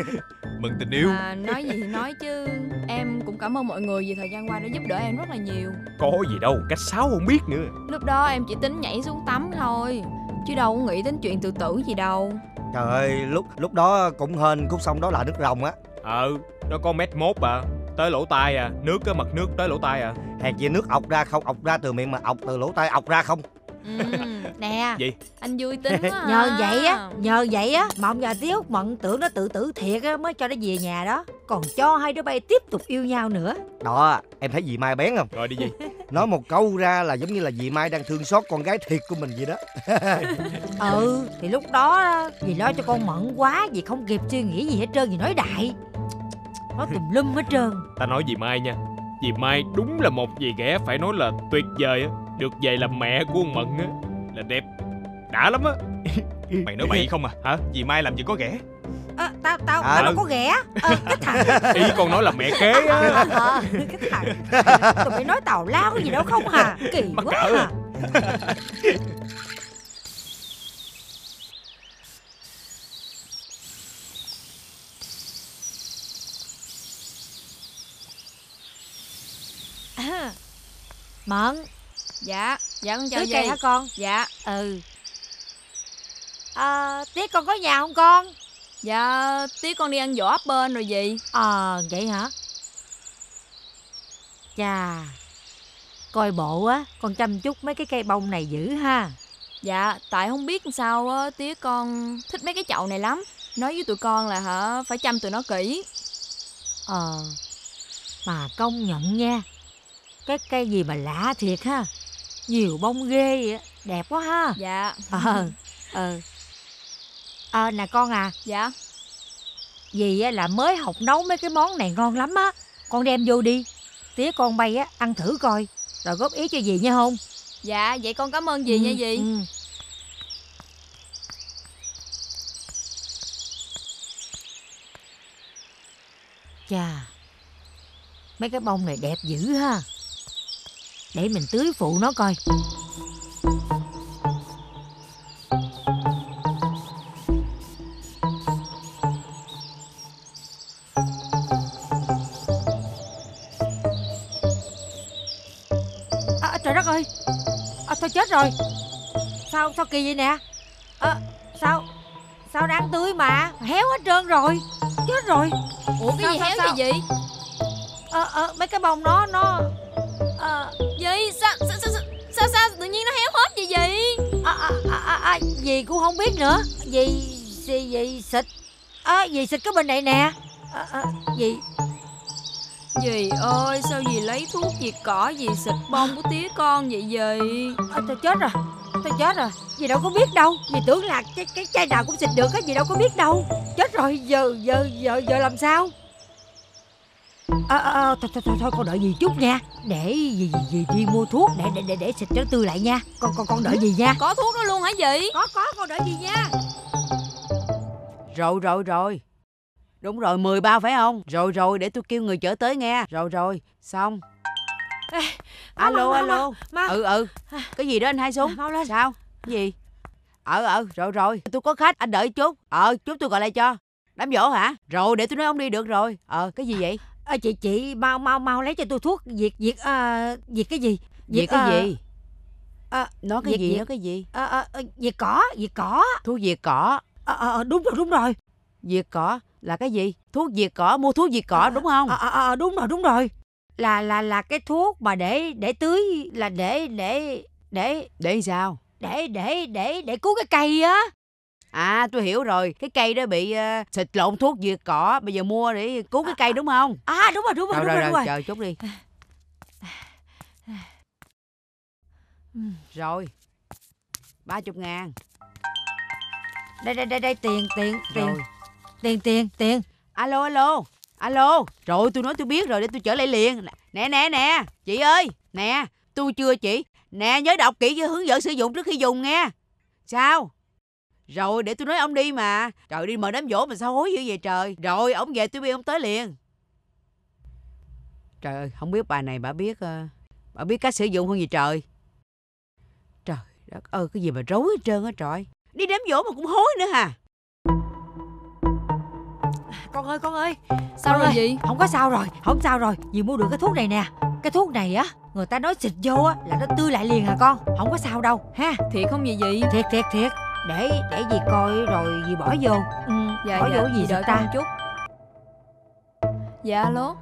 Mừng tình yêu à, nói gì thì nói chứ em cũng cảm ơn mọi người vì thời gian qua đã giúp đỡ em rất là nhiều. Có gì đâu, cách sáu không biết nữa. Lúc đó em chỉ tính nhảy xuống tắm thôi, chứ đâu có nghĩ đến chuyện tự tử gì đâu. Trời ơi, lúc lúc đó cũng hên khúc sông đó là nước rồng á. Ờ, nó có mét mốt à, tới lỗ tai à, nước cái mặt nước tới lỗ tai à. Hèn gì nước ọc ra không, ọc ra từ miệng mà ọc từ lỗ tai ọc ra không. Ừ, nè gì? Anh vui tính quá à. Nhờ vậy á, nhờ vậy á mà ông già Tiếu Mận tưởng nó tự tử thiệt á mới cho nó về nhà đó. Còn cho hai đứa bay tiếp tục yêu nhau nữa. Đó, em thấy dì Mai bén không? Rồi đi gì? Nói một câu ra là giống như là dì Mai đang thương xót con gái thiệt của mình vậy đó. Ừ, thì lúc đó dì lo cho con Mận quá, dì không kịp suy nghĩ gì hết trơn, dì nói đại, nói tùm lum hết trơn. Ta nói dì Mai nha, dì Mai đúng là một dì ghẻ phải nói là tuyệt vời á. Được về làm mẹ của ông Mận á là đẹp, đã lắm á. Mày nói bậy không à hả? Dì Mai làm gì có ghẻ. À, tao tao à, tao đâu có ghẻ. À, cái thằng ý con nói là mẹ kế á. À, à, cái thằng tụi mày nói tào lao cái gì đâu không à, kỳ mắc quá à. À, Mận. Dạ, dạ con chào dì hả con? Dạ. Ừ. À, Tía con có nhà không con? Dạ, Tía con đi ăn vỏ bên rồi dì. Ờ, à, vậy hả? Chà, coi bộ á, con chăm chút mấy cái cây bông này dữ ha. Dạ, tại không biết sao á, Tía con thích mấy cái chậu này lắm. Nói với tụi con là hả, phải chăm tụi nó kỹ. Ờ, à, mà công nhận nha, cái cây gì mà lạ thiệt ha, nhiều bông ghê vậy, đẹp quá ha. Dạ. Ờ ờ ờ nè con à. Dạ. Dì á là mới học nấu mấy cái món này ngon lắm á, con đem vô đi, Tía con bay á ăn thử coi rồi góp ý cho dì nha không. Dạ vậy con cảm ơn dì. Ừ, nha dì. Ừ. Chà, mấy cái bông này đẹp dữ ha, để mình tưới phụ nó coi. Trời đất ơi, à, tôi chết rồi. Sao sao kỳ vậy nè? À, sao sao đang tươi mà héo hết trơn rồi. Chết rồi. Ủa cái sao, gì sao, héo sao? Cái gì? Ờ à, ờ à, mấy cái bông nó nó à, gì sao sao, sao sao sao tự nhiên nó héo hết vậy gì? À, à, à, à, à, gì cũng không biết nữa. Gì gì gì xịt à, gì xịt cái bên này nè. À, à, gì dì ơi, sao dì lấy thuốc diệt cỏ dì xịt bông của tía con vậy dì? À, tôi chết rồi, tôi chết rồi. Dì đâu có biết đâu. Dì tưởng là cái cái chai nào cũng xịt được á. Dì đâu có biết đâu. Chết rồi, giờ giờ giờ giờ làm sao? À, à, à, thôi, thôi thôi thôi con đợi dì chút nha. Để dì dì dì mua thuốc để để để, để xịt cho tươi lại nha. Con con con đợi dì nha. Có thuốc đó luôn hả dì? Có có con đợi dì nha. Rồi rồi rồi. Đúng rồi, mười bao phải không? Rồi rồi, để tôi kêu người chở tới nghe. Rồi rồi, xong. Ê, alo, má, alo má, má. Ừ, ừ. Cái gì đó anh Hai Súng? Mau lên. Sao? Cái gì? Ờ, ờ, rồi rồi. Tôi có khách, anh đợi chút. Ờ, chút tôi gọi lại cho. Đám dỗ hả? Rồi, để tôi nói ông đi được rồi. Ờ, cái gì vậy? À, chị, chị, mau, mau, mau lấy cho tôi thuốc. Diệt, diệt, uh, diệt cái gì? Diệt, diệt cái uh... gì? À, nói cái diệt, gì? Diệt... Nói cái gì? À, à, à, diệt cỏ, diệt cỏ. Thuốc diệt cỏ. À, à, đúng rồi, đúng rồi. Diệt cỏ là cái gì? Thuốc diệt cỏ, mua thuốc diệt cỏ à, đúng không? À, à, à, đúng rồi, đúng rồi. Là là là cái thuốc mà để để tưới là để để để để sao? Để để để để cứu cái cây á. À, tôi hiểu rồi. Cái cây đó bị uh, xịt lộn thuốc diệt cỏ, bây giờ mua để cứu cái cây đúng không? À, đúng rồi, đúng rồi, rồi, đúng rồi, rồi, đúng rồi. Chờ chút đi. Rồi. ba mươi ngàn. Đây đây đây đây tiền tiền tiền. Rồi. Tiền tiền tiền alo alo alo rồi tôi nói tôi biết rồi, để tôi trở lại liền nè nè nè chị ơi nè, tôi chưa chị nè, nhớ đọc kỹ cho hướng dẫn sử dụng trước khi dùng nghe. Sao? Rồi để tôi nói ông đi mà. Trời, đi mời đám dỗ mà sao hối dữ vậy trời. Rồi ông về tôi biết ông tới liền. Trời ơi, không biết bà này bà biết uh, bà biết cách sử dụng không vậy trời. Trời đất ơi, cái gì mà rối hết trơn á trời. Đi đám dỗ mà cũng hối nữa hả? Con ơi, con ơi. Sao con rồi gì? Không có sao rồi, không sao rồi. Dì mua được cái thuốc này nè. Cái thuốc này á, người ta nói xịt vô á là nó tươi lại liền hả con? Không có sao đâu ha. Thiệt không vậy dì? Thiệt thiệt thiệt. Để để dì coi rồi dì bỏ vô. Ừ, dạ, bỏ dạ, vô gì đợi ta một chút. Dạ alo.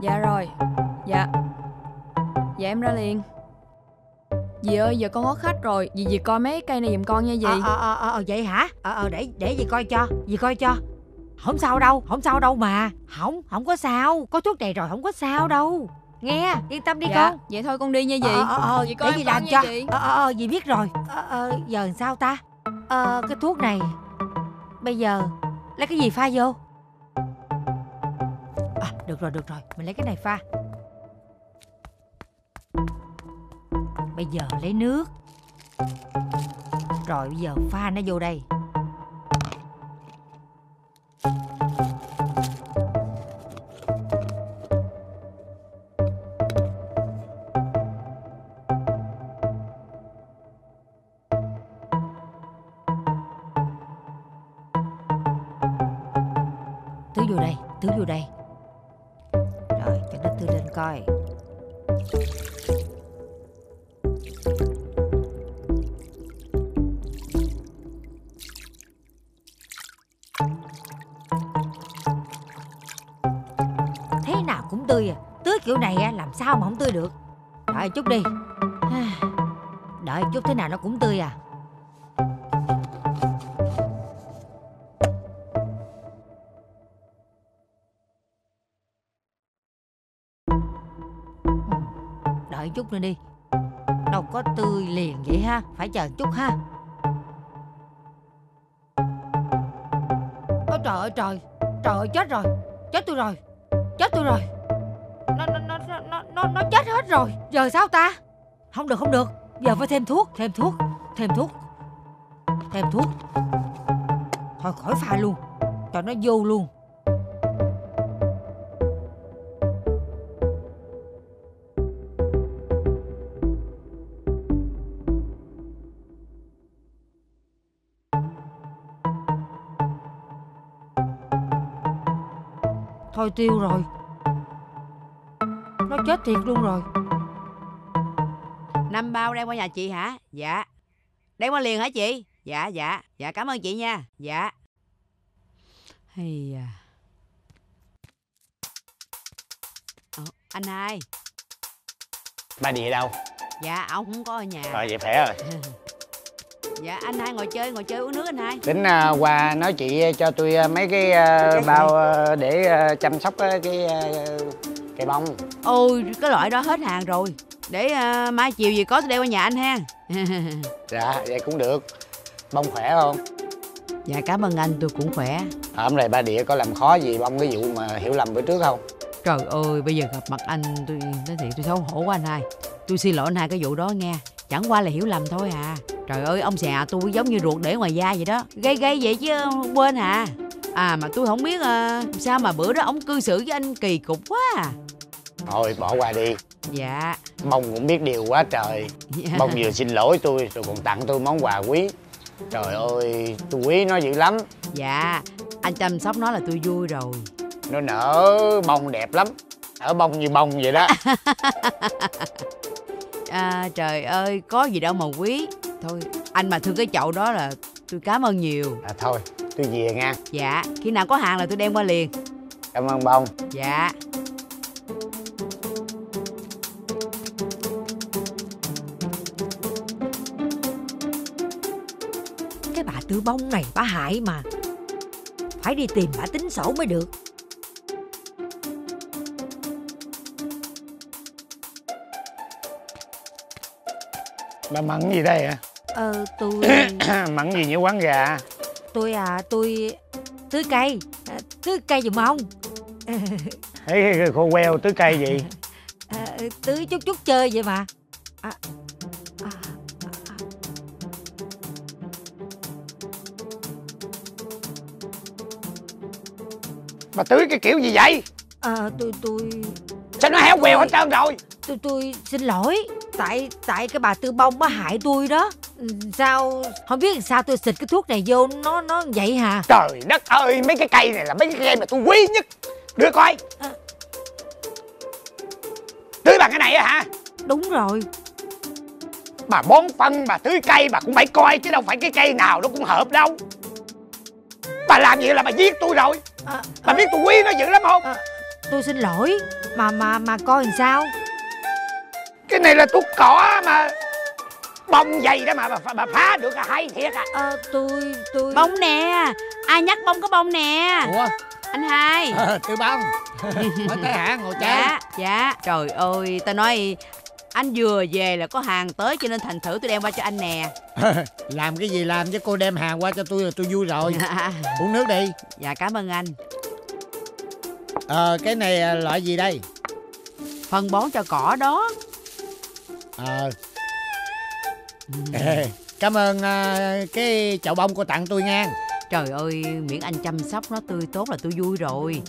Dạ rồi. Dạ. Dạ em ra liền. Dì ơi, giờ con có khách rồi, dì dì coi mấy cây này giùm con nha dì. Ờ ờ ờ, ờ vậy hả? Ờ ờ để để dì coi cho, dì coi cho. Không sao đâu, không sao đâu mà. Không, không có sao, có thuốc này rồi không có sao đâu. Nghe, yên tâm đi dạ, con. Vậy thôi con đi nha dì. Ờ ờ ờ, dì coi để dì làm cho. Ờ ờ ờ, dì biết rồi. Ờ ờ giờ làm sao ta? Ờ cái thuốc này bây giờ lấy cái gì pha vô? À, được rồi, được rồi, mình lấy cái này pha. Bây giờ lấy nước. Rồi bây giờ pha nó vô đây. Tưới vô đây, tưới vô đây. Rồi cho nó tưới lên coi. Kiểu này làm sao mà không tươi được. Đợi chút đi. Đợi chút thế nào nó cũng tươi à. Đợi chút nữa đi. Đâu có tươi liền vậy ha. Phải chờ chút ha. Ôi trời ơi trời. Trời ơi chết rồi. Chết tôi rồi. Chết tôi rồi. Nó, nó, nó, nó, nó, nó chết hết rồi. Giờ sao ta? Không được, không được. Giờ phải thêm thuốc, thêm thuốc, thêm thuốc. Thêm thuốc. Thôi khỏi pha luôn. Cho nó vô luôn. Thôi tiêu rồi. nó chết thiệt luôn rồi. Năm bao đem qua nhà chị hả? Dạ. Đem qua liền hả chị? Dạ dạ. Dạ cảm ơn chị nha. Dạ. Hay à. Ờ, anh hai. Ba đi đâu? Dạ ông không có ở nhà. Rồi vậy khỏe rồi. Dạ anh hai ngồi chơi, ngồi chơi uống nước anh hai. Tính uh, qua nói chị cho tôi uh, mấy cái uh, bao uh, để uh, chăm sóc uh, cái uh, cây bông. Ôi cái loại đó hết hàng rồi. Để uh, mai chiều gì có tôi đeo qua nhà anh ha. Dạ vậy cũng được. Bông khỏe không? Dạ cảm ơn anh, tôi cũng khỏe. À, hôm nay ba Địa có làm khó gì bông cái vụ mà hiểu lầm bữa trước không? Trời ơi bây giờ gặp mặt anh tôi nói thiệt tôi xấu hổ quá anh hai. Tôi xin lỗi anh hai cái vụ đó nghe. Chẳng qua là hiểu lầm thôi à. Trời ơi ông xà tôi giống như ruột để ngoài da vậy đó. Gây gây vậy chứ quên à. À mà tôi không biết à, sao mà bữa đó ông cư xử với anh kỳ cục quá à. Thôi bỏ qua đi. Dạ. Bông cũng biết điều quá trời. Dạ. Bông vừa xin lỗi tôi rồi còn tặng tôi món quà quý. Trời ơi tôi quý nó dữ lắm. Dạ. Anh chăm sóc nó là tôi vui rồi. Nó nở bông đẹp lắm. Nở bông như bông vậy đó. À, trời ơi có gì đâu mà quý. Thôi anh mà thương cái chậu đó là tôi cảm ơn nhiều. À thôi tôi về nha. Dạ khi nào có hàng là tôi đem qua liền. Cảm ơn bông. Dạ. Cái bà Tư Bông này bà hại mà. Phải đi tìm bà tính sổ mới được. Bà Mẫn gì đây hả? Ờ tôi... Mẫn gì như quán gà? Tôi à tôi... tưới cây. À, tưới cây giùm ông. Thấy cái khô queo tưới cây gì? À, tưới chút chút chơi vậy mà. À, à, à. Bà tưới cái kiểu gì vậy? À tôi tôi... Sao nó héo queo hết trơn rồi? Tôi tôi xin lỗi. Tại tại cái bà Tư Bông nó hại tôi đó. Sao không biết sao tôi xịt cái thuốc này vô nó nó vậy hả? Trời đất ơi mấy cái cây này là mấy cái cây mà tôi quý nhất. Đưa coi. À. Tưới bằng cái này hả? Đúng rồi. Bà bón phân bà tưới cây bà cũng phải coi chứ đâu phải cái cây nào nó cũng hợp đâu. Bà làm vậy là bà giết tôi rồi. À, bà à, biết tôi quý nó dữ lắm không? À, tôi xin lỗi mà mà mà coi làm sao? Cái này là thuốc cỏ mà. Bông dày đó mà bà, bà phá được là hay thiệt à. Ờ tôi tôi bông nè. Ai nhắc bông có bông nè. Ủa anh hai. Ờ Tư Bông mới tới hả? Ngồi chơi. Dạ dạ. Trời ơi tao nói anh vừa về là có hàng tới cho nên thành thử tôi đem qua cho anh nè. Làm cái gì làm chứ cô đem hàng qua cho tôi là tôi vui rồi. Uống nước đi. Dạ cảm ơn anh. Ờ cái này loại gì đây? Phân bón cho cỏ đó. Ờ à. Cảm ơn uh, cái chậu bông cô tặng tôi nha. Trời ơi miễn anh chăm sóc nó tươi tốt là tôi vui rồi.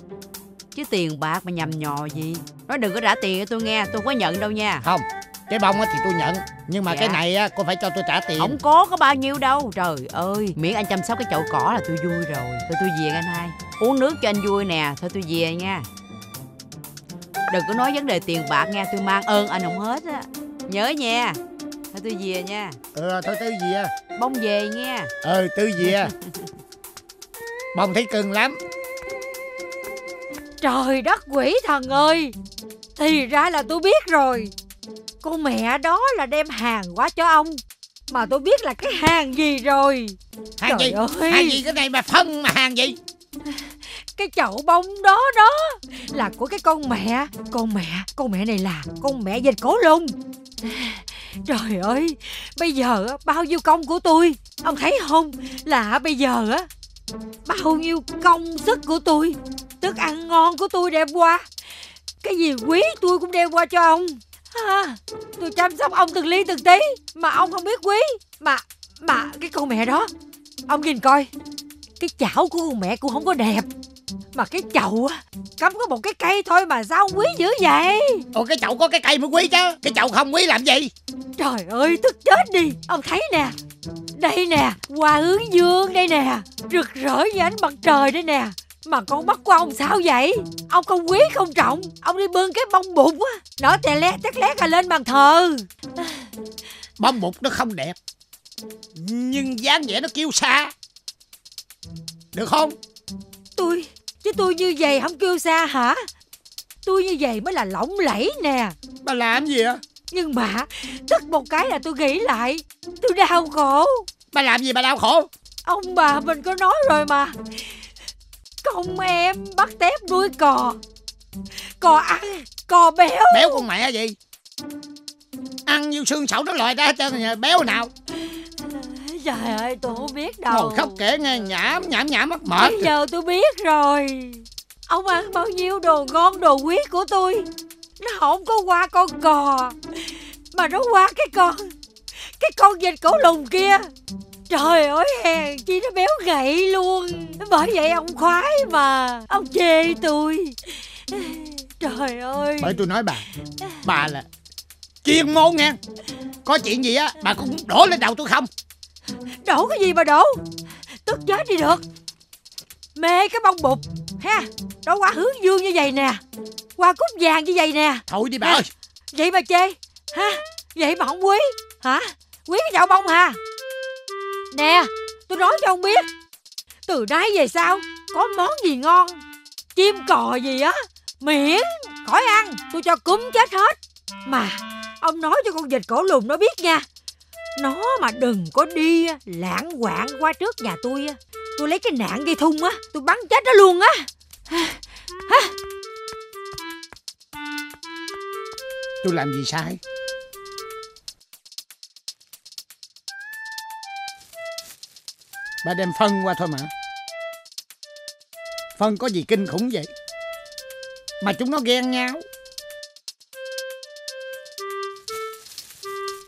Chứ tiền bạc mà nhầm nhò gì. Nói đừng có trả tiền cho tôi nghe. Tôi không có nhận đâu nha. Không cái bông thì tôi nhận. Nhưng mà dạ. Cái này cô phải cho tôi trả tiền. Không có có bao nhiêu đâu. Trời ơi miễn anh chăm sóc cái chậu cỏ là tôi vui rồi. Thôi tôi về anh hai. Uống nước cho anh vui nè. Thôi tôi về nha. Đừng có nói vấn đề tiền bạc nha. Tôi mang ơn anh không hết á. Nhớ nha. Thôi tôi về nha. Ờ thôi tôi về. Bông về nha. Ờ tôi về. Bông thấy cưng lắm. Trời đất quỷ thần ơi. Thì ra là tôi biết rồi. Cô mẹ đó là đem hàng quá cho ông. Mà tôi biết là cái hàng gì rồi. Hàng Trời gì? Ơi. Hàng gì cái này mà phân mà hàng gì? Cái chậu bông đó đó là của cái con mẹ. Con mẹ Con mẹ này là con mẹ Dịch Cổ Lùng. Trời ơi bây giờ bao nhiêu công của tôi. Ông thấy không? Là bây giờ á, bao nhiêu công sức của tôi, thức ăn ngon của tôi đem qua. Cái gì quý tôi cũng đem qua cho ông à. Tôi chăm sóc ông từng ly từng tí mà ông không biết quý. Mà Mà cái con mẹ đó, ông nhìn coi. Cái chảo của con mẹ cũng không có đẹp. Mà cái chậu á, cắm có một cái cây thôi mà sao quý dữ vậy? Ủa cái chậu có cái cây mới quý chứ. Cái chậu không quý làm gì? Trời ơi tức chết đi. Ông thấy nè. Đây nè. Hoa hướng dương đây nè. Rực rỡ như ánh mặt trời đây nè. Mà con bắt của ông sao vậy? Ông không quý không trọng, ông đi bưng cái bông bụt á, nó tè lé tét lét là lên bàn thờ. Bông bụt nó không đẹp, nhưng dáng vẻ nó kiêu sa, được không? Tôi, chứ tôi như vậy không kiêu sa hả? Tôi như vậy mới là lỏng lẫy nè. Bà làm gì ạ? Nhưng mà tức một cái là tôi nghĩ lại, tôi đau khổ. Bà làm gì bà đau khổ? Ông bà mình có nói rồi mà, công em bắt tép nuôi cò, cò ăn, cò béo. Béo con mẹ gì? Ăn như xương sẩu nó lòi ra hết trơn, nhà béo nào? Trời ơi, tôi không biết đâu. Ngồi khóc kể nghe nhảm nhảm nhảm mất mệt. Bây giờ tôi biết rồi. Ông ăn bao nhiêu đồ ngon đồ quý của tôi, nó không có qua con cò, mà nó qua cái con, cái con vịt cổ lùng kia. Trời ơi, hèn chi nó béo gậy luôn. Bởi vậy ông khoái mà, ông chê tôi. Trời ơi. Bởi tôi nói bà, bà là chuyên môn nha. Có chuyện gì á, bà cũng đổ lên đầu tôi không? Đổ cái gì mà đổ, tức chết đi được. Mê cái bông bụt ha, nó qua hướng dương như vậy nè, qua cúc vàng như vậy nè. Thôi đi bà ha. Ơi, vậy mà chê ha, vậy mà không quý hả? Quý cái chậu bông hả? Nè, tôi nói cho ông biết, từ nay về sau có món gì ngon, chim cò gì á, miễn khỏi ăn, tôi cho cúm chết hết. Mà ông nói cho con vịt cổ lùn nó biết nha, nó mà đừng có đi lãng quạng qua trước nhà tôi, tôi lấy cái nạn gây thun á, tôi bắn chết nó luôn á. Tôi làm gì sai? Bà đem phân qua thôi mà. Phân có gì kinh khủng vậy mà chúng nó ghen nhau.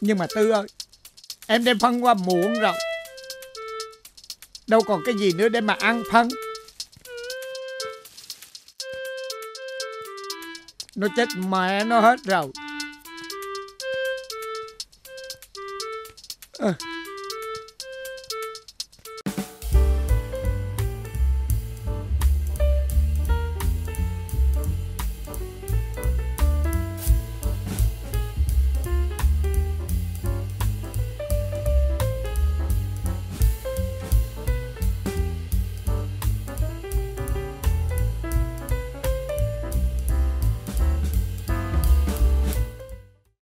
Nhưng mà Tư ơi, em đem phân qua muộn rồi, đâu còn cái gì nữa để mà ăn phân. Nó chết mẹ nó hết rồi. À.